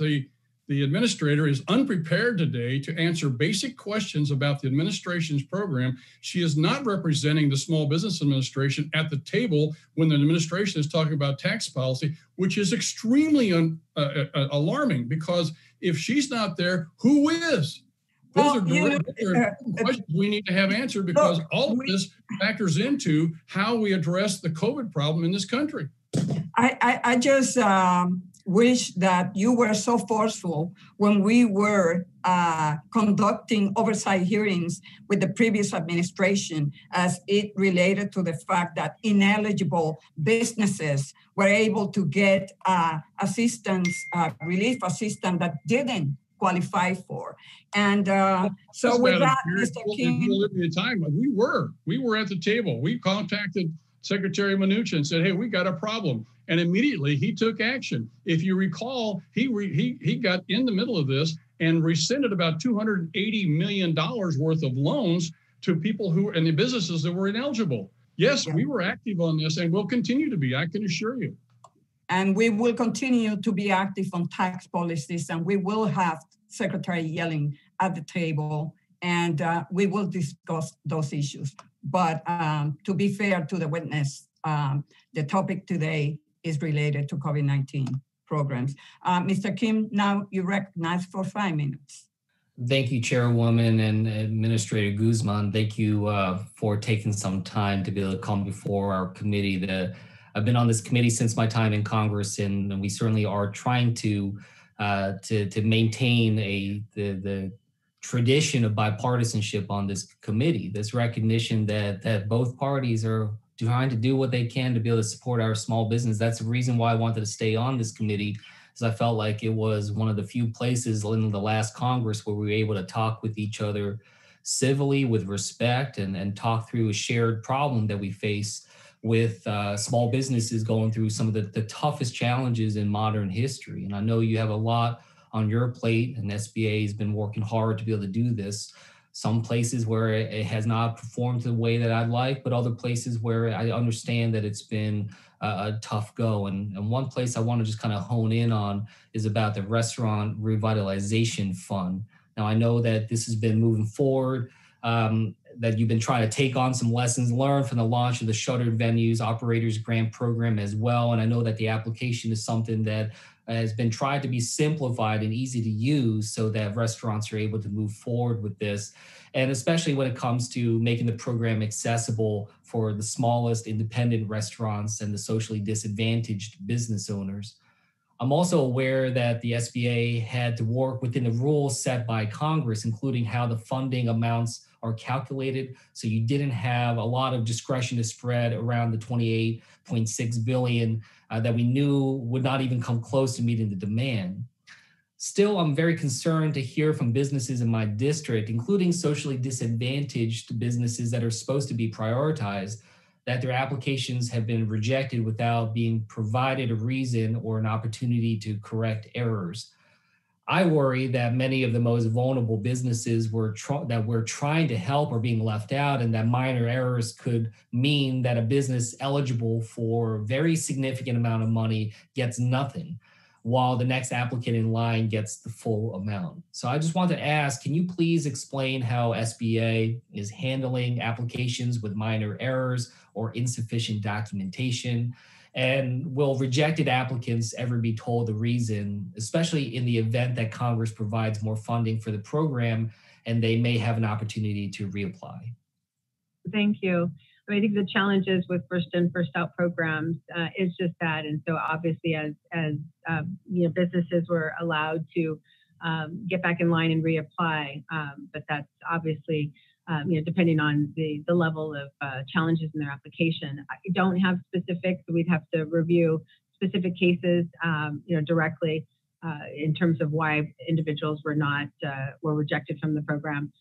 the administrator is unprepared today to answer basic questions about the administration's program. She is not representing the Small Business Administration at the table when the administration is talking about tax policy, which is extremely alarming, because if she's not there, who is? Those are direct questions we need to have answered, because all of this factors into how we address the COVID problem in this country. I just wish that you were so forceful when we were conducting oversight hearings with the previous administration as it related to the fact that ineligible businesses were able to get relief assistance that didn't qualify for. And so with that, Mr. King, we were at the table. We contacted Secretary Mnuchin and said, hey, we got a problem. And immediately he took action. If you recall, he got in the middle of this and rescinded about $280 million worth of loans to people and the businesses that were ineligible. Yes, we were active on this and will continue to be, I can assure you. And we will continue to be active on tax policies, and we will have Secretary Yellen at the table, and we will discuss those issues. But to be fair to the witness, the topic today is related to COVID-19 programs. Mr. Kim, now you recognize for 5 minutes. Thank you, Chairwoman and Administrator Guzman. Thank you for taking some time to be able to come before our committee. I've been on this committee since my time in Congress, and we certainly are trying to maintain the tradition of bipartisanship on this committee. This recognition that both parties are trying to do what they can to be able to support our small business. That's the reason why I wanted to stay on this committee, because I felt like it was one of the few places in the last Congress where we were able to talk with each other civilly, with respect, and talk through a shared problem that we face with small businesses going through some of the toughest challenges in modern history. And I know you have a lot on your plate, and SBA has been working hard to be able to do this. Some places where it has not performed the way that I'd like, but other places where I understand that it's been a tough go. And one place I want to just kind of hone in on is about the Restaurant Revitalization Fund. Now, I know that this has been moving forward, that you've been trying to take on some lessons learned from the launch of the Shuttered Venues Operators Grant Program as well. And I know that the application is something that has been tried to be simplified and easy to use so that restaurants are able to move forward with this. And especially when it comes to making the program accessible for the smallest independent restaurants and the socially disadvantaged business owners. I'm also aware that the SBA had to work within the rules set by Congress, including how the funding amounts are calculated. So you didn't have a lot of discretion to spread around the $28.6 billion that we knew would not even come close to meeting the demand. Still, I'm very concerned to hear from businesses in my district, including socially disadvantaged businesses that are supposed to be prioritized, that their applications have been rejected without being provided a reason or an opportunity to correct errors. I worry that many of the most vulnerable businesses that we're trying to help are being left out, and that minor errors could mean that a business eligible for a very significant amount of money gets nothing, while the next applicant in line gets the full amount. So I just want to ask, can you please explain how SBA is handling applications with minor errors or insufficient documentation? And will rejected applicants ever be told the reason, especially in the event that Congress provides more funding for the program and they may have an opportunity to reapply? Thank you. I mean, I think the challenges with first in, first out programs is just that. And so obviously as businesses were allowed to get back in line and reapply, but that's obviously depending on the level of challenges in their application. I don't have specifics. We'd have to review specific cases, directly in terms of why individuals were rejected from the program.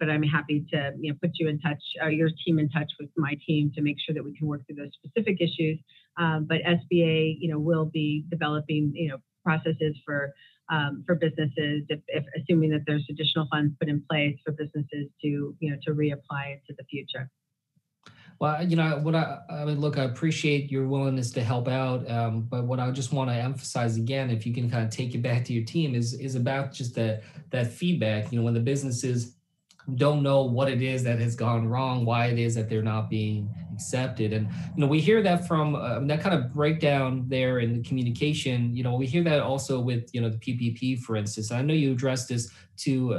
But I'm happy to put you in touch, your team in touch with my team to make sure that we can work through those specific issues. But SBA, will be developing, processes for businesses, if assuming that there's additional funds put in place for businesses to to reapply into the future. Well, I appreciate your willingness to help out, but what I just want to emphasize again, if you can kind of take it back to your team, is about just that feedback. When the businesses don't know what it is that has gone wrong, why it is that they're not being accepted. And, we hear that from that kind of breakdown there in the communication. We hear that also with, the PPP, for instance. I know you addressed this to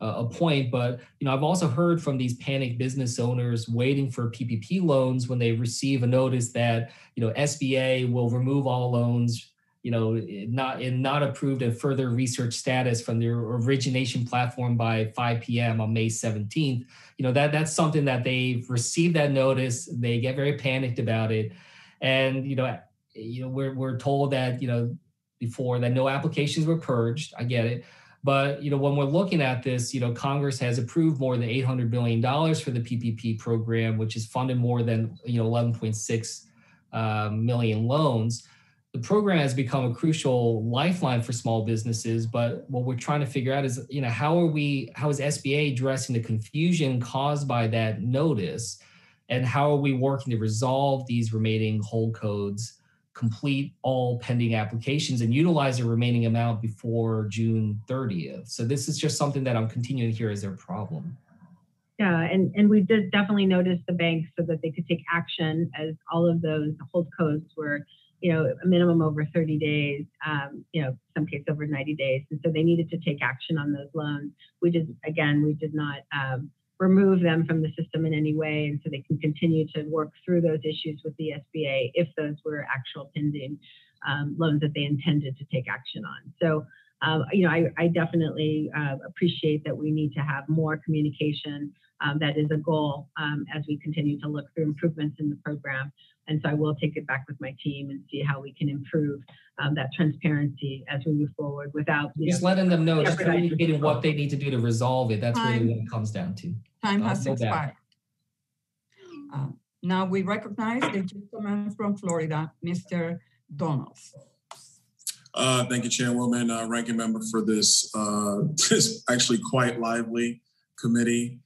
a point, but, I've also heard from these panicked business owners waiting for PPP loans when they receive a notice that, SBA will remove all loans, not approved and further research status from their origination platform by 5 p.m. on May 17th. That's something that they've received that notice. They get very panicked about it. And, we're told that, before that no applications were purged. I get it. But, when we're looking at this, Congress has approved more than $800 billion for the PPP program, which is funded more than, 11.6 million loans. The program has become a crucial lifeline for small businesses, but what we're trying to figure out is, how is SBA addressing the confusion caused by that notice, and how are we working to resolve these remaining hold codes, complete all pending applications, and utilize the remaining amount before June 30th. So this is just something that I'm continuing to hear as their problem. Yeah, and we did definitely notice the banks so that they could take action, as all of those hold codes were a minimum over 30 days, some case over 90 days. And so they needed to take action on those loans. We did not remove them from the system in any way. And so they can continue to work through those issues with the SBA if those were actual pending loans that they intended to take action on. So, I definitely appreciate that we need to have more communication. That is a goal as we continue to look through improvements in the program. And so I will take it back with my team and see how we can improve that transparency as we move forward without just letting them know, just communicating what they need to do to resolve it. That's really what it comes down to. Time has expired. Now we recognize the gentleman from Florida, Mr. Donalds. Thank you, Chairwoman, Ranking Member, for this, this actually quite lively committee.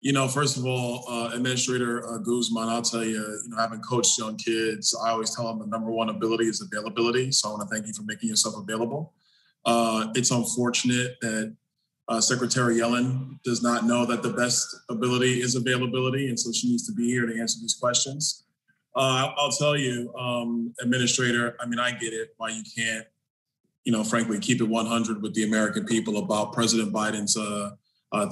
You know, first of all, Administrator Guzman, I'll tell you, you know, having coached young kids, I always tell them the number one ability is availability. So I want to thank you for making yourself available. It's unfortunate that Secretary Yellen does not know that the best ability is availability. And so she needs to be here to answer these questions. I'll tell you, Administrator, I mean, I get it why you can't, you know, frankly, keep it 100 with the American people about President Biden's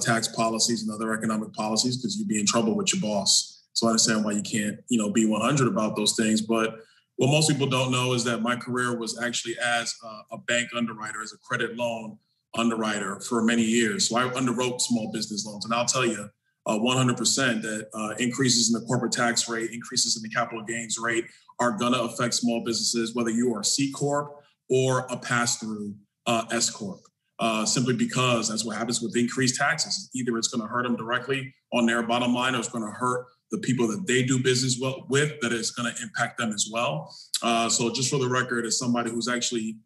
tax policies and other economic policies, because you'd be in trouble with your boss. So I understand why you can't, you know, be 100 about those things. But what most people don't know is that my career was actually as a bank underwriter, as a credit loan underwriter for many years. So I underwrote small business loans. And I'll tell you 100% that increases in the corporate tax rate, increases in the capital gains rate are going to affect small businesses, whether you are C Corp or a pass-through S Corp. Simply because that's what happens with increased taxes. Either it's going to hurt them directly on their bottom line, or it's going to hurt the people that they do business with, that it's going to impact them as well. So just for the record, as somebody who's actually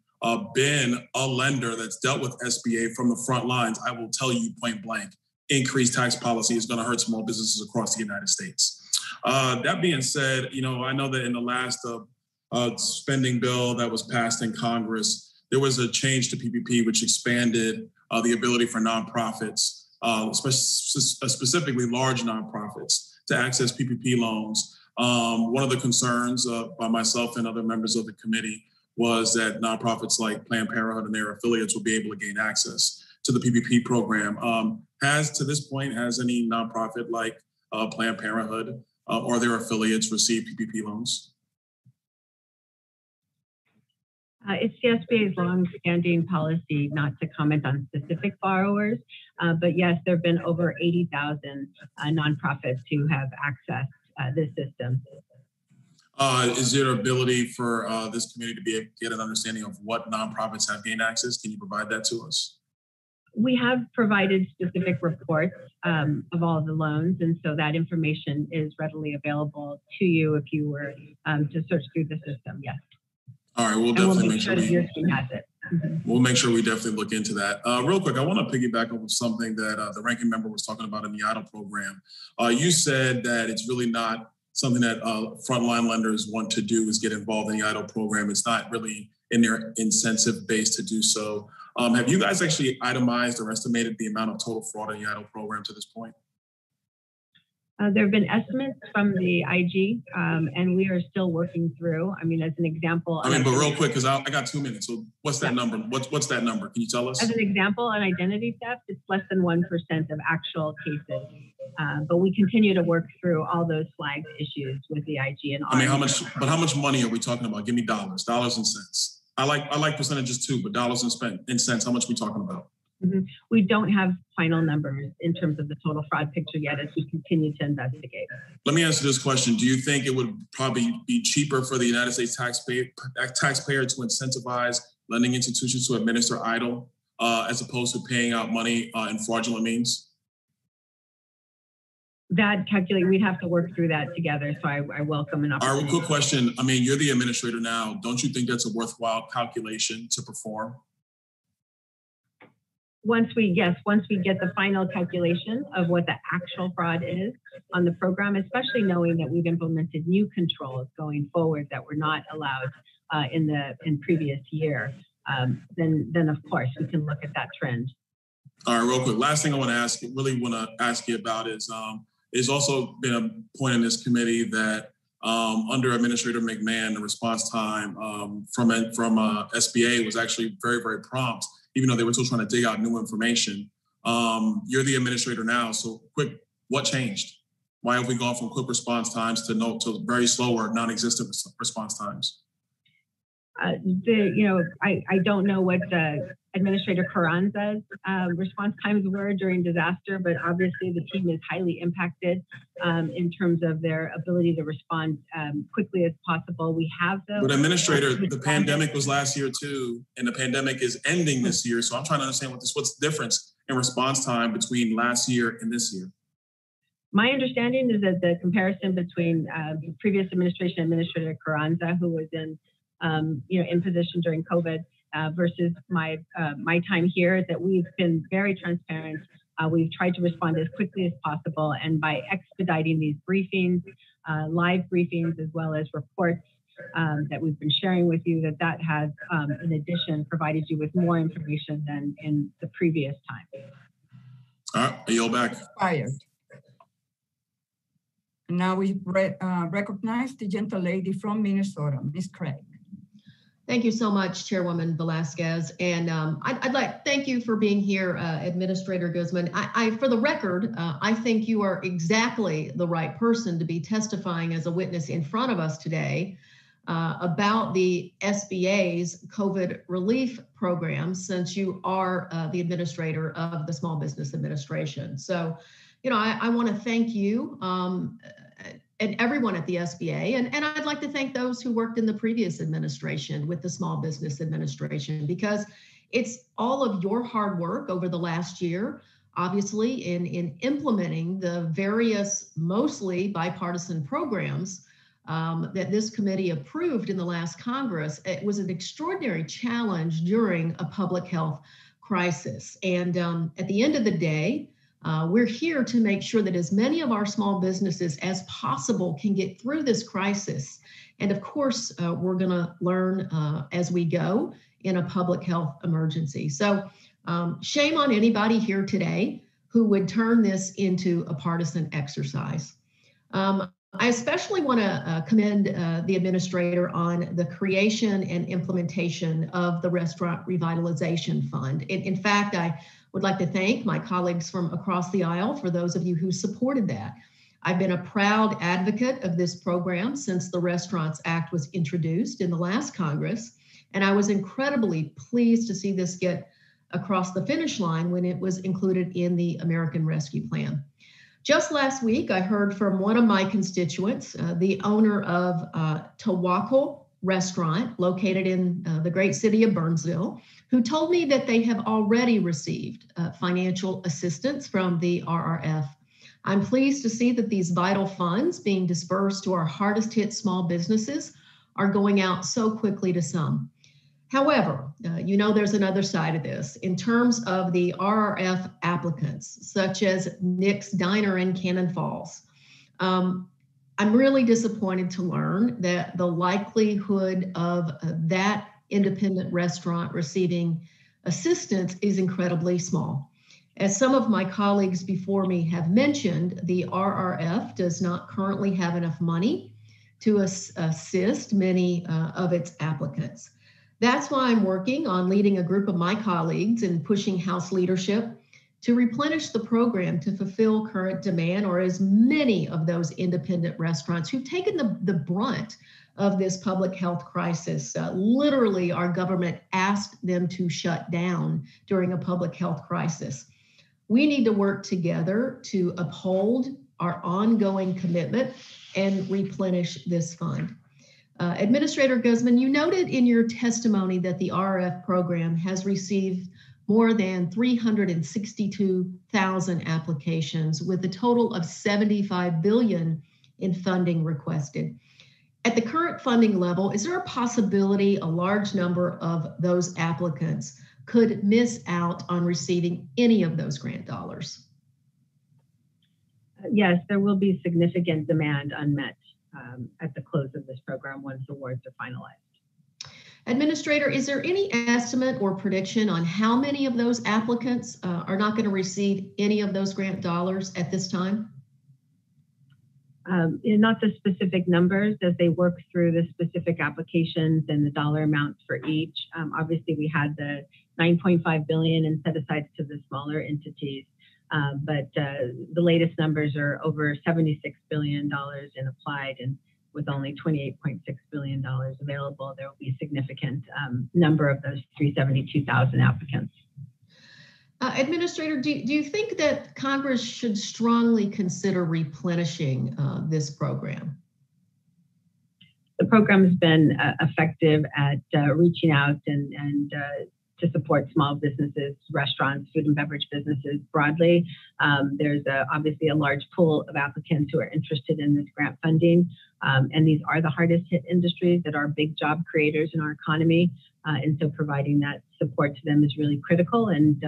been a lender that's dealt with SBA from the front lines, I will tell you point blank, increased tax policy is going to hurt small businesses across the United States. That being said, you know, I know that in the last spending bill that was passed in Congress, there was a change to PPP, which expanded the ability for nonprofits, specifically large nonprofits, to access PPP loans. One of the concerns by myself and other members of the committee was that nonprofits like Planned Parenthood and their affiliates will be able to gain access to the PPP program. Has, to this point, has any nonprofit like Planned Parenthood or their affiliates received PPP loans? It's the SBA's long-standing policy not to comment on specific borrowers, but yes, there have been over 80,000 nonprofits who have accessed this system. Is there ability for this community to get an understanding of what nonprofits have gained access? Can you provide that to us? We have provided specific reports of all the loans, and so that information is readily available to you if you were to search through the system, yes. All right, we'll definitely make sure we definitely look into that. Real quick, I want to piggyback off of something that the ranking member was talking about in the EIDL program. You said that it's really not something that frontline lenders want to do is get involved in the EIDL program. It's not really in their incentive base to do so. Have you guys actually itemized or estimated the amount of total fraud in the EIDL program to this point? There have been estimates from the IG, and we are still working through. I mean, as an example. I mean, but real quick, because I got 2 minutes. So what's that number? What's that number? Can you tell us? As an example, on identity theft, it's less than 1% of actual cases. But we continue to work through all those flagged issues with the IG. And I mean, how much money are we talking about? Give me dollars and cents. I like percentages too, but dollars and cents, how much are we talking about? Mm-hmm. We don't have final numbers in terms of the total fraud picture yet as we continue to investigate. Let me answer this question. Do you think it would probably be cheaper for the United States taxpayer to incentivize lending institutions to administer EIDL as opposed to paying out money in fraudulent means? That calculate, we'd have to work through that together. So I welcome an opportunity. All right, quick question. I mean, you're the administrator now. Don't you think that's a worthwhile calculation to perform? Once we get the final calculation of what the actual fraud is on the program, especially knowing that we've implemented new controls going forward that were not allowed in previous year, then of course we can look at that trend. All right, real quick. Last thing I want to ask, really want to ask you about is there's also been a point in this committee that under Administrator McMahon, the response time from SBA was actually very, very prompt, even though they were still trying to dig out new information. You're the administrator now, so quick, what changed? Why have we gone from quick response times to very slow or non-existent response times? I don't know what Administrator Carranza's response times were during disaster, but obviously the team is highly impacted in terms of their ability to respond quickly as possible. We have those. But Administrator, the pandemic was last year too, and the pandemic is ending this year. So I'm trying to understand what's the difference in response time between last year and this year? My understanding is that the comparison between the previous administration, Administrator Carranza, who was in position during COVID, versus my time here, that we've been very transparent. We've tried to respond as quickly as possible, and by expediting these briefings, live briefings, as well as reports that we've been sharing with you, that has, in addition, provided you with more information than in the previous time. All right, I yield back. Fired. Now we recognize the gentle lady from Minnesota, Ms. Craig. Thank you so much, Chairwoman Velázquez. And I'd like thank you for being here, Administrator Guzman. For the record, I think you are exactly the right person to be testifying as a witness in front of us today about the SBA's COVID relief program, since you are the administrator of the Small Business Administration. So, you know, I want to thank you and everyone at the SBA. And I'd like to thank those who worked in the previous administration with the Small Business Administration, because it's all of your hard work over the last year, obviously, in implementing the various, mostly bipartisan programs that this committee approved in the last Congress. It was an extraordinary challenge during a public health crisis. And at the end of the day, we're here to make sure that as many of our small businesses as possible can get through this crisis. And of course, we're going to learn as we go in a public health emergency. So shame on anybody here today who would turn this into a partisan exercise. I especially want to commend the administrator on the creation and implementation of the Restaurant Revitalization Fund. In fact, I would like to thank my colleagues from across the aisle for those of you who supported that. I've been a proud advocate of this program since the Restaurants Act was introduced in the last Congress, and I was incredibly pleased to see this get across the finish line when it was included in the American Rescue Plan. Just last week, I heard from one of my constituents, the owner of Tawakal Restaurant located in the great city of Burnsville, who told me that they have already received financial assistance from the RRF. I'm pleased to see that these vital funds being dispersed to our hardest hit small businesses are going out so quickly to some. However, you know, there's another side of this. In terms of the RRF applicants, such as Nick's Diner in Cannon Falls, I'm really disappointed to learn that the likelihood of that independent restaurant receiving assistance is incredibly small. As some of my colleagues before me have mentioned, the RRF does not currently have enough money to assist many of its applicants. That's why I'm working on leading a group of my colleagues and pushing House leadership to replenish the program to fulfill current demand, or as many of those independent restaurants who've taken the brunt of this public health crisis. Literally, our government asked them to shut down during a public health crisis. We need to work together to uphold our ongoing commitment and replenish this fund. Administrator Guzman, you noted in your testimony that the RRF program has received more than 362,000 applications, with a total of $75 billion in funding requested. At the current funding level, is there a possibility a large number of those applicants could miss out on receiving any of those grant dollars? Yes, there will be significant demand unmet at the close of this program once awards are finalized. Administrator, is there any estimate or prediction on how many of those applicants are not going to receive any of those grant dollars at this time? Not the specific numbers as they work through the specific applications and the dollar amounts for each. Obviously, we had the $9.5 billion in set-asides to the smaller entities. But the latest numbers are over $76 billion in applied, and with only $28.6 billion available, there will be a significant number of those 372,000 applicants. Administrator, do you think that Congress should strongly consider replenishing this program? The program has been effective at reaching out and to support small businesses, restaurants, food and beverage businesses broadly. There's obviously a large pool of applicants who are interested in this grant funding. And these are the hardest hit industries that are big job creators in our economy. And so providing that support to them is really critical. And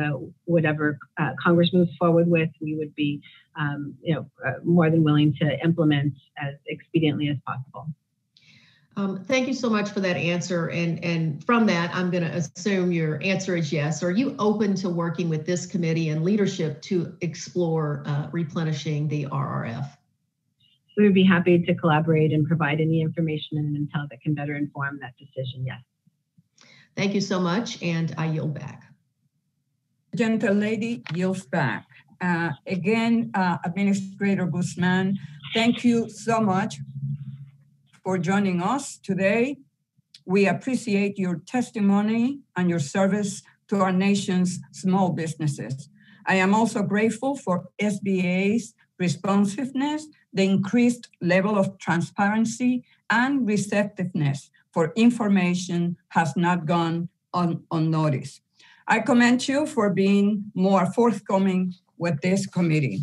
whatever Congress moves forward with, we would be more than willing to implement as expediently as possible. Thank you so much for that answer. And from that, I'm going to assume your answer is yes. Are you open to working with this committee and leadership to explore replenishing the RRF? We would be happy to collaborate and provide any information and intel that can better inform that decision, yes. Thank you so much, and I yield back. The gentlelady yields back. Again, Administrator Guzman, thank you so much for joining us today. We appreciate your testimony and your service to our nation's small businesses. I am also grateful for SBA's responsiveness, the increased level of transparency and receptiveness for information has not gone unnoticed. I commend you for being more forthcoming with this committee.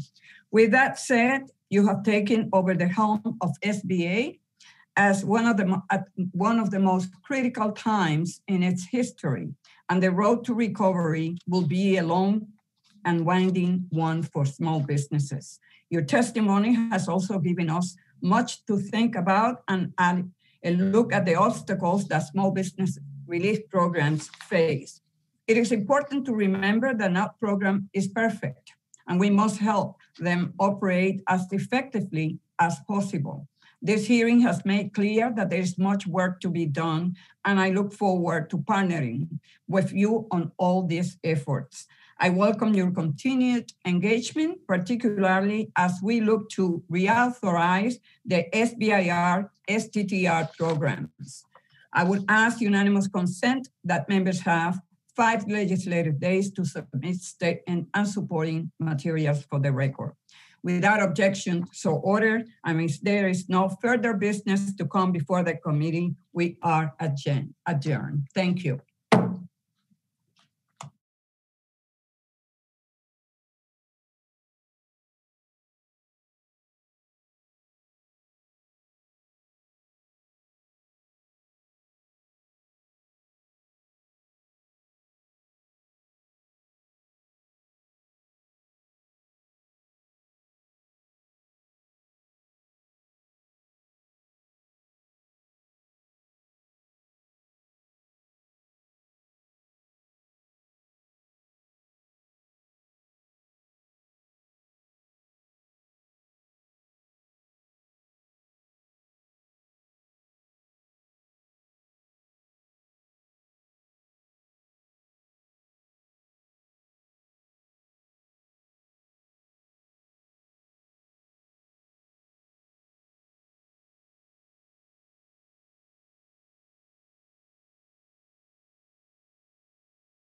With that said, you have taken over the helm of SBA as one of the most critical times in its history, and the road to recovery will be a long and winding one for small businesses. Your testimony has also given us much to think about and a look at the obstacles that small business relief programs face. It is important to remember that no program is perfect, and we must help them operate as effectively as possible. This hearing has made clear that there is much work to be done, and I look forward to partnering with you on all these efforts. I welcome your continued engagement, particularly as we look to reauthorize the SBIR, STTR programs. I would ask unanimous consent that members have 5 legislative days to submit statement and supporting materials for the record. Without objection, so ordered. And if there is no further business to come before the committee, we are adjourned. Thank you.